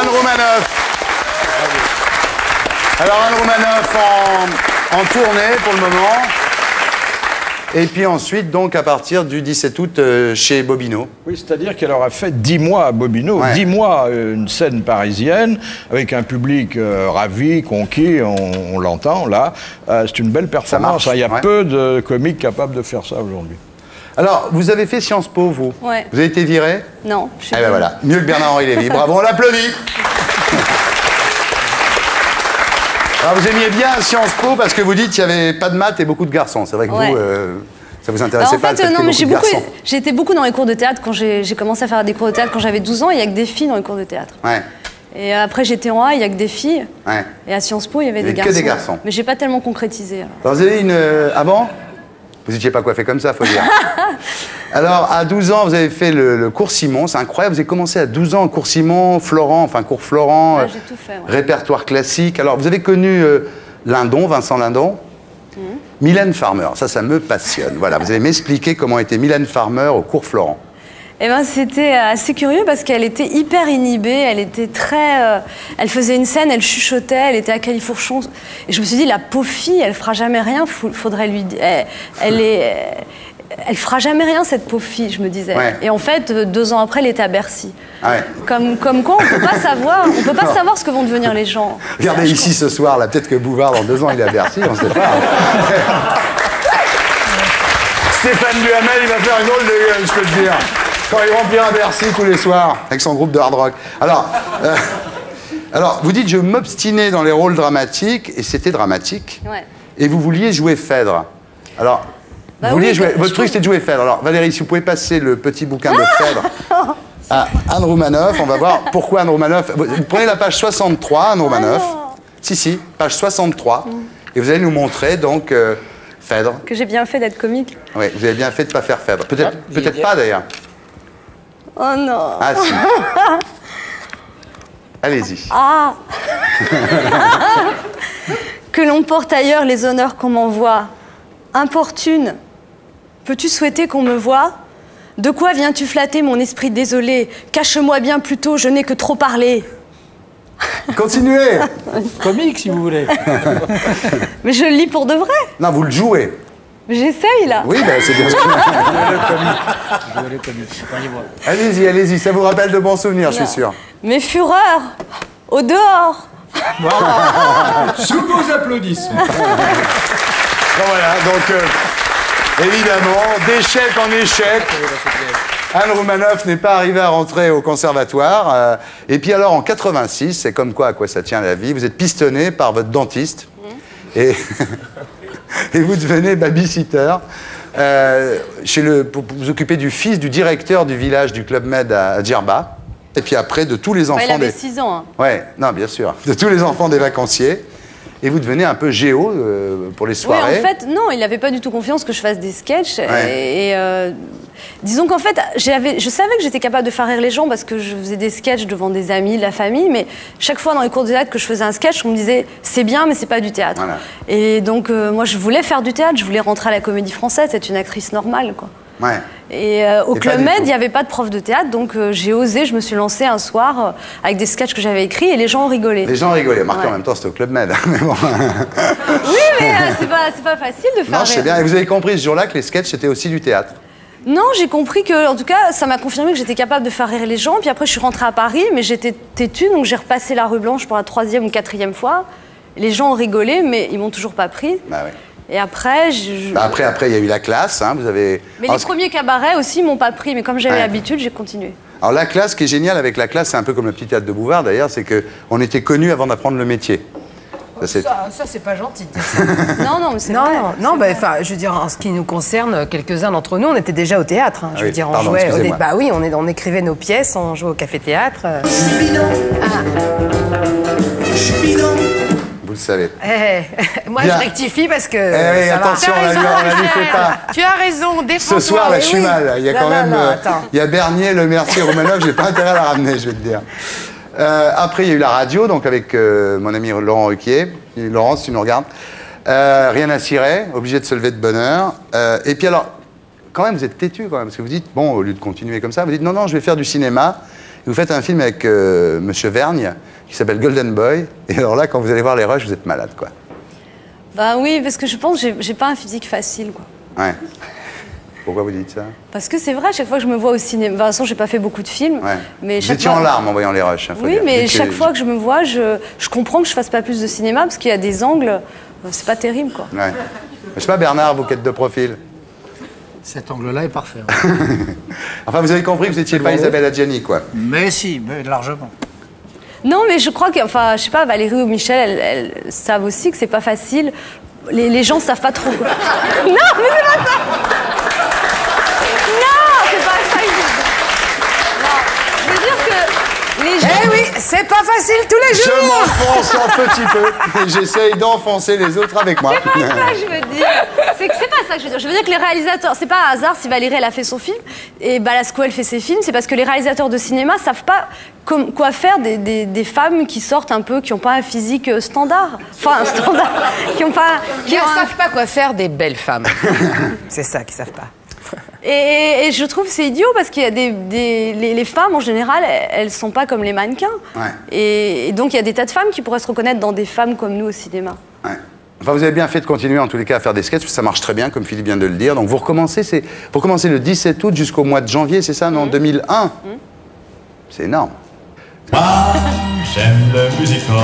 Anne Roumanoff. Alors Anne Roumanoff en tournée pour le moment. Et puis ensuite, donc, à partir du 17 août, chez Bobino. Oui, c'est-à-dire qu'elle aura fait 10 mois à Bobino, ouais. 10 mois, une scène parisienne, avec un public ravi, conquis, on l'entend, là. C'est une belle performance, il y a peu de comiques capables de faire ça aujourd'hui. Alors, vous avez fait Sciences Po, vous? Ouais. Vous avez été viré? Non. Eh bien voilà, mieux que Bernard-Henri Lévy. Bravo, on l'applaudit. Alors, vous aimiez bien Sciences Po parce que vous dites qu'il n'y avait pas de maths et beaucoup de garçons. C'est vrai que ouais. Vous, ça vous intéressait pas? En fait, non, mais j'étais beaucoup dans les cours de théâtre. Quand j'ai commencé à faire des cours de théâtre quand j'avais 12 ans, il n'y a que des filles dans les cours de théâtre. Ouais. Et après, j'étais en A, il n'y a que des filles. Ouais. Et à Sciences Po, il y avait des garçons. Mais j'ai pas tellement concrétisé. Alors, vous avez une... avant? Vous n'étiez pas coiffé comme ça, faut dire. Alors, à 12 ans, vous avez fait le cours Simon, c'est incroyable. Vous avez commencé à 12 ans, cours Simon, Florent, enfin cours Florent, ouais, j'ai tout fait, ouais. Répertoire classique. Alors, vous avez connu Lindon, Vincent Lindon, Mylène Farmer, ça me passionne. Voilà, vous allez m'expliquer comment était Mylène Farmer au cours Florent. Eh bien, c'était assez curieux parce qu'elle était hyper inhibée, elle était très... elle faisait une scène, elle chuchotait, elle était à califourchon. Et je me suis dit, la pauvre fille, elle fera jamais rien, faudrait lui... Elle fera jamais rien, cette pauvre fille, je me disais. Ouais. Et en fait, 2 ans après, elle était à Bercy. Ouais. Comme quoi, on peut pas savoir, on peut pas savoir ce que vont devenir les gens. Regardez ici ce soir, là, peut-être que Bouvard, dans 2 ans, il est à Bercy, on sait pas. Stéphane Duhamel, il va faire une drôle de gueule, je peux te dire. Quand il remplit à Bercy tous les soirs, avec son groupe de hard rock. Alors vous dites, je m'obstinais dans les rôles dramatiques, et c'était dramatique. Ouais. Et vous vouliez jouer Phèdre. Alors, bah vous vouliez jouer... Votre truc, c'était de jouer Phèdre. Alors, Valérie, si vous pouvez passer le petit bouquin de Phèdre à Anne Roumanoff, on va voir pourquoi Anne Roumanoff... Vous prenez la page 63, Anne Roumanoff. Oh. Si, page 63. Et vous allez nous montrer, donc... Phèdre. Que j'ai bien fait d'être comique. Oui, vous avez bien fait de ne pas faire Phèdre. Peut-être pas, d'ailleurs. Oh non. Ah si. Allez-y. Ah. Que l'on porte ailleurs les honneurs qu'on m'envoie. Importune, peux-tu souhaiter qu'on me voie? De quoi viens-tu flatter mon esprit désolé? Cache-moi bien plutôt, je n'ai que trop parlé. Continuez. Comique, si vous voulez. Mais je le lis pour de vrai. Non, vous le jouez. J'essaye, là. Oui, ben, c'est bien ce que... Jouez le comique. Allez-y, allez-y. Ça vous rappelle de bons souvenirs, je suis sûr. Mes fureurs, au dehors. Sous vos applaudissements. Bon, voilà, donc... évidemment, d'échec en échec, Anne Roumanoff n'est pas arrivée à rentrer au conservatoire. Et puis alors, en 86, c'est comme quoi à quoi ça tient la vie, vous êtes pistonné par votre dentiste et, et vous devenez babysitter. Pour vous occuper du fils du directeur du village du Club Med à Djerba. Et puis après, de tous les enfants... il avait 6 ans. Hein. Ouais, non, bien sûr. De tous les enfants des vacanciers. Et vous devenez un peu géo pour les soirées. Oui, en fait, non, il n'avait pas du tout confiance que je fasse des sketchs. Ouais. Et disons qu'en fait, je savais que j'étais capable de faire rire les gens parce que je faisais des sketchs devant des amis, de la famille. Mais chaque fois dans les cours de théâtre que je faisais un sketch, on me disait « c'est bien, mais c'est pas du théâtre voilà. ». Et donc, moi, je voulais faire du théâtre. Je voulais rentrer à la Comédie Française, être une actrice normale, quoi. Ouais. Et au Club Med, il n'y avait pas de prof de théâtre, donc j'ai osé, je me suis lancée un soir avec des sketchs que j'avais écrits et les gens rigolaient. Les gens rigolaient, Marc, en même temps c'était au Club Med. Mais bon. Oui, mais c'est pas facile de faire. Non, je sais bien, et vous avez compris ce jour-là que les sketchs c'était aussi du théâtre. Non, j'ai compris que, en tout cas, ça m'a confirmé que j'étais capable de faire rire les gens, puis après je suis rentrée à Paris, mais j'étais têtue, donc j'ai repassé la rue Blanche pour la 3e ou 4e fois. Les gens ont rigolé, mais ils m'ont toujours pas pris. Bah oui. Et après, après, il y a eu la classe, hein, vous avez... Mais alors, les premiers cabarets aussi m'ont pas pris, mais comme j'avais l'habitude, j'ai continué. Alors la classe, ce qui est génial avec la classe, c'est un peu comme le petit théâtre de Bouvard d'ailleurs, c'est qu'on était connus avant d'apprendre le métier. Ça c'est pas gentil de dire ça. Non, non, mais c'est vrai. Non, bah, je veux dire, en ce qui nous concerne, quelques-uns d'entre nous, on était déjà au théâtre. Hein, je veux dire, pardon, on jouait... Bah oui, on écrivait nos pièces, on jouait au café-théâtre. Vous savez. Moi, je rectifie parce que... attention, on ne lui fait pas. Tu as raison, défends-toi. Ce soir, là, je suis mal. Il y a quand même... il y a Bernier, Lemercier, Roumanoff, j'ai pas intérêt à la ramener, je vais te dire. Après, il y a eu la radio, donc avec mon ami Laurent Ruquier. Laurence, tu nous regardes. Rien à cirer, obligé de se lever de bonne heure. Et puis alors, quand même, vous êtes têtu, quand même, parce que vous dites, bon, au lieu de continuer comme ça, vous dites, non, non, je vais faire du cinéma. Vous faites un film avec Monsieur Vergne, qui s'appelle Golden Boy. Et alors là, quand vous allez voir les rushs, vous êtes malade, quoi. Bah oui, parce que je pense que j'ai pas un physique facile, quoi. Ouais. Pourquoi vous dites ça? Parce que c'est vrai, chaque fois que je me vois au cinéma... De toute façon, j'ai pas fait beaucoup de films, mais chaque fois... J'étais en larmes en voyant les rushs, hein, oui, mais chaque fois que je me vois, je comprends que je fasse pas plus de cinéma, parce qu'il y a des angles... C'est pas terrible, quoi. Ouais. Je sais pas, Bernard, vos quêtes de profil. Cet angle-là est parfait. Ouais. Enfin, vous avez compris que vous n'étiez pas Isabelle Adjani, quoi. Mais si, mais largement. Non, mais je crois que, enfin, je sais pas, Valérie ou Michèle, elles savent aussi que c'est pas facile. Les gens savent pas trop, quoi. Non, mais c'est pas ça. Non, c'est pas ça. Non, je veux dire que les gens... Eh oui, c'est pas facile tous les jours. Je m'enfonce un petit peu et j'essaye d'enfoncer les autres avec moi. C'est pas ça que je veux dire. C'est pas ça que je veux dire. Je veux dire que les réalisateurs... C'est pas un hasard si Valérie, elle a fait son film, et Balasco, elle fait ses films. C'est parce que les réalisateurs de cinéma savent pas quoi faire des femmes qui sortent un peu, qui n'ont pas un physique standard. Enfin, un standard. Qui n'ont pas... Qui ne savent pas quoi faire des belles femmes. C'est ça qu'ils savent pas. Et je trouve c'est idiot parce qu'il y a les femmes en général, elles sont pas comme les mannequins. Ouais. Et donc il y a des tas de femmes qui pourraient se reconnaître dans des femmes comme nous au cinéma. Ouais. Enfin, vous avez bien fait de continuer en tous les cas à faire des sketchs, parce que ça marche très bien, comme Philippe vient de le dire. Donc vous recommencez, le 17 août jusqu'au mois de janvier, c'est ça, non, 2001. C'est énorme. Ah, j'aime le musical,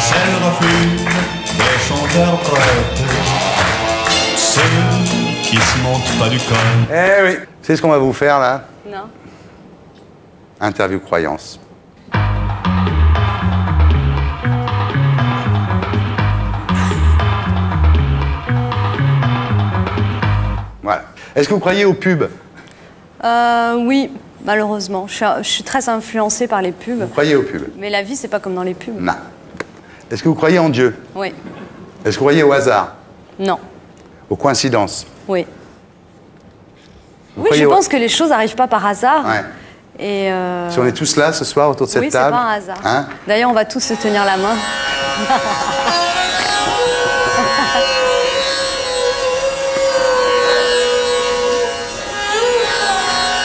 c'est le refus des chanteurs poètes, ceux qui se montent pas du col. Eh oui, c'est ce qu'on va vous faire là. Non. Interview croyance. Voilà. Est-ce que vous croyez aux pubs? Oui, malheureusement. Je suis très influencée par les pubs. Vous croyez aux pubs? Mais la vie, c'est pas comme dans les pubs. Non. Est-ce que vous croyez en Dieu? Oui. Est-ce que vous croyez au hasard? Non. Aux coïncidences? Oui. Oui, je pense que les choses n'arrivent pas par hasard. Ouais. Et si on est tous là ce soir autour de cette table. Oui, c'est pas un hasard. Hein? D'ailleurs, on va tous se tenir la main.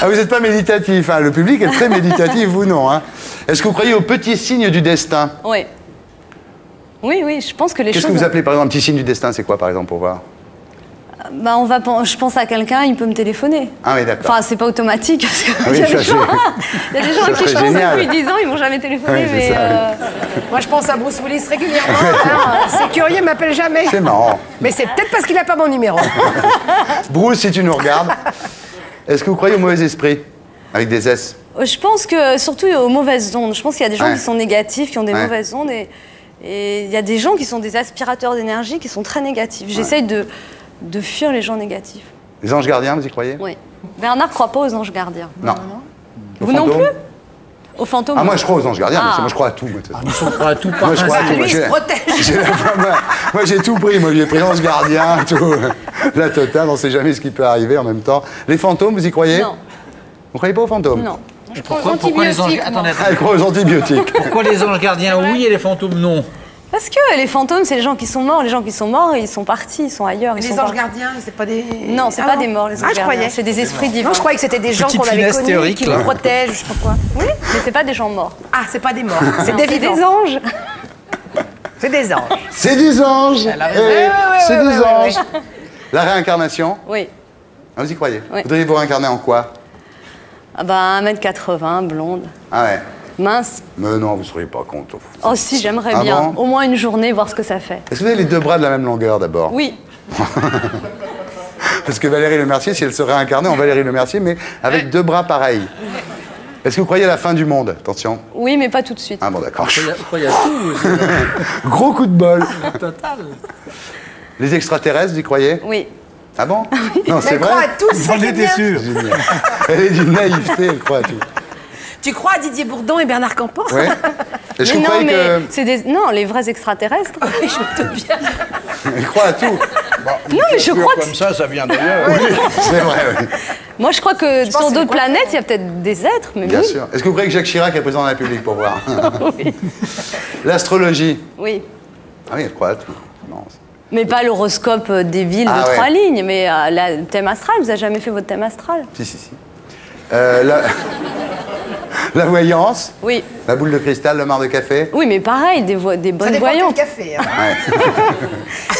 Ah, vous n'êtes pas méditatif, hein. Le public est très méditatif, vous non. Hein. Est-ce que vous croyez aux petits signes du destin? Oui. Oui, oui, je pense que les choses... Qu'est-ce que vous appelez par exemple petit signe du destin? C'est quoi par exemple pour voir? Bah, on va, je pense à quelqu'un, il peut me téléphoner. Ah oui, d'accord. Enfin, c'est pas automatique, parce que ah oui, il y a des gens qui, je pense, depuis 10 ans, ils m'ont jamais téléphoné. Oui, mais moi, je pense à Bruce Willis régulièrement. C'est curieux, il m'appelle jamais. C'est marrant. Mais c'est peut-être parce qu'il n'a pas mon numéro. Bruce, si tu nous regardes, est-ce que vous croyez au mauvais esprit? Avec des S. Je pense que, surtout aux mauvaises ondes. Je pense qu'il y a des gens qui sont négatifs, qui ont des mauvaises ondes. Et il y a des gens qui sont des aspirateurs d'énergie, qui sont très négatifs. J'essaye de fuir les gens négatifs. Les anges gardiens, vous y croyez? Oui. Bernard ne croit pas aux anges gardiens. Non. Vous non plus? Aux fantômes? Ah, moi, je crois aux anges gardiens, mais moi, je crois à tout. Ah, on croit à tout. Moi, je crois à tout. Lui, il se protège. Moi, j'ai tout pris. Moi, j'ai pris anges gardiens, tout. La totale, on ne sait jamais ce qui peut arriver en même temps. Les fantômes, vous y croyez? Non. Vous ne croyez pas aux fantômes? Non. Je crois aux antibiotiques. Elle croit aux antibiotiques. Pourquoi les anges gardiens, oui, et les fantômes, non? Parce que les fantômes, c'est les gens qui sont morts. Les gens qui sont morts, ils sont partis, ils sont ailleurs. Les anges gardiens, c'est pas des... Non, c'est pas des morts, les anges gardiens. C'est des esprits divins. Non, je croyais que c'était des gens qu'on avait connus, qui les protègent, je sais pas quoi. Oui, mais c'est pas des gens morts. Ah, c'est pas des morts. C'est des anges. C'est des anges. C'est des anges. C'est des anges. La réincarnation? Oui. Vous y croyez? Vous devez vous réincarner en quoi? Ben, 1m80, blonde. Ah ouais. Mince. Mais non, vous ne seriez pas contre. Oh si, j'aimerais bien. Au moins une journée, voir ce que ça fait. Est-ce que vous avez les deux bras de la même longueur d'abord? Oui. Parce que Valérie Lemercier, si elle se réincarnait en Valérie Lemercier, mais avec deux bras pareils. Est-ce que vous croyez à la fin du monde? Attention. Oui, mais pas tout de suite. Ah bon, d'accord. Vous croyez à tout? Gros coup de bol. Total. Les extraterrestres, vous y croyez? Oui. Ah bon? Non, c'est vrai. J'en étais sûre. Elle est d'une naïveté, elle croit à tout. Tu crois à Didier Bourdon et Bernard Campan? Ouais. Est-ce que vous croyez que... c'est des... Non, les vrais extraterrestres. Oui, je me doute bien. Ils croient à tout. Bah, non, mais je crois que... Comme ça vient d'ailleurs. Oui, c'est vrai, oui. Moi, je crois que sur d'autres planètes, il y a peut-être des êtres, mais bien sûr. Est-ce que vous croyez que Jacques Chirac est président de la République pour voir? Oui. L'astrologie? Oui. Ah oui, elle croit à tout. Non, mais pas l'horoscope des villes de 3 lignes, mais le thème astral. Vous n'avez jamais fait votre thème astral? Si, si, si. La voyance? Oui. La boule de cristal, le marc de café? Oui, mais pareil, des bonnes voyantes. Ça dépend quel café, hein.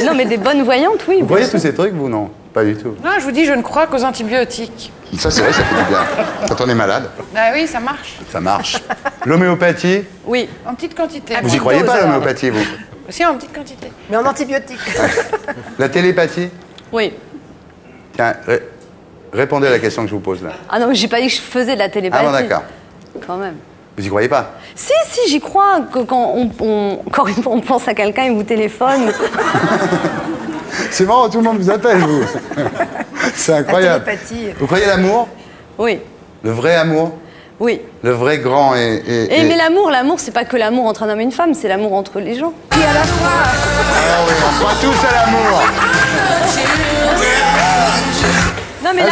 Non, mais des bonnes voyantes, oui. Vous voyez tous ces trucs, vous, non? Pas du tout. Non, je vous dis, je ne crois qu'aux antibiotiques. Ça, c'est vrai, ça fait du bien. Quand on est malade. Bah oui, ça marche. Ça marche. L'homéopathie? Oui. En petite quantité. Vous y croyez pas, l'homéopathie, vous? Si, en petite quantité. Mais en antibiotiques. La télépathie? Oui. Tiens, répondez à la question que je vous pose, là. Ah non, j'ai pas dit que je faisais de la télépathie. Ah bon, d'accord. Quand même. Vous y croyez pas? Si, si, j'y crois. Que quand on pense à quelqu'un, il vous téléphone. C'est marrant, tout le monde vous appelle, vous. C'est incroyable. La télépathie. Vous croyez à l'amour? Oui. Le vrai amour? Oui. Le vrai grand et... Mais l'amour, c'est pas que l'amour entre un homme et une femme, c'est l'amour entre les gens. Et à la fois. Ah oui, on croit tous à l'amour. Non, mais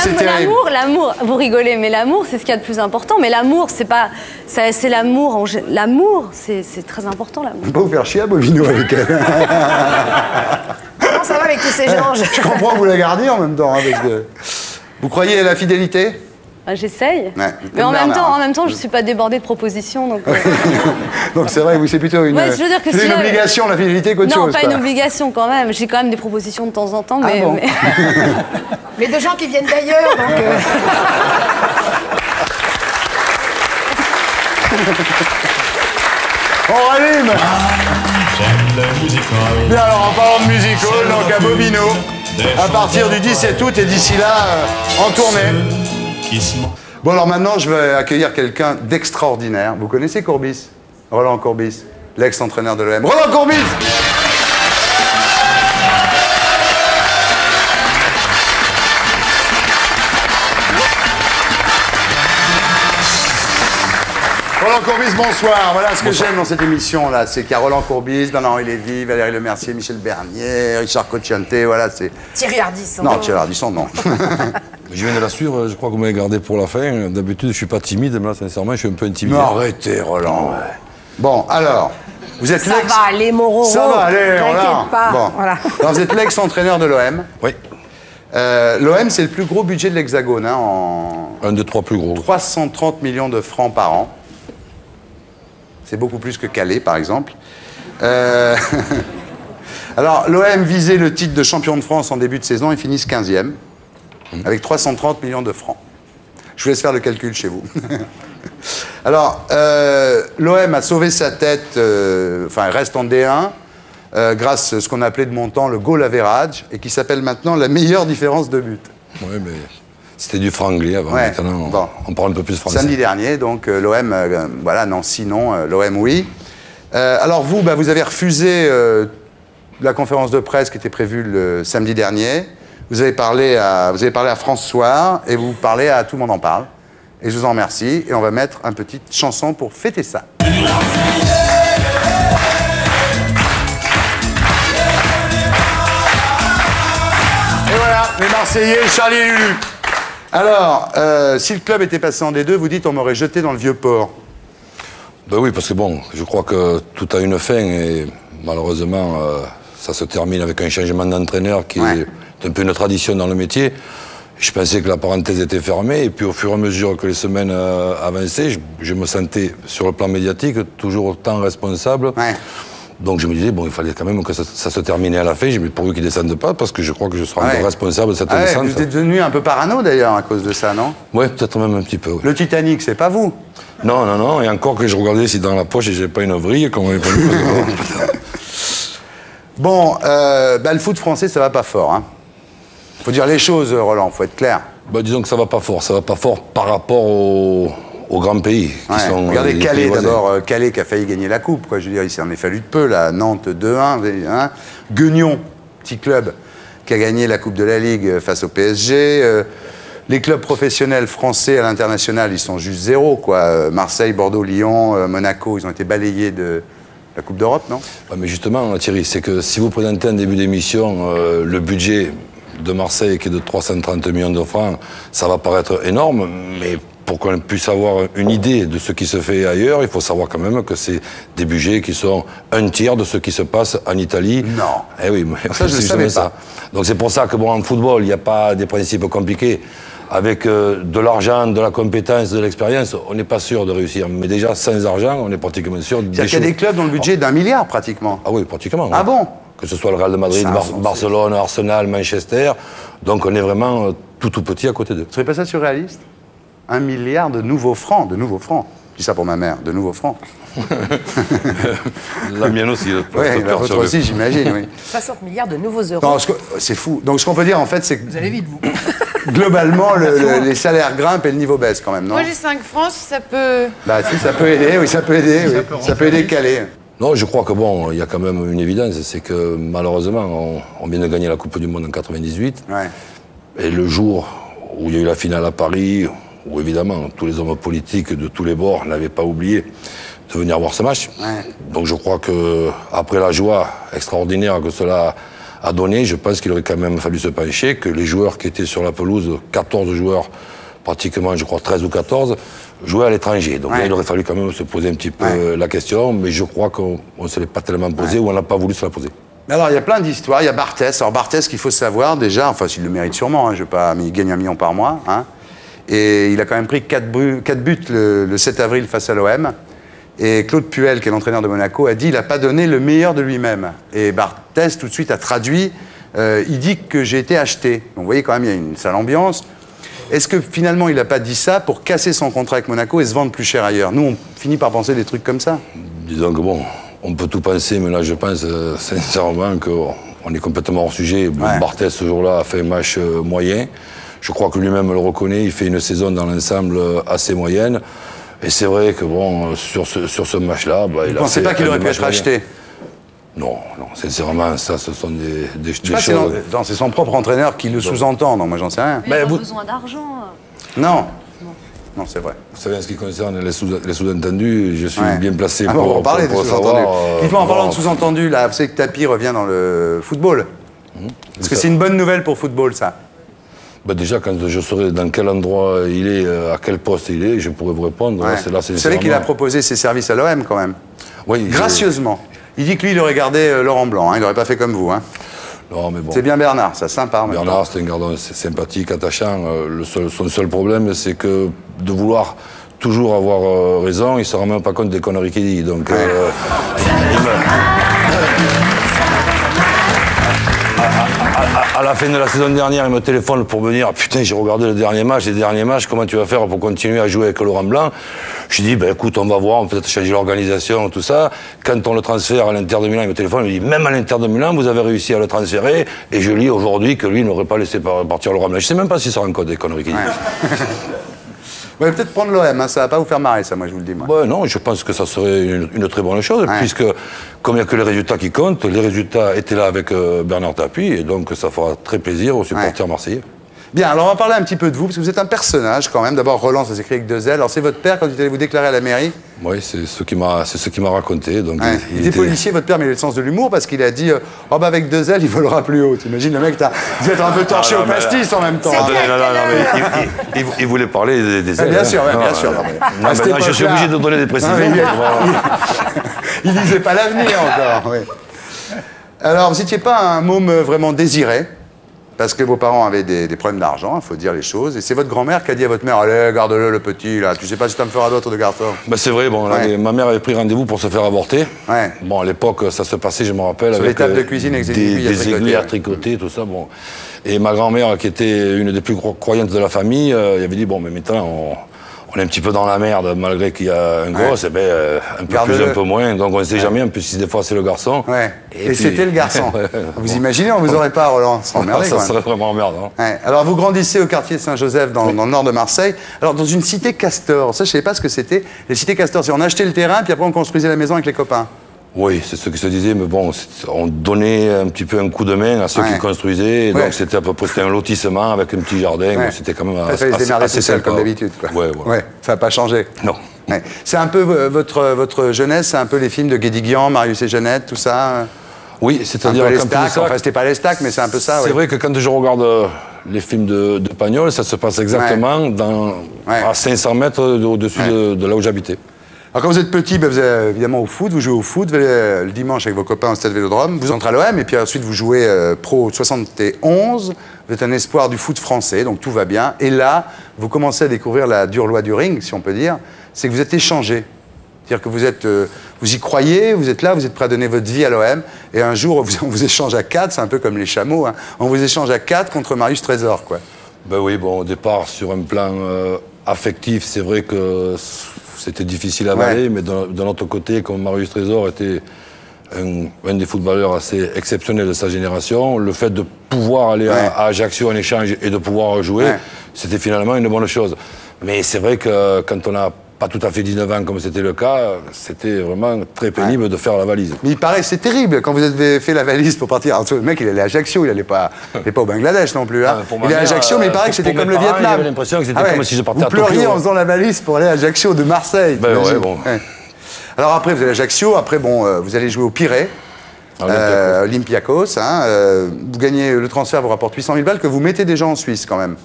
l'amour, vous rigolez, mais l'amour, c'est ce qu'il y a de plus important. Mais l'amour, c'est pas... C'est l'amour, c'est très important, l'amour. Pas vous faire chier à Bovino avec elle. Comment ça va avec tous ces gens? Je comprends que vous la gardiez en même temps. Hein, parce que... Vous croyez à la fidélité? J'essaye. Ouais, mais en même temps, je ne suis pas débordée de propositions. Donc c'est vrai, c'est plutôt une, c'est une obligation, la fidélité, qu'autre chose. Non, pas une obligation quand même. J'ai quand même des propositions de temps en temps. Mais, bon. Mais de gens qui viennent d'ailleurs. Donc On rallume. Bien, alors en parlant de musical, donc à Bobino, à partir du 17 août et d'ici là, en tournée. Bon, alors maintenant, je vais accueillir quelqu'un d'extraordinaire. Vous connaissez Courbis? Roland Courbis, l'ex-entraîneur de l'OM. Roland Courbis! Roland Courbis, bonsoir. Voilà ce que j'aime dans cette émission-là, c'est qu'il y a Roland Courbis, Bernard-Henri Lévy, Valérie Lemercier, Michèle Bernier, Richard Cocciante, voilà, c'est... Thierry Ardisson. Non, Thierry Ardisson, non. Je viens de la suivre, je crois que vous m'avez gardé pour la fin. D'habitude, je suis pas timide, mais là, sincèrement, je suis un peu intimidé. Non, arrêtez, Roland. Ouais. Bon, alors, vous êtes l'ex... Ça va aller, Mororo. Ça va aller, Roland. T'inquiète pas. Bon. Voilà. Alors, vous êtes l'ex-entraîneur de l'OM. Oui. L'OM, c'est le plus gros budget de l'Hexagone. Hein, en... Un des trois plus gros. 330 millions de francs par an. C'est beaucoup plus que Calais, par exemple. Alors, l'OM visait le titre de champion de France en début de saison. Ils finissent 15e, avec 330 millions de francs. Je vous laisse faire le calcul chez vous. Alors, l'OM a sauvé sa tête, enfin, reste en D1, grâce à ce qu'on appelait de mon temps le goal average, et qui s'appelle maintenant la meilleure différence de but. Oui, mais c'était du franglais avant, ouais, maintenant, bon. On parle un peu plus français. Samedi dernier, donc, l'OM, voilà, non, sinon, l'OM, oui. Alors, vous, bah, vous avez refusé la conférence de presse qui était prévue le samedi dernier. Vous avez parlé à France Soir, et vous parlez à Tout le monde en parle. Et je vous en remercie, et on va mettre une petite chanson pour fêter ça. Et voilà, les Marseillais, Charlie et Lulu. Alors, si le club était passé en D2, vous dites on m'aurait jeté dans le vieux port. Ben oui, parce que bon, je crois que tout a une fin, et malheureusement, ça se termine avec un changement d'entraîneur qui est un peu une tradition dans le métier. Je pensais que la parenthèse était fermée, et puis au fur et à mesure que les semaines avançaient, je me sentais, sur le plan médiatique, toujours autant responsable. Ouais. Donc je me disais, bon, il fallait quand même que ça se terminait à la fin. J'ai dit, pourvu qu'ils ne descendent pas, parce que je crois que je serai encore responsable de cette descente. Vous êtes devenu un peu parano, d'ailleurs, à cause de ça, non? Oui, peut-être même un petit peu. Oui. Le Titanic, c'est pas vous? Non, non, non, et encore que je regardais si dans la poche, j'avais pas une vrille, qu'on m'avait pas eu. Bon, bah, le foot français, ça va pas fort, hein. Faut dire les choses, Roland, faut être clair. Bah, disons que ça va pas fort par rapport aux grands pays. Qui sont, regardez Calais d'abord, Calais qui a failli gagner la coupe, quoi. Je veux dire, il s'en est fallu de peu, là, Nantes 2-1, hein. Guignon, petit club, qui a gagné la Coupe de la Ligue face au PSG. Les clubs professionnels français à l'international, ils sont juste zéro, quoi. Marseille, Bordeaux, Lyon, Monaco, ils ont été balayés de... La Coupe d'Europe, non? Ouais, mais justement, Thierry, c'est que si vous présentez en début d'émission le budget de Marseille qui est de 330 millions de francs, ça va paraître énorme, mais pour qu'on puisse avoir une idée de ce qui se fait ailleurs, il faut savoir quand même que c'est des budgets qui sont un tiers de ce qui se passe en Italie. Non. Eh oui, ça, je ne savais pas. Ça. Donc c'est pour ça que, bon, en football, il n'y a pas des principes compliqués. Avec de l'argent, de la compétence, de l'expérience, on n'est pas sûr de réussir. Mais déjà, sans argent, on est pratiquement sûr d'échouer. Il y a des clubs dont le budget est d'un milliard, pratiquement. Ah oui, pratiquement. Ah bon? Que ce soit le Real de Madrid, Barcelone, Arsenal, Manchester. Donc on est vraiment tout tout petit à côté d'eux. Ce serait pas ça surréaliste? Un milliard de nouveaux francs, de nouveaux francs. Je dis ça pour ma mère, de nouveaux francs. La mienne aussi. Oui, la vôtre aussi, j'imagine, oui. 60 milliards de nouveaux euros. C'est fou. Donc ce qu'on peut dire, en fait, c'est que... Vous allez vite, vous. Globalement, les salaires grimpent et le niveau baisse, quand même, non? Moi, j'ai 5 francs, ça peut... Bah si, ça peut aider, oui, ça peut aider, oui. Ça peut aider Calais. Non, je crois que, bon, il y a quand même une évidence, c'est que, malheureusement, on vient de gagner la Coupe du Monde en 98. Ouais. Et le jour où il y a eu la finale à Paris... où évidemment tous les hommes politiques de tous les bords n'avaient pas oublié de venir voir ce match. Ouais. Donc je crois que après la joie extraordinaire que cela a donnée, je pense qu'il aurait quand même fallu se pencher, que les joueurs qui étaient sur la pelouse, 14 joueurs, pratiquement je crois 13 ou 14, jouaient à l'étranger. Donc là, il aurait fallu quand même se poser un petit peu la question, mais je crois qu'on ne se l'est pas tellement posé ou on n'a pas voulu se la poser. Alors, il y a plein d'histoires, il y a Barthes. Alors Barthes, qu'il faut savoir déjà, enfin s'il le mérite sûrement, hein, je vais pas, mais il gagne 1 million par mois, hein. Et il a quand même pris 4 buts le 7 avril face à l'OM. Et Claude Puel, qui est l'entraîneur de Monaco, a dit qu'il n'a pas donné le meilleur de lui-même. Et Barthez, tout de suite, a traduit. Il dit que j'ai été acheté. Donc vous voyez, quand même, il y a une sale ambiance. Est-ce que finalement, il n'a pas dit ça pour casser son contrat avec Monaco et se vendre plus cher ailleurs? Nous, on finit par penser des trucs comme ça. Disons que bon, on peut tout penser, mais là, je pense sincèrement qu'on est complètement hors sujet. Ouais. Barthez, ce jour-là, a fait un match moyen. Je crois que lui-même le reconnaît, il fait une saison dans l'ensemble assez moyenne. Et c'est vrai que bon, sur ce match-là, bah, il a... Vous ne pensez pas qu'il aurait pu être acheté? Non, non, sincèrement, ça, ce sont des choses... C'est son propre entraîneur qui le sous-entend, donc moi j'en sais rien. Mais il a besoin d'argent. Non. Non, c'est vrai. Vous savez, en ce qui concerne les sous-entendus, je suis bien placé pour parler des sous-entendus. Dites-moi, en parlant de sous-entendus, là, vous savez que Tapi revient dans le football. Parce que c'est une bonne nouvelle pour le football, ça. Bah déjà, quand je saurai dans quel endroit il est, à quel poste il est, je pourrai vous répondre. Ouais. Là, vous savez qu'il a proposé ses services à l'OM, quand même. Oui. Gracieusement. Il dit que lui, il aurait gardé Laurent Blanc. Hein. Il n'aurait pas fait comme vous. Hein. Non, mais bon. C'est bien Bernard, ça, sympa. Bernard, c'est un gardon sympathique, attachant. Son seul problème, c'est que de vouloir toujours avoir raison, il ne se rend même pas compte des conneries qu'il dit. Donc, à la fin de la saison dernière, il me téléphone pour me dire « Putain, j'ai regardé le dernier match, comment tu vas faire pour continuer à jouer avec Laurent Blanc ?» Je lui dis « Écoute, on va voir, on peut peut-être changer l'organisation, tout ça. » Quand on le transfère à l'Inter de Milan, il me téléphone, il me dit « Même à l'Inter de Milan, vous avez réussi à le transférer. » Et je lis aujourd'hui que lui n'aurait pas laissé partir Laurent Blanc. Je ne sais même pas si ça rend compte des conneries qu'il dit. Ouais, peut-être prendre l'OM, hein, ça va pas vous faire marrer, ça, moi, je vous le dis. Ouais, non, je pense que ça serait une très bonne chose, puisque comme il n'y a que les résultats qui comptent, les résultats étaient là avec Bernard Tapie, et donc ça fera très plaisir aux supporters marseillais. Bien, alors on va parler un petit peu de vous, parce que vous êtes un personnage quand même. D'abord, Roland, ça s'écrit avec deux L. Alors c'est votre père quand il allait vous déclarer à la mairie? Oui, c'est ce qu'il m'a raconté. Donc, il était policier, votre père, mais il a le sens de l'humour, parce qu'il a dit « Oh bah avec deux L, il volera plus haut ». T'imagines, le mec, vous êtes un peu torché au pastis en même temps. Il voulait parler des ailes. Bien sûr, bien sûr. Je suis obligé de donner des précisions. Il ne disait pas l'avenir encore. Alors, vous n'étiez pas un môme vraiment désiré, parce que vos parents avaient des problèmes d'argent, il faut dire les choses. Et c'est votre grand-mère qui a dit à votre mère « Allez, garde-le, le petit, là, tu sais pas si t'en feras d'autres de garçon. » Bah c'est vrai, bon, là, ma mère avait pris rendez-vous pour se faire avorter. Ouais. Bon, à l'époque, ça se passait, je me rappelle, avec les tables de cuisine, avec des aiguilles à tricoter, tout ça, bon. Et ma grand-mère, qui était une des plus croyantes de la famille, avait dit « Bon, mais maintenant, on est un petit peu dans la merde, malgré qu'il y a un gosse, ben, un peu plus, un peu moins. Donc on ne sait jamais, en plus, si des fois c'est le garçon. Ouais. Et c'était le garçon. Vous imaginez, on ne vous aurait pas, Roland. Ça serait vraiment emmerdant. Ouais. Alors vous grandissez au quartier Saint-Joseph, dans le nord de Marseille, alors dans une cité castor. Ça, je ne savais pas ce que c'était. Les cités castor, c'est on achetait le terrain, puis après on construisait la maison avec les copains. Oui, c'est ce qui se disait, mais bon, on donnait un petit peu un coup de main à ceux qui construisaient, et donc c'était à peu près un lotissement avec un petit jardin, c'était quand même assez seul comme d'habitude. Ça n'a pas changé. Non. Ouais. C'est un peu votre jeunesse, c'est un peu les films de Guédiguian, Marius et Jeannette, tout ça. Oui, c'est-à-dire les stacks, enfin c'était pas les stacks, mais c'est un peu ça. C'est vrai que quand je regarde les films de Pagnol, ça se passe exactement à 500 mètres au-dessus de là où j'habitais. Alors quand vous êtes petit, ben vous allez évidemment au foot, vous jouez au foot, vous allez le dimanche avec vos copains au stade Vélodrome, vous entrez à l'OM et puis ensuite vous jouez pro 71, vous êtes un espoir du foot français, donc tout va bien. Et là, vous commencez à découvrir la dure loi du ring, si on peut dire, c'est que vous êtes échangé. C'est-à-dire que vous, vous y croyez, vous êtes là, vous êtes prêt à donner votre vie à l'OM et un jour, on vous échange à 4, c'est un peu comme les chameaux, hein, on vous échange à 4 contre Marius Trésor, quoi. Ben oui, bon, au départ, sur un plan affectif, c'est vrai que c'était difficile à avaler, mais d'un autre côté, comme Marius Trésor était un des footballeurs assez exceptionnels de sa génération, le fait de pouvoir aller à Ajaccio en échange et de pouvoir jouer, c'était finalement une bonne chose. Mais c'est vrai que quand on n'a pas tout à fait 19 ans comme c'était le cas, c'était vraiment très pénible de faire la valise. Mais il paraît, c'est terrible, quand vous avez fait la valise pour partir, alors, le mec il allait à Ajaccio, il n'allait pas au Bangladesh non plus. Hein. Ah, il allait à Ajaccio, mais il paraît que c'était comme le Vietnam. J'avais l'impression que c'était comme si je partais à Tokyo. Vous pleuriez en faisant la valise pour aller à Ajaccio de Marseille. Ben ouais, bon. Alors après, vous allez à Ajaccio, après bon, vous allez jouer au Pirée, Olympiakos, hein, vous gagnez le transfert, vous rapporte 800 000 balles que vous mettez déjà en Suisse quand même.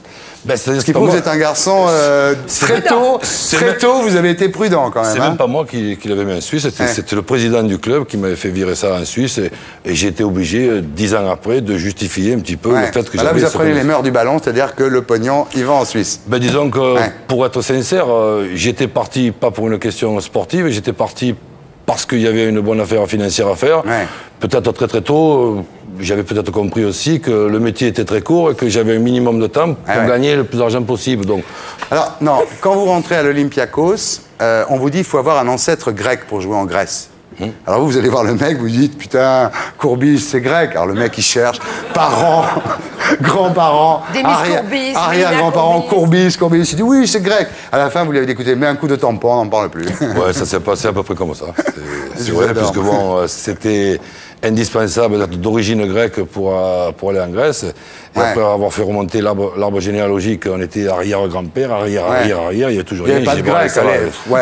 Ben, ce qui prouve que vous êtes un garçon très tôt, vous avez été prudent quand même. C'est même pas moi qui l'avais mis en Suisse, c'était le président du club qui m'avait fait virer ça en Suisse et j'ai été obligé, 10 ans après, de justifier un petit peu le fait que j'avais... Là, vous apprenez les mœurs du ballon, c'est-à-dire que le pognon, il va en Suisse. Ben, disons que, pour être sincère, j'étais parti pas pour une question sportive, j'étais parti parce qu'il y avait une bonne affaire financière à faire. Peut-être très tôt, j'avais peut-être compris aussi que le métier était très court et que j'avais un minimum de temps pour gagner le plus d'argent possible. Donc. Alors, non, quand vous rentrez à l'Olympiakos, on vous dit qu'il faut avoir un ancêtre grec pour jouer en Grèce. Alors vous allez voir le mec, vous dites, putain, Courbis, c'est grec. Alors le mec, il cherche parents, grands-parents, arrière-grands-parents, Courbis. Il dit, oui, c'est grec. À la fin, vous lui avez découvert, mais un coup de tampon, on n'en parle plus. Ouais, ça s'est passé à peu près comme ça. C'est vrai, parce que bon, c'était indispensable d'être d'origine grecque pour aller en Grèce. Et après avoir fait remonter l'arbre généalogique, on était arrière-grand-père, arrière-arrière, il y a toujours rien. Il n'y avait pas de grec,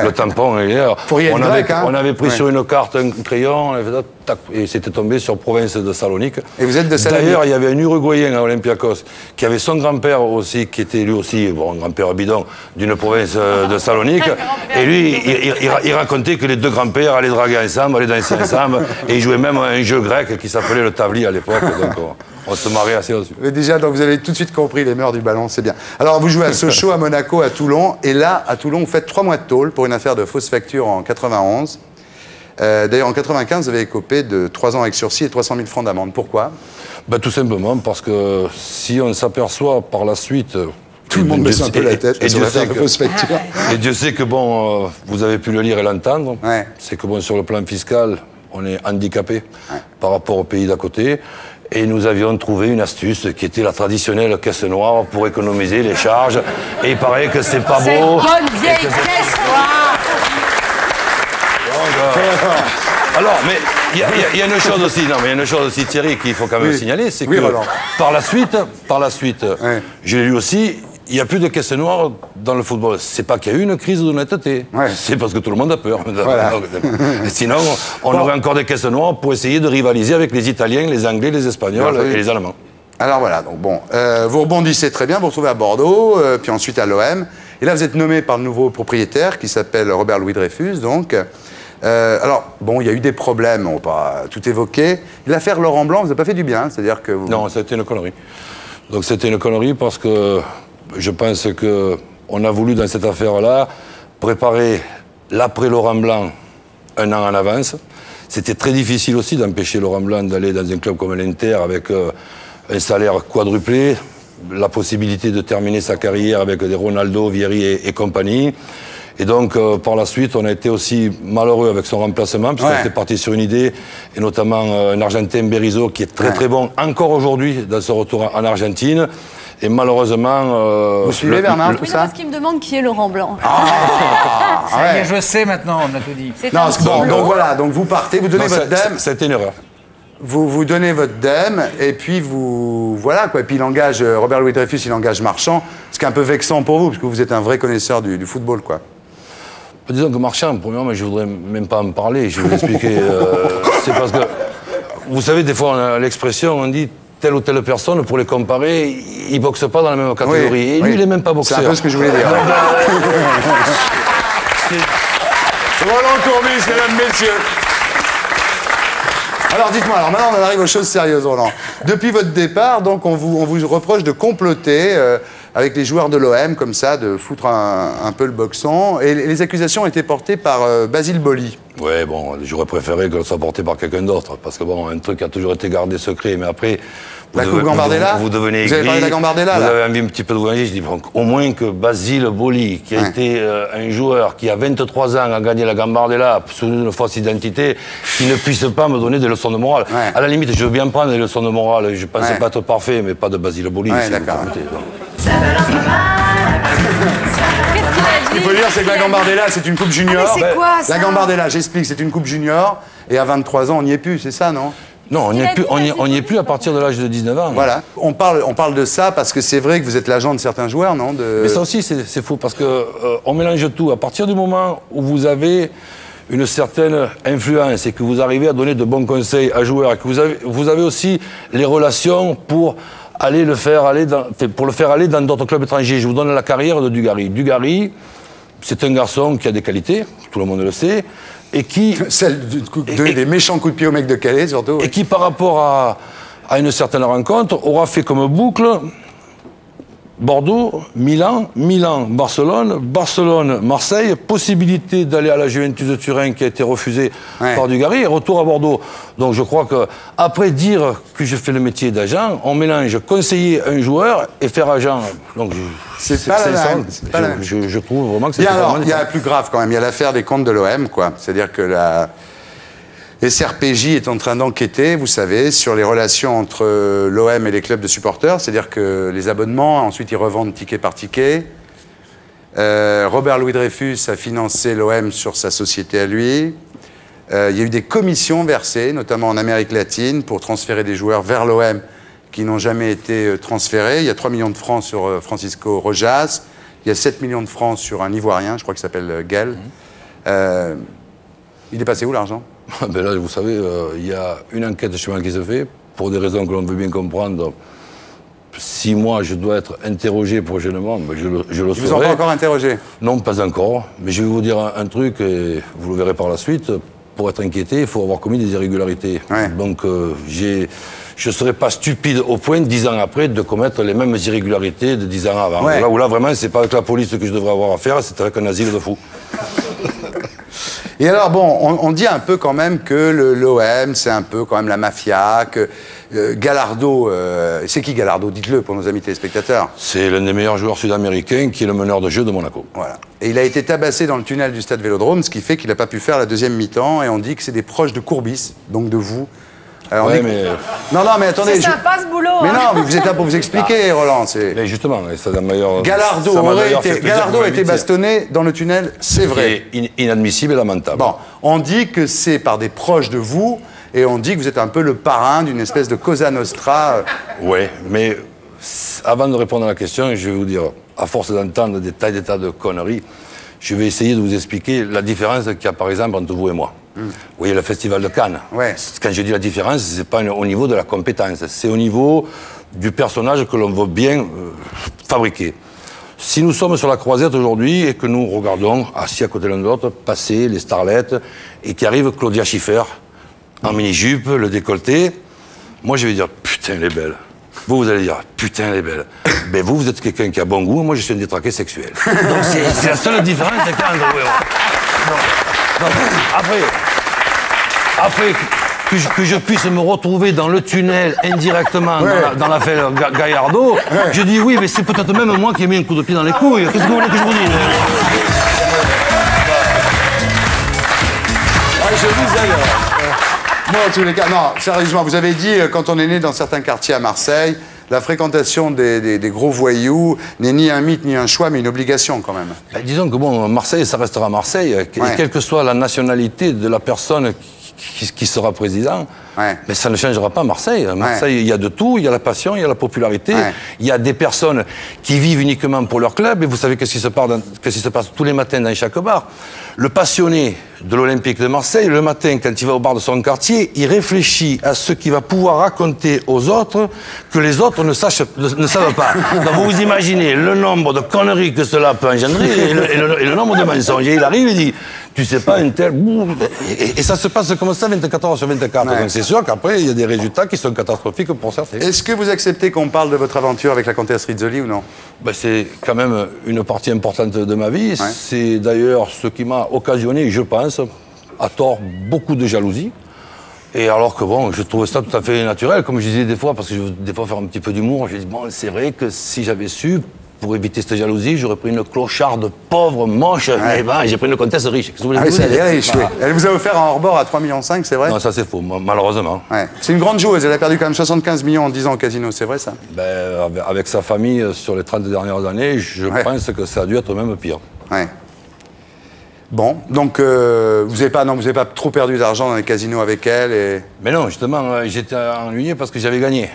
le tampon, on avait pris sur une carte un crayon, on avait fait tac, et c'était tombé sur Province de Salonique. Et vous êtes de Salonique. D'ailleurs, il y avait un Uruguayen à Olympiakos qui avait son grand-père aussi, qui était lui aussi, bon, grand-père bidon, d'une province de Salonique. Et lui, il racontait que les deux grands-pères allaient draguer ensemble, allaient danser ensemble, et ils jouaient même à un jeu grec qui s'appelait le Tavli à l'époque. On se marrait assez dessus. Mais déjà, donc vous avez tout de suite compris les mœurs du ballon, c'est bien. Alors, vous jouez à Sochaux, à Monaco, à Toulon. Et là, à Toulon, vous faites 3 mois de tôle pour une affaire de fausse facture en 91. D'ailleurs, en 95, vous avez écopé de 3 ans avec sursis et 300 000 francs d'amende. Pourquoi? Bah, tout simplement parce que si on s'aperçoit par la suite... Tout le monde baisse un peu la tête. Et Dieu sait que, bon, vous avez pu le lire et l'entendre. Ouais. C'est que, bon, sur le plan fiscal, on est handicapé par rapport au pays d'à côté. Et nous avions trouvé une astuce qui était la traditionnelle caisse noire pour économiser les charges. Et il paraît que c'est pas beau. C'est une bonne vieille caisse noire. Alors, mais il y a une chose aussi, non, mais il y a une chose aussi, Thierry, qu'il faut quand même signaler, c'est que par la suite, je l'ai lu aussi. Il n'y a plus de caisse noire dans le football. C'est pas qu'il y a eu une crise d'honnêteté. Ouais. C'est parce que tout le monde a peur. Voilà. Sinon, on aurait encore des caisses noires pour essayer de rivaliser avec les Italiens, les Anglais, les Espagnols et les Allemands. Alors voilà, donc bon, vous rebondissez très bien, vous vous retrouvez à Bordeaux, puis ensuite à l'OM. Et là, vous êtes nommé par le nouveau propriétaire qui s'appelle Robert-Louis Dreyfus, donc. Alors, bon, il y a eu des problèmes, on ne va pas tout évoquer. L'affaire Laurent Blanc, vous n'avez pas fait du bien, c'est-à-dire que... Vous... Non, c'était une connerie. Donc c'était une connerie parce que... Je pense qu'on a voulu, dans cette affaire-là, préparer l'après-Laurent Blanc 1 an en avance. C'était très difficile aussi d'empêcher Laurent Blanc d'aller dans un club comme l'Inter avec un salaire quadruplé, la possibilité de terminer sa carrière avec des Ronaldo, Vieri et compagnie. Et donc, par la suite, on a été aussi malheureux avec son remplacement, puisqu'on était parti sur une idée, et notamment un Argentin, Berizzo, qui est très très bon encore aujourd'hui dans son retour en Argentine. Et malheureusement... Vous suivez Bernard, tout ça? Parce qu'il me demande qui est Laurent Blanc. Ah, ça y est, je sais maintenant, on a tout dit. Non, bon, donc voilà, donc vous partez, vous donnez votre dème. C'était une erreur. Vous donnez votre dème, et puis vous... Voilà, quoi. Et puis il engage, Robert-Louis Dreyfus, il engage Marchand, ce qui est un peu vexant pour vous, parce que vous êtes un vrai connaisseur du football, quoi. Disons que Marchand, premièrement, je ne voudrais même pas en parler, je vais vous expliquer. C'est parce que... Vous savez, des fois, on a l'expression, on dit... Telle ou telle personne, pour les comparer, ils ne boxent pas dans la même catégorie. Oui, et lui, il n'est même pas boxeur. C'est un peu ce que je voulais dire. Roland Courbis, mesdames, messieurs. Alors, dites-moi, alors maintenant, on arrive aux choses sérieuses, Roland. Depuis votre départ, donc, on vous reproche de comploter avec les joueurs de l'OM, comme ça, de foutre un peu le boxon. Et les accusations ont été portées par Basile Boli. Oui, bon, j'aurais préféré que ça soit porté par quelqu'un d'autre. Parce que, bon, un truc a toujours été gardé secret. Mais après, vous devenez aigri. Vous avez parlé de la Gambardella, là. Vous avez envie un petit peu de voyager. Je dis, bon, au moins que Basile Boli, qui a été un joueur qui, à 23 ans, a gagné la Gambardella sous une fausse identité, qui ne puisse pas me donner des leçons de morale. Ouais. À la limite, je veux bien prendre des leçons de morale. Je pensais pas être parfait, mais pas de Basile Boli. Ouais, si d'accord. Il faut dire, c'est que la Gambardella, c'est une coupe junior. Ah, mais c'est quoi, ça ? La Gambardella, j'explique, c'est une coupe junior. Et à 23 ans, on n'y est plus, c'est ça, non ? Non, on n'y est plus à partir de l'âge de 19 ans. Voilà. On parle de ça parce que c'est vrai que vous êtes l'agent de certains joueurs, non ? Mais ça aussi, c'est fou parce qu'on mélange tout. À partir du moment où vous avez une certaine influence et que vous arrivez à donner de bons conseils à joueurs, et que vous avez aussi les relations pour... pour le faire aller dans d'autres clubs étrangers. Je vous donne la carrière de Dugarry. Dugarry, c'est un garçon qui a des qualités, tout le monde le sait, et qui... Celle de donner des méchants coups de pied au mec de Calais, surtout. Et qui, par rapport à une certaine rencontre, aura fait comme boucle Bordeaux, Milan, Milan, Barcelone, Barcelone, Marseille, possibilité d'aller à la Juventus de Turin qui a été refusée par Dugarry et retour à Bordeaux. Donc je crois que après dire que je fais le métier d'agent, on mélange conseiller un joueur et faire agent. Donc c'est pas la même. Je trouve vraiment que c'est pas... Il y a plus grave quand même, il y a l'affaire des comptes de l'OM, quoi. C'est-à-dire que la... SRPJ est en train d'enquêter, vous savez, sur les relations entre l'OM et les clubs de supporters, c'est-à-dire que les abonnements, ensuite ils revendent ticket par ticket. Robert-Louis Dreyfus a financé l'OM sur sa société à lui. Il y a eu des commissions versées, notamment en Amérique latine, pour transférer des joueurs vers l'OM qui n'ont jamais été transférés. Il y a 3 millions de francs sur Francisco Rojas, il y a 7 millions de francs sur un Ivoirien, je crois qu'il s'appelle Gel. Il est passé où l'argent ? Ben là, vous savez, il y a une enquête de chemin qui se fait, pour des raisons que l'on veut bien comprendre. Si moi, je dois être interrogé prochainement, ben je le serai. Vous serez encore interrogé? Non, pas encore. Mais je vais vous dire un truc, et vous le verrez par la suite. Pour être inquiété, il faut avoir commis des irrégularités. Ouais. Donc, je ne serais pas stupide au point, 10 ans après, de commettre les mêmes irrégularités de 10 ans avant. Ouais. Là, où là, vraiment, c'est pas avec la police que je devrais avoir affaire, c'est avec un asile de fous. Et alors, bon, on dit un peu quand même que l'OM, c'est un peu quand même la mafia, que Gallardo... c'est qui Gallardo? Dites-le pour nos amis téléspectateurs. C'est l'un des meilleurs joueurs sud-américains qui est le meneur de jeu de Monaco. Voilà. Et il a été tabassé dans le tunnel du stade Vélodrome, ce qui fait qu'il n'a pas pu faire la deuxième mi-temps, et on dit que c'est des proches de Courbis, donc de vous. Alors ouais, on dit... mais... Non, non, mais attendez... C'est sympa ce boulot. Mais non, mais vous êtes là pour vous expliquer, Roland. Mais justement, ça m'a meilleur... Gallardo a été bastonné dans le tunnel, c'est vrai. Inadmissible et lamentable. Bon, on dit que c'est par des proches de vous, et on dit que vous êtes un peu le parrain d'une espèce de Cosa Nostra. Oui, mais avant de répondre à la question, je vais vous dire, à force d'entendre des tas de conneries, je vais essayer de vous expliquer la différence qu'il y a, par exemple, entre vous et moi. Mmh. Vous voyez, le Festival de Cannes, ouais. Quand je dis la différence, ce n'est pas au niveau de la compétence, c'est au niveau du personnage que l'on veut bien fabriquer. Si nous sommes sur la croisette aujourd'hui et que nous regardons, assis à côté l'un de l'autre, passer les starlettes, et qu'arrive Claudia Schiffer, en mini-jupe, le décolleté, moi je vais dire « putain, elle est belle ». Vous allez dire « putain, elle est belle ». Ben vous êtes quelqu'un qui a bon goût, moi je suis un détraqué sexuel. Donc c'est la seule différence qu'il y a entre vous et moi. Donc, après que je puisse me retrouver dans le tunnel indirectement, ouais, dans l'affaire Gallardo, ouais, je dis oui, mais c'est peut-être même moi qui ai mis un coup de pied dans les couilles. Qu'est-ce que vous voulez que je vous dise? Ouais, je vous aille. Moi, en tous les cas, non, sérieusement, vous avez dit, quand on est né dans certains quartiers à Marseille, la fréquentation des gros voyous n'est ni un mythe, ni un choix, mais une obligation quand même. Ben, disons que bon, Marseille, ça restera Marseille. Ouais. Et quelle que soit la nationalité de la personne qui sera président, ouais, ben, ça ne changera pas Marseille. Marseille, ouais, il y a de tout, il y a la passion, il y a la popularité, ouais, il y a des personnes qui vivent uniquement pour leur club. Et vous savez qu'est-ce qui se passe tous les matins dans chaque bar. Le passionné de l'Olympique de Marseille, le matin, quand il va au bar de son quartier, il réfléchit à ce qu'il va pouvoir raconter aux autres que les autres ne savent pas. Donc vous vous imaginez le nombre de conneries que cela peut engendrer et le nombre de mensonges. Et il arrive et dit, tu sais pas, un tel... Et ça se passe comme ça, 24 heures sur 24. Ouais. Donc c'est sûr qu'après, il y a des résultats qui sont catastrophiques pour certains. Est-ce que vous acceptez qu'on parle de votre aventure avec la comtesse Rizzoli ou non? Ben, c'est quand même une partie importante de ma vie. Ouais. C'est d'ailleurs ce qui m'a occasionné, je pense, à tort, beaucoup de jalousie. Et alors que bon, je trouvais ça tout à fait naturel, comme je disais des fois, parce que je veux des fois faire un petit peu d'humour, je dis bon, c'est vrai que si j'avais su, pour éviter cette jalousie, j'aurais pris une clocharde pauvre, moche, ouais, mais ben, j'ai pris une comtesse riche. Ah oui, c'est riche, oui. Elle vous a offert un hors-bord à 3,5 millions, c'est vrai? Non, ça c'est faux, malheureusement. Ouais. C'est une grande joueuse, elle a perdu quand même 75 millions en 10 ans au casino, c'est vrai ça? Ben, avec sa famille, sur les 30 dernières années, je ouais, pense que ça a dû être même pire. Ouais. Bon, donc vous n'avez pas trop perdu d'argent dans les casinos avec elle et... Mais non, justement, j'étais ennuyé parce que j'avais gagné.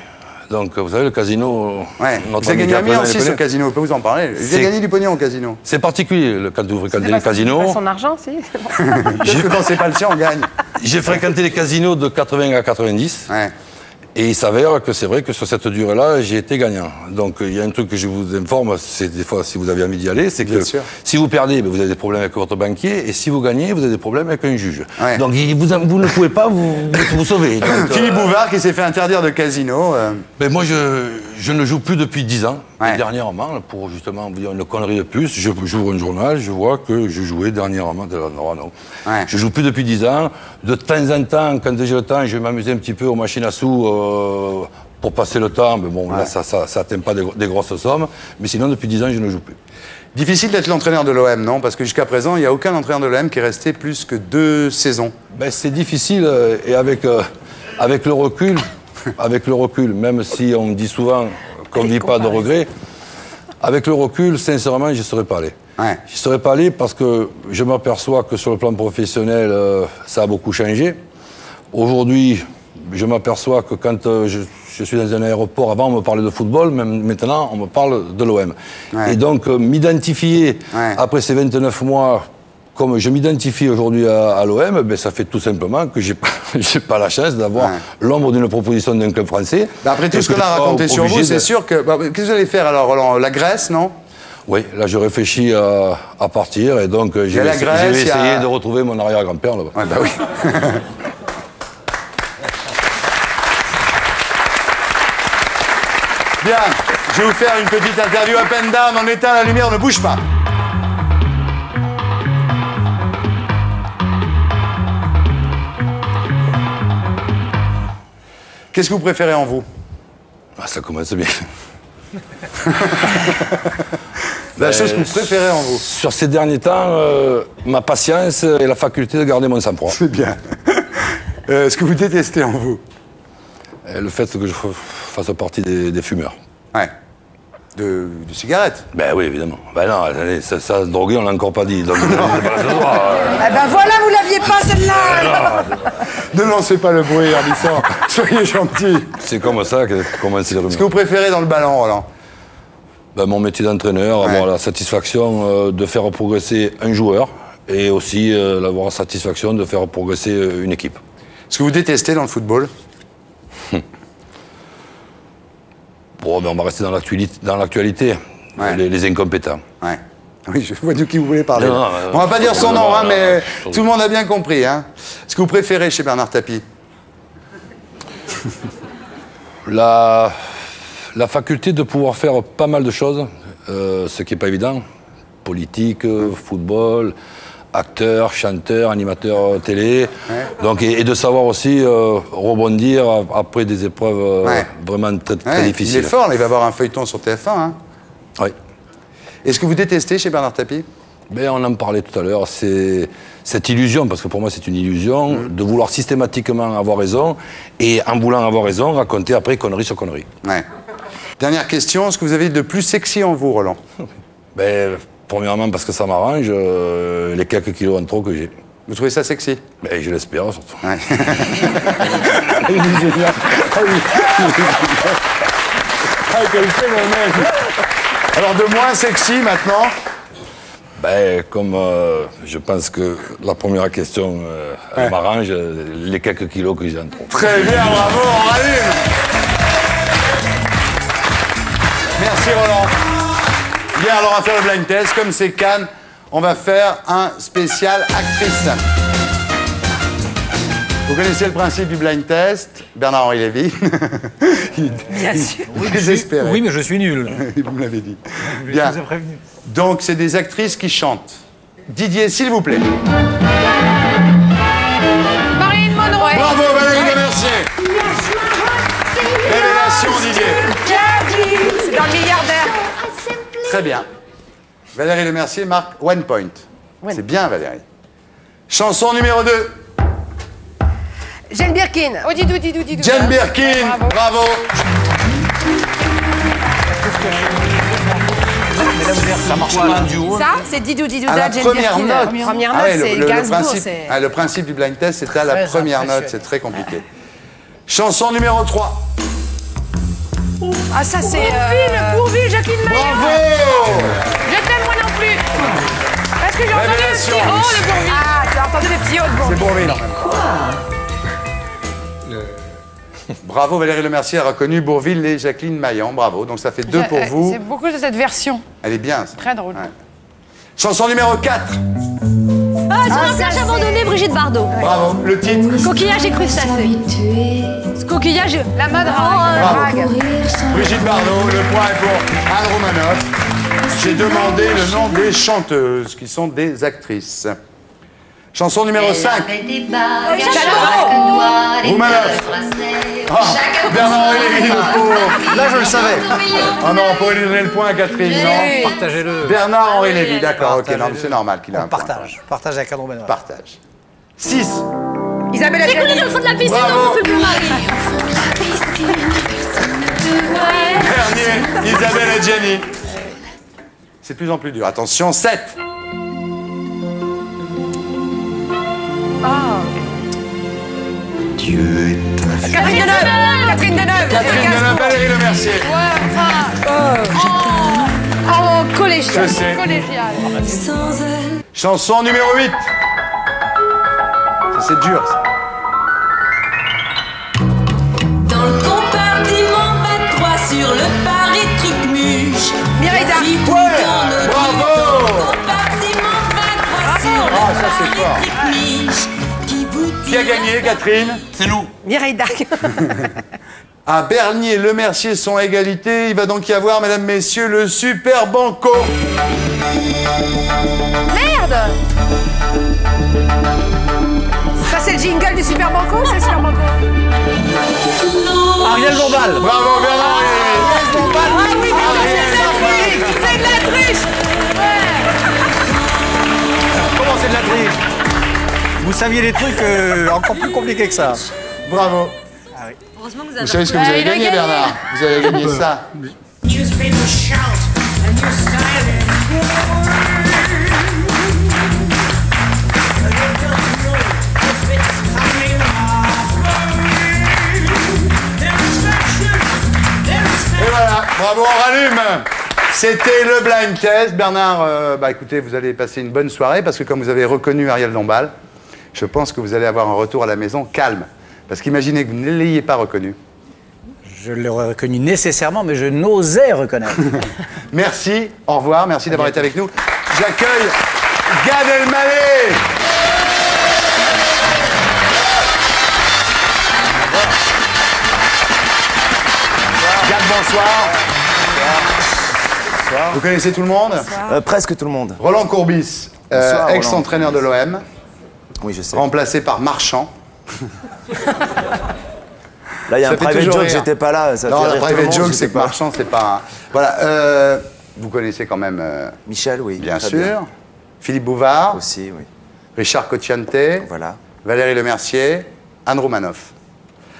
Donc, vous savez, le casino... Ouais. Vous avez gagné un million aussi au casino, on peut vous en parler. Vous avez gagné du pognon au casino. C'est particulier, quand vous fréquentez les casinos... C'est son argent, si. Peut-être que quand c'est pas le sien, on gagne. J'ai fréquenté les casinos de 80 à 90. Ouais. Et il s'avère que c'est vrai que sur cette durée-là, j'ai été gagnant. Donc il y a un truc que je vous informe, c'est des fois, si vous avez envie d'y aller, c'est que si vous perdez, vous avez des problèmes avec votre banquier, et si vous gagnez, vous avez des problèmes avec un juge. Ouais. Donc vous ne pouvez pas vous sauver. Donc, Philippe Bouvard qui s'est fait interdire de casino. Mais moi, je ne joue plus depuis 10 ans, ouais, dernièrement, pour justement vous dire une connerie de plus. J'ouvre un journal, je vois que je jouais dernièrement. Ouais. Je ne joue plus depuis 10 ans. De temps en temps, quand j'ai le temps, je vais m'amuser un petit peu aux machines à sous, pour passer le temps, mais bon, ouais, là, ça n'atteint pas des grosses sommes. Mais sinon, depuis 10 ans, je ne joue plus. Difficile d'être l'entraîneur de l'OM, non? Parce que jusqu'à présent, il n'y a aucun entraîneur de l'OM qui est resté plus que 2 saisons. Ben, c'est difficile, et avec le recul, même si on dit souvent qu'on ne vit pas de regrets, avec le recul, sincèrement, je ne serais pas allé. Ouais. Je ne serais pas allé parce que je m'aperçois que sur le plan professionnel, ça a beaucoup changé. Aujourd'hui... Je m'aperçois que quand je suis dans un aéroport, avant on me parlait de football, même maintenant on me parle de l'OM. Ouais. Et donc m'identifier, ouais, après ces 29 mois comme je m'identifie aujourd'hui à l'OM, ben ça fait tout simplement que je n'ai pas la chance d'avoir l'ombre d'une proposition d'un club français. Ben après tout ce qu'on a raconté sur vous, c'est sûr que... Bah, qu'est-ce que vous allez faire alors, Roland? La Grèce, non? Oui, là je réfléchis à partir et donc j'ai essayé de retrouver mon arrière-grand-père là-bas. Ouais, bah oui. Bien, je vais vous faire une petite interview up and down, on éteint la lumière, on ne bouge pas. Qu'est-ce que vous préférez en vous? Ah, ça commence bien. La chose que vous préférez en vous? Sur ces derniers temps, ma patience et la faculté de garder mon sang-froid. C'est bien. Ce que vous détestez en vous? Le fait que je fasse partie des fumeurs. Ouais. De cigarettes? Ben oui, évidemment. Ben non, allez, ça droguer, on l'a encore pas dit. Donc, eh ben voilà, vous l'aviez pas celle-là. Ne lancez pas le bruit, Ardisson. Soyez gentil. C'est comme ça que commence les rumeurs. Ce que vous préférez dans le ballon, Roland? Ben, mon métier d'entraîneur, avoir la satisfaction de faire progresser un joueur et aussi avoir la satisfaction de faire progresser une équipe. Ce que vous détestez dans le football? Bon, ben on va rester dans l'actualité, les incompétents. Ouais. Oui, je vois de qui vous voulez parler. Non, on va pas dire son nom, hein, mais tout le monde a bien compris. Hein. Ce que vous préférez chez Bernard Tapie? La faculté de pouvoir faire pas mal de choses, ce qui n'est pas évident. Politique, football, acteur, chanteur, animateur télé. Ouais. Donc, et de savoir aussi rebondir après des épreuves vraiment très difficiles. Il est fort, là, il va avoir un feuilleton sur TF1. Hein. Oui. Est-ce que vous détestez chez Bernard Tapie? Ben, on en parlait tout à l'heure, c'est cette illusion, parce que pour moi c'est une illusion, de vouloir systématiquement avoir raison, et en voulant avoir raison, raconter après connerie sur connerie. Ouais. Dernière question, ce que vous avez de plus sexy en vous, Roland? Ben, premièrement parce que ça m'arrange, les quelques kilos en trop que j'ai. Vous trouvez ça sexy? Ben, je l'espère surtout. Ouais. Ah, quel phénomène! Alors de moins sexy maintenant? Ben, comme je pense que la première question m'arrange, les quelques kilos que j'ai en trop. Très bien, bravo, on rallume. Merci Roland. Bien, alors on va faire le blind test. Comme c'est Cannes, on va faire un spécial actrice. Vous connaissez le principe du blind test, Bernard-Henri Lévy. Bien sûr. Oui, mais je suis nul. Vous me l'avez dit. Bien. Je vous ai prévenu. Donc, c'est des actrices qui chantent. Didier, s'il vous plaît. Marilyn Monroe. Bravo, Valérie Lemercier. Révélation, Didier. C'est dans le milliardaire. Très bien. Valérie Lemercier marque one point. C'est bien, Valérie. Chanson numéro 2. Jane Birkin. Oh, didou, didou, didou. Jane Birkin, bravo. Ça marche pas. Ça, c'est Didou Didou Da, Jane Birkin. La première note, c'est Gainsbourg. Le principe du blind test, c'est à la première note, c'est très compliqué. Chanson numéro 3. Ah, ça, c'est... Pourvu, Jacqueline Maillot. Bravo. Je t'aime, moi non plus. Parce que j'ai entendu le petit haut, le Bourville. Ah, tu as entendu le petit haut, le Bourville. C'est Bourville, normalement. Bravo, Valérie Lemercier a reconnu Bourville et Jacqueline Maillan. Bravo, donc ça fait 2 pour vous. C'est beaucoup de cette version. Elle est bien. Ça. Très drôle. Ouais. Chanson numéro 4. Sur un plage abandonné, Brigitte Bardot. Ouais. Bravo, le titre. Coquillage et crustacés. Ce coquillage, la mode drague. Brigitte Bardot, le point est pour Anne Roumanoff. J'ai demandé le nom des chanteuses qui sont des actrices. Chanson numéro 5. Roumanoff. Bernard Lévy, là je le savais. Oh non, on pourrait lui donner le point à Catherine, non? Partagez-le. Bernard-Henri Lévy, d'accord, ok, c'est normal qu'il a un point. Partage, partage avec Alain Delon. Partage. 6. Isabelle Adjani. J'ai coulé dans le fond de la piscine, on ne peut plus marier. Dernier, Isabelle Adjani. C'est de plus en plus dur. Attention, 7. Dieu est... Catherine Deneuve. Catherine Deneuve, Valérie Lemercier. Oh, collégial. Je sais. Collégial. Chanson numéro 8. Ça, c'est dur, ça. Dans le compartiment 23 sur le Paris Trucmuche. Mireille Darquois. Ouais. Bravo. Compartiment 23 sur le Paris Trucmuche. Qui a gagné, Catherine? C'est nous. Mireille Darc. À Bernier, Lemercier sont à égalité. Il va donc y avoir, mesdames, messieurs, le super banco. Merde! Ça, c'est le jingle du super banco, c'est le super banco. Arielle Dombasle. Bravo, Bernard. Arielle Dombasle. Ah oui, mais c'est de la triche. Ouais. Comment c'est de la triche? Vous saviez des trucs encore plus compliqués que ça. Bravo. Ah oui. Heureusement que vous avez... Vous savez ce que vous avez gagné, Bernard. Vous avez gagné ça. Et voilà. Bravo, on rallume. C'était le blind test. Bernard, bah écoutez, vous allez passer une bonne soirée parce que comme vous avez reconnu Arielle Dombasle, je pense que vous allez avoir un retour à la maison calme. Parce qu'imaginez que vous ne l'ayez pas reconnu. Je l'ai reconnu nécessairement, mais je n'osais reconnaître. Merci, au revoir, merci d'avoir été avec nous. J'accueille Gad Elmaleh. Gad, bonsoir. Bonsoir. Vous connaissez tout le monde? Presque tout le monde. Roland Courbis, ex-entraîneur de l'OM. Oui, je sais. Remplacé par Marchand. Là, il y a un private joke, j'étais pas là. Ça non, un private joke, c'est que Marchand, c'est pas... Voilà, vous connaissez quand même... Michel, oui. Bien sûr. Bien. Philippe Bouvard. Aussi, oui. Richard Cocciante. Voilà. Valérie Lemercier. Anne Roumanoff.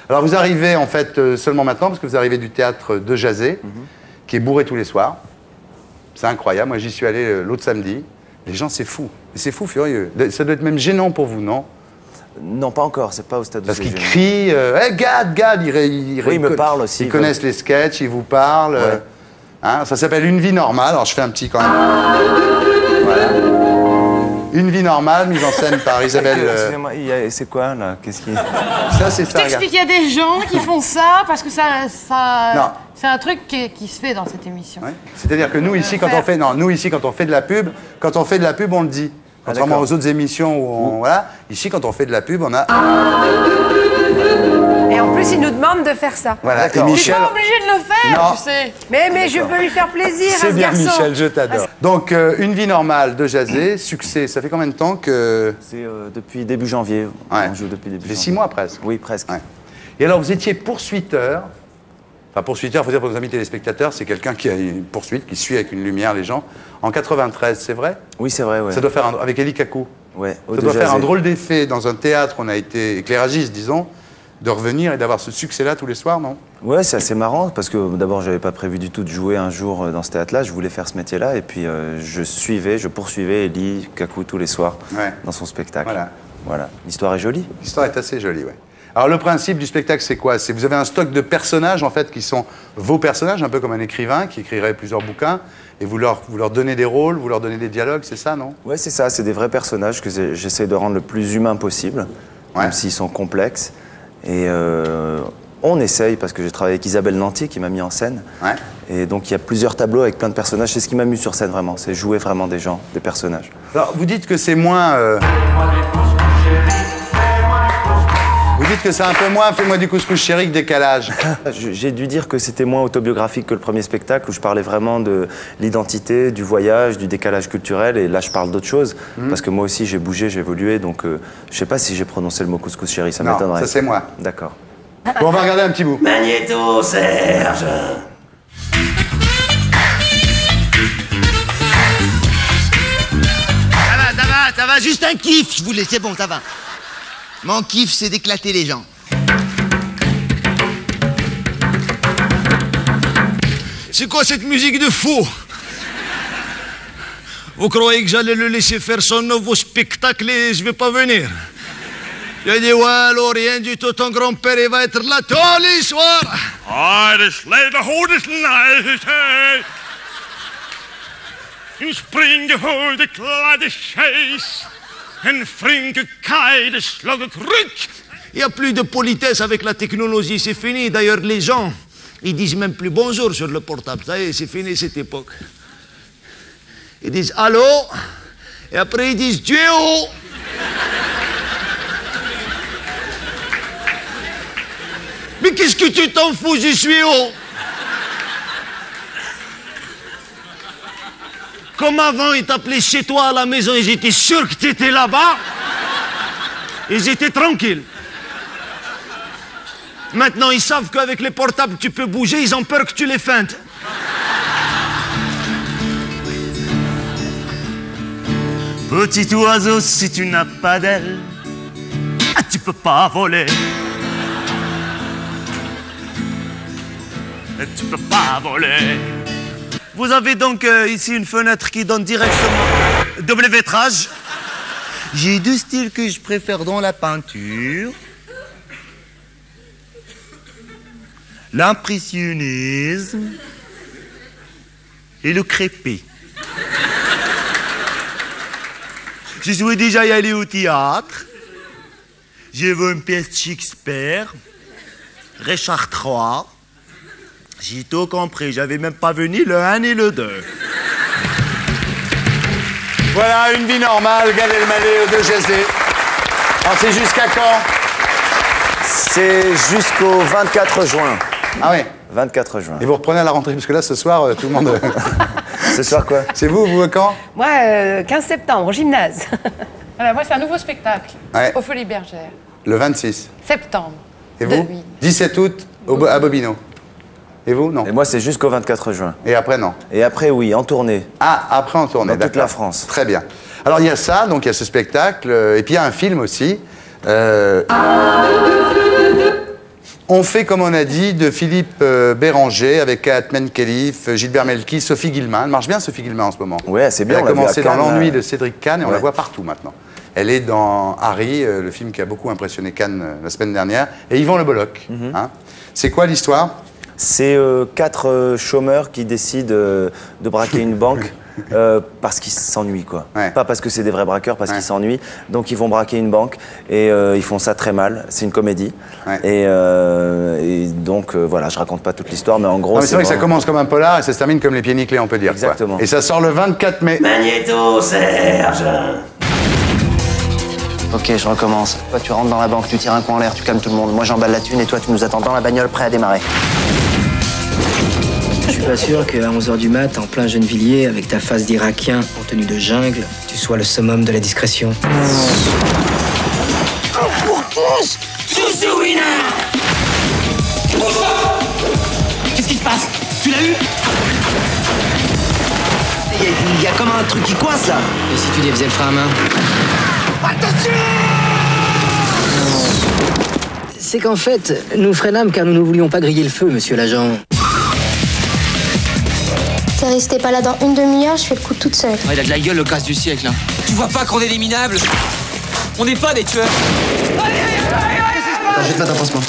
Alors, vous arrivez, en fait, seulement maintenant, parce que vous arrivez du théâtre de Jazé, qui est bourré tous les soirs. C'est incroyable. Moi, j'y suis allé l'autre samedi. Les gens, c'est fou. C'est fou, furieux. Ça doit être même gênant pour vous, non? Non, pas encore. C'est pas au stade de... Parce qu'ils crient. Hey, Gad, ils me parlent aussi. Ils connaissent les sketchs, ils vous parlent. Ouais. Hein, ça s'appelle Une vie normale. Alors je fais un petit quand même. Voilà. Une vie normale, mise en scène par Isabelle. Excusez-moi, c'est quoi là? Qu'est-ce qui... Ça, c'est ça. Je t'explique, il y a des gens qui font ça parce que ça... C'est un truc qui se fait dans cette émission. Ouais. C'est-à-dire que nous ici, quand on fait de la pub, on le dit. Contrairement aux autres émissions où on... Voilà, ici, quand on fait de la pub, on a... Et en plus, il nous demande de faire ça. Voilà, et Michel... Je suis pas obligé de le faire, tu sais. Mais je peux lui faire plaisir à ce garçon. C'est bien, Michel, je t'adore. Donc, Une vie normale de Jazé, succès. Ça fait combien de temps que... C'est depuis début janvier. Ouais. On joue depuis début janvier. Ça fait 6 mois, presque. Oui, presque. Ouais. Et alors, vous étiez poursuiteur. Enfin, poursuiteur, il faut dire pour nos amis téléspectateurs, c'est quelqu'un qui a une poursuite, qui suit avec une lumière les gens. En 93, c'est vrai? Oui, c'est vrai, ouais. Ça doit faire un... avec Eli Kakou. Ouais. Ça doit faire un drôle d'effet dans un théâtre où on a été éclairagiste, disons, de revenir et d'avoir ce succès-là tous les soirs, non? Ouais, c'est assez marrant parce que d'abord, j'avais pas prévu du tout de jouer un jour dans ce théâtre-là. Je voulais faire ce métier-là et puis je poursuivais Eli Kakou tous les soirs dans son spectacle. Voilà. Voilà. L'histoire est jolie. L'histoire est assez jolie, ouais. Alors, le principe du spectacle, c'est quoi? Vous avez un stock de personnages, en fait, qui sont vos personnages, un peu comme un écrivain qui écrirait plusieurs bouquins, et vous leur donnez des rôles, vous leur donnez des dialogues, c'est ça, non? Oui, c'est ça, c'est des vrais personnages que j'essaie de rendre le plus humain possible, même s'ils sont complexes. Et on essaye, parce que j'ai travaillé avec Isabelle Nanty, qui m'a mis en scène. Ouais. Et donc, il y a plusieurs tableaux avec plein de personnages. C'est ce qui m'amuse sur scène, vraiment, c'est jouer vraiment des gens, des personnages. Alors, vous dites que c'est moins... Vous dites que c'est un peu moins « Fais-moi du couscous chéri » que décalage. J'ai dû dire que c'était moins autobiographique que le premier spectacle où je parlais vraiment de l'identité, du voyage, du décalage culturel. Et là, je parle d'autre chose parce que moi aussi, j'ai bougé, j'ai évolué. Donc, je sais pas si j'ai prononcé le mot couscous chéri, ça m'étonnerait. Ça, c'est moi. D'accord. Bon, on va regarder un petit bout. Magnéto, Serge. Ça va, juste un kiff, je vous laisse, c'est bon, ça va. Mon kiff, c'est d'éclater les gens. C'est quoi cette musique de fou? Vous croyez que j'allais le laisser faire son nouveau spectacle et je vais pas venir? Je dis, ouais, alors rien du tout, ton grand-père, il va être là tous les soirs. Im Springe hol die Klade Scheiß, ein Fringe Kai, das schlage Krück. Il n'y a plus de politesse avec la technologie, c'est fini. D'ailleurs, les gens, ils disent même plus bonjour sur le portable. Ça y est, c'est fini cette époque. Ils disent allô, et après ils disent tu es où? Mais qu'est-ce que tu t'en fous, je suis où? Comme avant, ils t'appelaient chez toi à la maison, ils étaient sûrs que tu étais là-bas. Ils étaient tranquilles. Maintenant, ils savent qu'avec les portables, tu peux bouger, ils ont peur que tu les feintes. Petit oiseau, si tu n'as pas d'ailes, tu peux pas voler. Tu peux pas voler. Vous avez donc ici une fenêtre qui donne directement double vitrage. J'ai deux styles que je préfère dans la peinture. L'impressionnisme et le crépé. Je suis déjà y aller au théâtre. J'ai vu une pièce de Shakespeare, Richard III. J'ai tout compris, j'avais même pas vu ni le 1 ni le 2. Voilà, Une vie normale, Gad Elmaleh au 2GZ. Alors c'est jusqu'à quand? C'est jusqu'au 24 juin. Ah oui, 24 juin. Et vous reprenez à la rentrée, parce que là, ce soir, tout le monde... Ce soir quoi? C'est vous, vous quand? Moi, 15 septembre, au gymnase. Voilà, moi, c'est un nouveau spectacle, ouais. Aux Folies Bergères. Le 26 septembre. Et vous? 17 août, à Bobino. Et vous, non? Et moi, c'est jusqu'au 24 juin. Et après, non? Et après, oui, en tournée. Ah, après en tournée, dans toute la France. Très bien. Alors, il y a ça, donc il y a ce spectacle, et puis il y a un film aussi. On fait, comme on a dit, de Philippe Béranger, avec Atmen Khelif, Gilbert Melki, Sophie Guillemin. Elle marche bien, Sophie Guillemin, en ce moment. Oui, c'est bien. Elle a commencé dans L'ennui de Cédric Kahn, et on la voit partout, maintenant. Elle est dans Harry, le film qui a beaucoup impressionné Cannes la semaine dernière, et Yvan Le Bolloc. Hein, c'est quoi l'histoire? C'est quatre chômeurs qui décident de braquer une banque parce qu'ils s'ennuient, quoi. Ouais. Pas parce que c'est des vrais braqueurs, parce qu'ils s'ennuient. Donc ils vont braquer une banque et ils font ça très mal. C'est une comédie. Ouais. Et donc, voilà, je raconte pas toute l'histoire, mais en gros... C'est vrai que ça commence comme un polar et ça se termine comme Les pieds nickelés, on peut dire. Exactement. Quoi. Et ça sort le 24 mai. Magnéto, Serge! Ok, je recommence. Toi, tu rentres dans la banque, tu tires un coin en l'air, tu calmes tout le monde. Moi, j'emballe la thune et toi, tu nous attends dans la bagnole, prêt à démarrer. Je suis pas sûr qu'à 11 h du mat, en plein Gennevilliers, avec ta face d'Irakien en tenue de jungle, tu sois le summum de la discrétion. Pour tous, sous winner. Qu'est-ce qui se passe? Tu l'as eu? Il y a comme un truc qui coince, là. Et si tu dévisais le frein à main? Attention! C'est qu'en fait, nous freinâmes car nous ne voulions pas griller le feu, monsieur l'agent. T'es resté pas là dans une demi-heure, je fais le coup toute seule. Ouais, il a de la gueule, le casse du siècle. Hein. Tu vois pas qu'on est des minables? On n'est pas des tueurs. Allez, jette-moi ta pansement.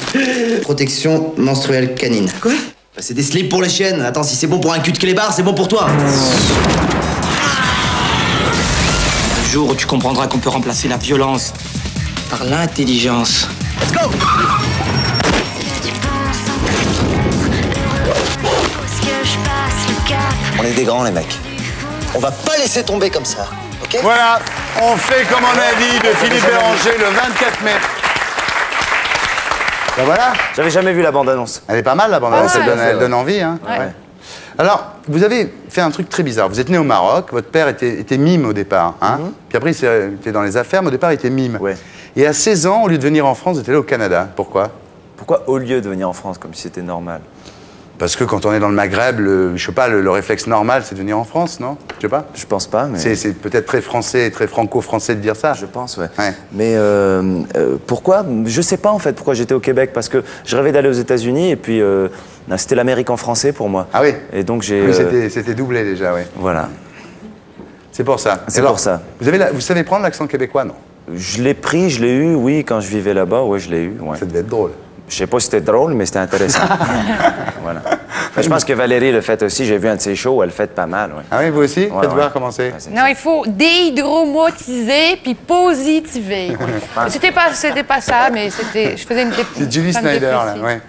Protection menstruelle canine. Quoi? Bah, c'est des slips pour les chiennes. Attends, si c'est bon pour un cul de clébard, c'est bon pour toi. Le jour où tu comprendras qu'on peut remplacer la violence par l'intelligence. Let's go! On est des grands, les mecs. On va pas laisser tomber comme ça, ok? Voilà, on fait comme on a dit de Philippe Béranger le 24 mai. Ben voilà. J'avais jamais vu la bande-annonce. Elle est pas mal, la bande-annonce, elle donne envie, hein. Ouais. Ouais. Alors, vous avez fait un truc très bizarre. Vous êtes né au Maroc, votre père était mime au départ. Hein? Puis après, il était dans les affaires, mais au départ, il était mime. Ouais. Et à 16 ans, au lieu de venir en France, vous étiez allé au Canada. Pourquoi? Pourquoi au lieu de venir en France, comme si c'était normal? Parce que quand on est dans le Maghreb, je sais pas, le réflexe normal, c'est de venir en France, non? Je sais pas. Je pense pas, mais... C'est peut-être très français, très franco-français de dire ça. Je pense, ouais. Mais pourquoi? Je sais pas, en fait, pourquoi j'étais au Québec. Parce que je rêvais d'aller aux États-Unis et puis... c'était l'Amérique en français pour moi. Ah oui? Et donc j'ai... Oui, c'était doublé déjà, oui. Voilà. C'est pour ça. C'est pour ça. Vous savez prendre l'accent québécois, non? Je l'ai pris, je l'ai eu, oui, quand je vivais là-bas, ouais, je l'ai eu. Ouais. Ça devait être drôle. Je sais pas si c'était drôle, mais c'était intéressant. Voilà. Je pense que Valérie le fait aussi. J'ai vu un de ses shows, elle le fait pas mal. Ouais. Ah oui, vous aussi? Ouais, faites voir comment c'est. Ouais, non, il faut déhydromotiser puis positiver. C'était pas ça, mais c'était... Je faisais une dépression. C'est Julie Snyder, là, ouais.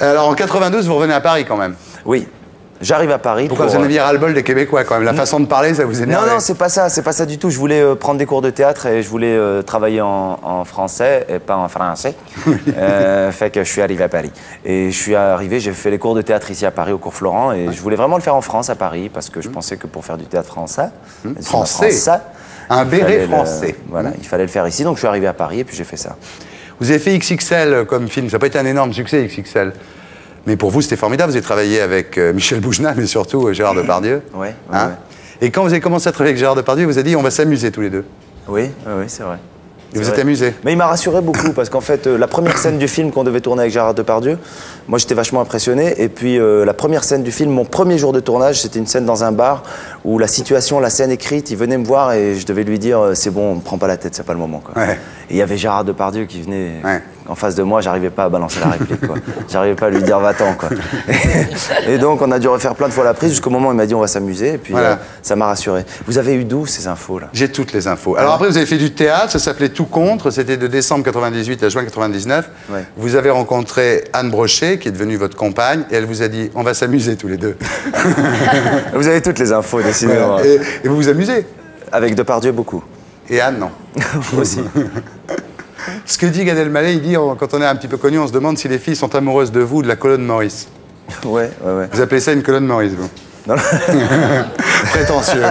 Alors, en 92, vous revenez à Paris, quand même. Oui. J'arrive à Paris. Pourquoi vous en aviez ras-le-bol des Québécois, quand même? La façon de parler, ça vous énerve? Non, non, c'est pas ça du tout. Je voulais prendre des cours de théâtre et je voulais travailler en français et pas en français. Fait que je suis arrivé à Paris. Et je suis arrivé, j'ai fait les cours de théâtre ici à Paris, au Cours Florent, et je voulais vraiment le faire en France, à Paris, parce que je pensais que pour faire du théâtre français... Un béret français. Voilà, il fallait le faire ici, donc je suis arrivé à Paris et puis j'ai fait ça. Vous avez fait XXL comme film, ça n'a pas été un énorme succès, XXL. Mais pour vous, c'était formidable. Vous avez travaillé avec Michel Bougenat, mais surtout Gérard Depardieu. Oui. Hein? Et quand vous avez commencé à travailler avec Gérard Depardieu, vous avez dit, on va s'amuser tous les deux. Oui, oui, c'est vrai. Et vous êtes amusé. Mais il m'a rassuré beaucoup, parce qu'en fait, la première scène du film qu'on devait tourner avec Gérard Depardieu, moi, j'étais vachement impressionné. Et puis, la première scène du film, mon premier jour de tournage, c'était une scène dans un bar où la situation, la scène écrite, il venait me voir et je devais lui dire, c'est bon, on me prend pas la tête, c'est pas le moment, quoi. Ouais. Et il y avait Gérard Depardieu qui venait... Ouais. En face de moi, j'arrivais pas à balancer la réplique, quoi. J'arrivais pas à lui dire va-t'en, quoi. Et donc, on a dû refaire plein de fois la prise jusqu'au moment où il m'a dit on va s'amuser. Et puis, voilà. Ça m'a rassuré. Vous avez eu d'où ces infos, là? J'ai toutes les infos. Alors, après, vous avez fait du théâtre, ça s'appelait Tout Contre. C'était de décembre 98 à juin 99. Ouais. Vous avez rencontré Anne Brochet, qui est devenue votre compagne, et elle vous a dit on va s'amuser tous les deux. Vous avez toutes les infos, décidément. Ouais. Et vous vous amusez? Avec Depardieu, beaucoup. Et Anne, non. Vous aussi. Ce que dit Gad Elmaleh, il dit, quand on est un petit peu connu, on se demande si les filles sont amoureuses de vous ou de la colonne Maurice. Ouais, ouais, ouais. Vous appelez ça une colonne Maurice, vous? Non. Prétentieux.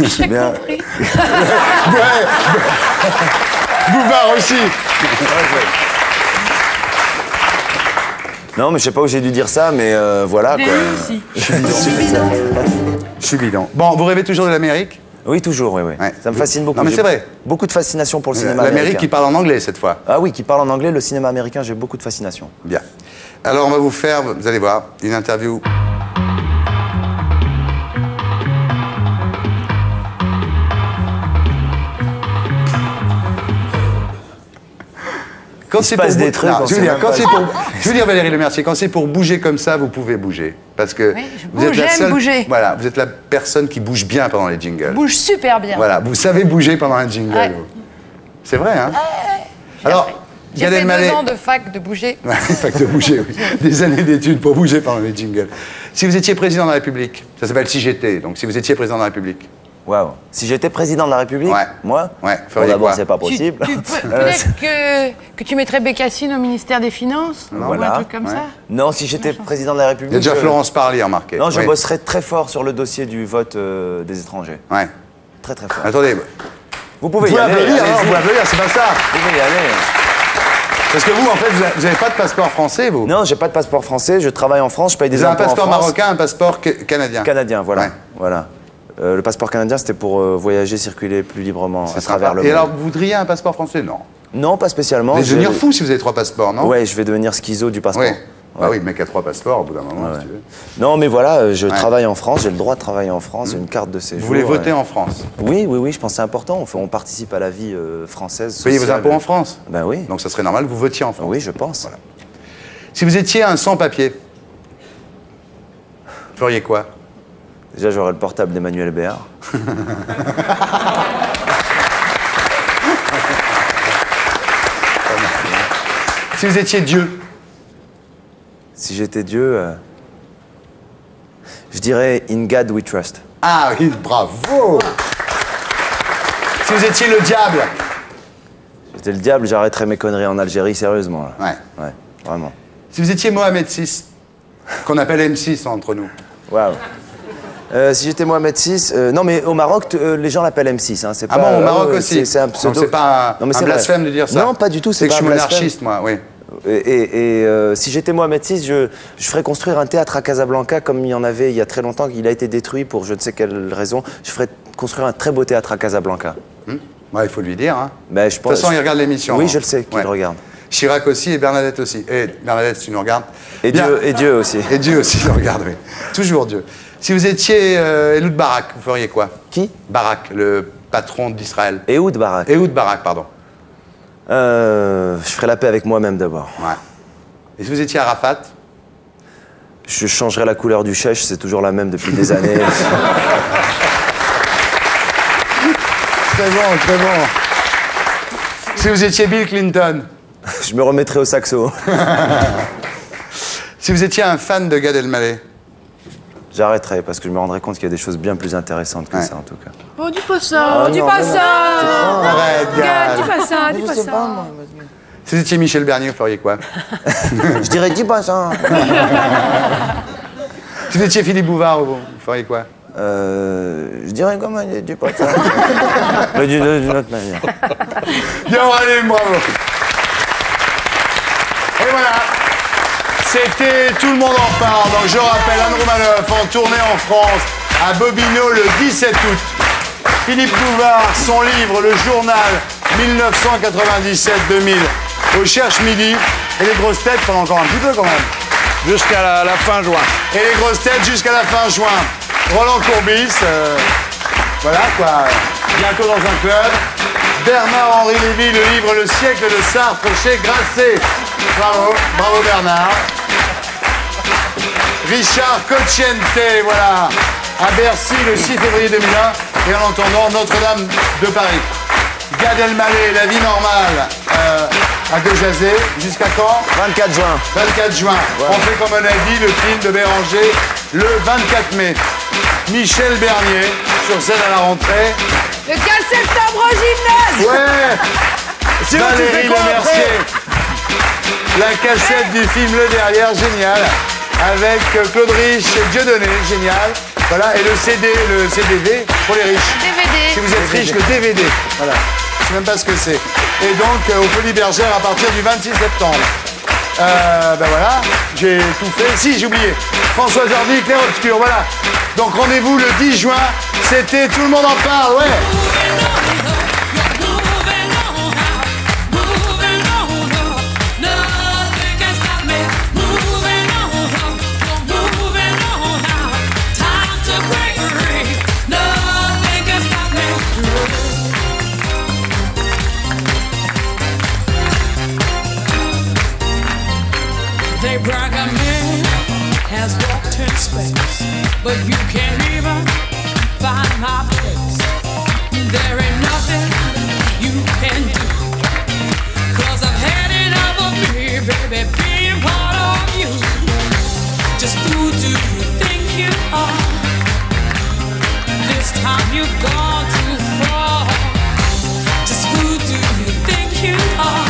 J'ai compris. Ouais, Bouvard aussi. Non, mais je sais pas où j'ai dû dire ça, mais voilà, quoi. Aussi. Je suis bidon. Bon, vous rêvez toujours de l'Amérique? Oui, toujours, oui, oui. Ouais. Ça me fascine beaucoup. Non, mais c'est vrai. Beaucoup de fascination pour le cinéma américain. L'Amérique qui parle en anglais, cette fois. Ah oui, qui parle en anglais, le cinéma américain, j'ai beaucoup de fascination. Bien. Alors, on va vous faire, vous allez voir, une interview. Quand c'est pour des trucs, je veux dire, Valérie Lemercier, quand c'est pour bouger comme ça, vous pouvez bouger, parce que oui, vous êtes la personne qui bouge bien pendant les jingles. Bouge super bien. Voilà, vous savez bouger pendant un jingle. Ouais. C'est vrai, hein. Alors, j'ai fait 2 ans de fac de bouger. Fac de bouger, oui. Des années d'études pour bouger pendant les jingles. Si vous étiez président de la République, ça s'appelle si j'étais. Donc, si vous étiez président de la République. Waouh. Si j'étais président de la République, moi, d'abord, c'est pas possible. Peut-être que tu mettrais Bécassine au ministère des Finances, ou un truc comme ça. Non, si j'étais président de la République... Il y a déjà Florence Parly, remarquez. Non, je bosserais très fort sur le dossier du vote des étrangers. Ouais. Très, très fort. Attendez. Vous pouvez y aller. Vous pouvez applaudir, c'est pas ça. Vous pouvez y aller. Parce que vous, en fait, vous n'avez pas de passeport français, vous? Non, j'ai pas de passeport français, je travaille en France, je paye des impôts en France. Vous avez un passeport marocain, un passeport canadien? Canadien, voilà. Le passeport canadien, c'était pour voyager, circuler plus librement à travers le monde. Et alors, vous voudriez un passeport français? Non. Non, pas spécialement. Vous allez devenir fou si vous avez 3 passeports, non? Ouais, je vais devenir schizo du passeport. Ouais. Bah oui, le mec a 3 passeports au bout d'un moment, si tu veux. Non, mais voilà, je travaille en France, j'ai le droit de travailler en France, j'ai une carte de séjour. Vous voulez voter en France? Oui, oui, oui, je pense que c'est important. On participe à la vie française, sociale. Vous payez vos impôts en France? Ben oui. Donc ça serait normal que vous votiez en France? Oui, je pense. Voilà. Si vous étiez un sans-papier, vous feriez quoi? Déjà, j'aurais le portable d'Emmanuel Béard. Si vous étiez Dieu? Si j'étais Dieu, je dirais « In God we trust ». Ah oui, bravo. Si vous étiez le diable? J'étais le diable, j'arrêterais mes conneries en Algérie, sérieusement. Là. Ouais. Ouais, vraiment. Si vous étiez Mohamed VI, qu'on appelle M6 entre nous. Waouh. Si j'étais Mohamed VI... non, mais au Maroc, les gens l'appellent M6. Hein, ah bon, au Maroc aussi? C'est un pseudo. Donc c'est pas un blasphème de dire ça? Non, pas du tout. C'est que je suis monarchiste, moi, oui. Et si j'étais Mohamed VI, je ferais construire un théâtre à Casablanca, comme il y en avait il y a très longtemps, qu'il a été détruit pour je ne sais quelle raison. Je ferais construire un très beau théâtre à Casablanca. Ouais, il faut lui dire. Hein. Ben, de toute façon, il regarde l'émission. Oui, je le sais qu'il regarde. Chirac aussi et Bernadette aussi. Et Bernadette, tu nous regardes. Et Dieu aussi. Et Dieu aussi, il regarde, oui. Toujours Dieu. Si vous étiez Ehud Barak, vous feriez quoi? Qui? Barak, le patron d'Israël. Ehud Barak. Ehud Barak, pardon. Je ferai la paix avec moi-même d'abord. Ouais. Et si vous étiez Arafat? Je changerai la couleur du chèche, c'est toujours la même depuis des années. Très bon, très bon. Si vous étiez Bill Clinton? Je me remettrai au saxo. Si vous étiez un fan de Gad Elmaleh? J'arrêterai parce que je me rendrai compte qu'il y a des choses bien plus intéressantes que ça, en tout cas. Oh, dis pas ça, dis pas ça. Arrête, Gad, dis pas ça, dis pas ça. Si vous étiez Michèle Bernier, vous feriez quoi? Je dirais, dis pas ça. Si vous étiez Philippe Bouvard, vous feriez quoi? Je dirais, comment, dis pas ça. Mais d'une autre manière. Bien, allez, bravo. Et voilà. C'était Tout le monde en parle. Donc, je rappelle, Anne Roumanoff en tournée en France à Bobino le 17 août. Philippe Bouvard, son livre, Le Journal 1997-2000. Au Cherche Midi, et les grosses têtes pendant encore un petit peu quand même. Jusqu'à la fin juin. Et les grosses têtes jusqu'à la fin juin. Roland Courbis, voilà quoi, bientôt dans un club. Bernard-Henri Lévy, le livre Le siècle de Sartre chez Grasset. Bravo, bravo Bernard. Richard Cocciante, voilà, à Bercy le 6 février 2001. Et en entendant Notre-Dame de Paris. Gad Elmaleh, La vie normale, à Dejazé, jusqu'à quand? 24 juin. 24 juin. Ouais. On fait, comme on a dit, le film de Béranger le 24 mai. Michèle Bernier, sur scène à la rentrée. Le 4 septembre au gymnase. Ouais. Valérie Lemercier. La cassette du film Le Derrière, génial. Avec Claude Rich et Dieudonné, génial. Voilà, et le CD, le CDV pour les riches. DVD. Si vous êtes riche, le DVD. Voilà. Je sais même pas ce que c'est. Et donc, au Folie Bergère à partir du 26 septembre. Ben voilà, j'ai tout fait. Si, j'ai oublié. François Hardy, Claire Obscure, voilà. Donc, rendez-vous le 10 juin. C'était Tout le monde en parle, ouais. Space, but you can't even find my place. There ain't nothing you can do, 'cause I've had enough of me, baby, being part of you. Just who do you think you are? This time you've gone too far. Just who do you think you are?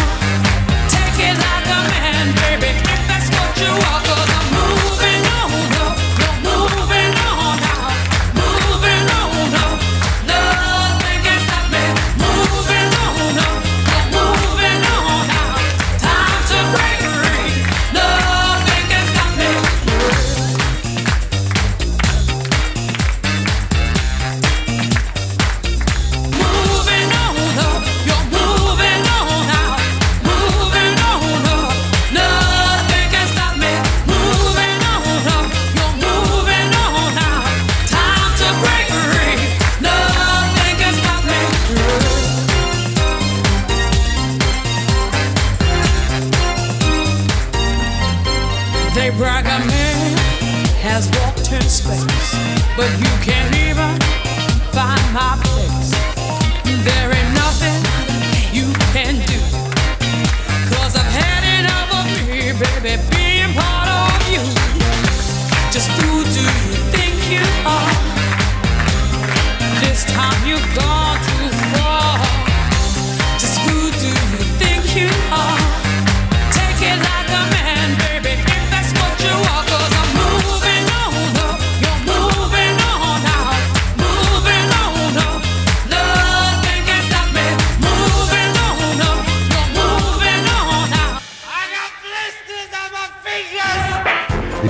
Take it like a man, baby, if that's what you are, 'cause I'm moving on.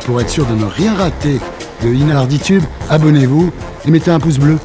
Pour être sûr de ne rien rater de In Hardy Tube, abonnez-vous et mettez un pouce bleu.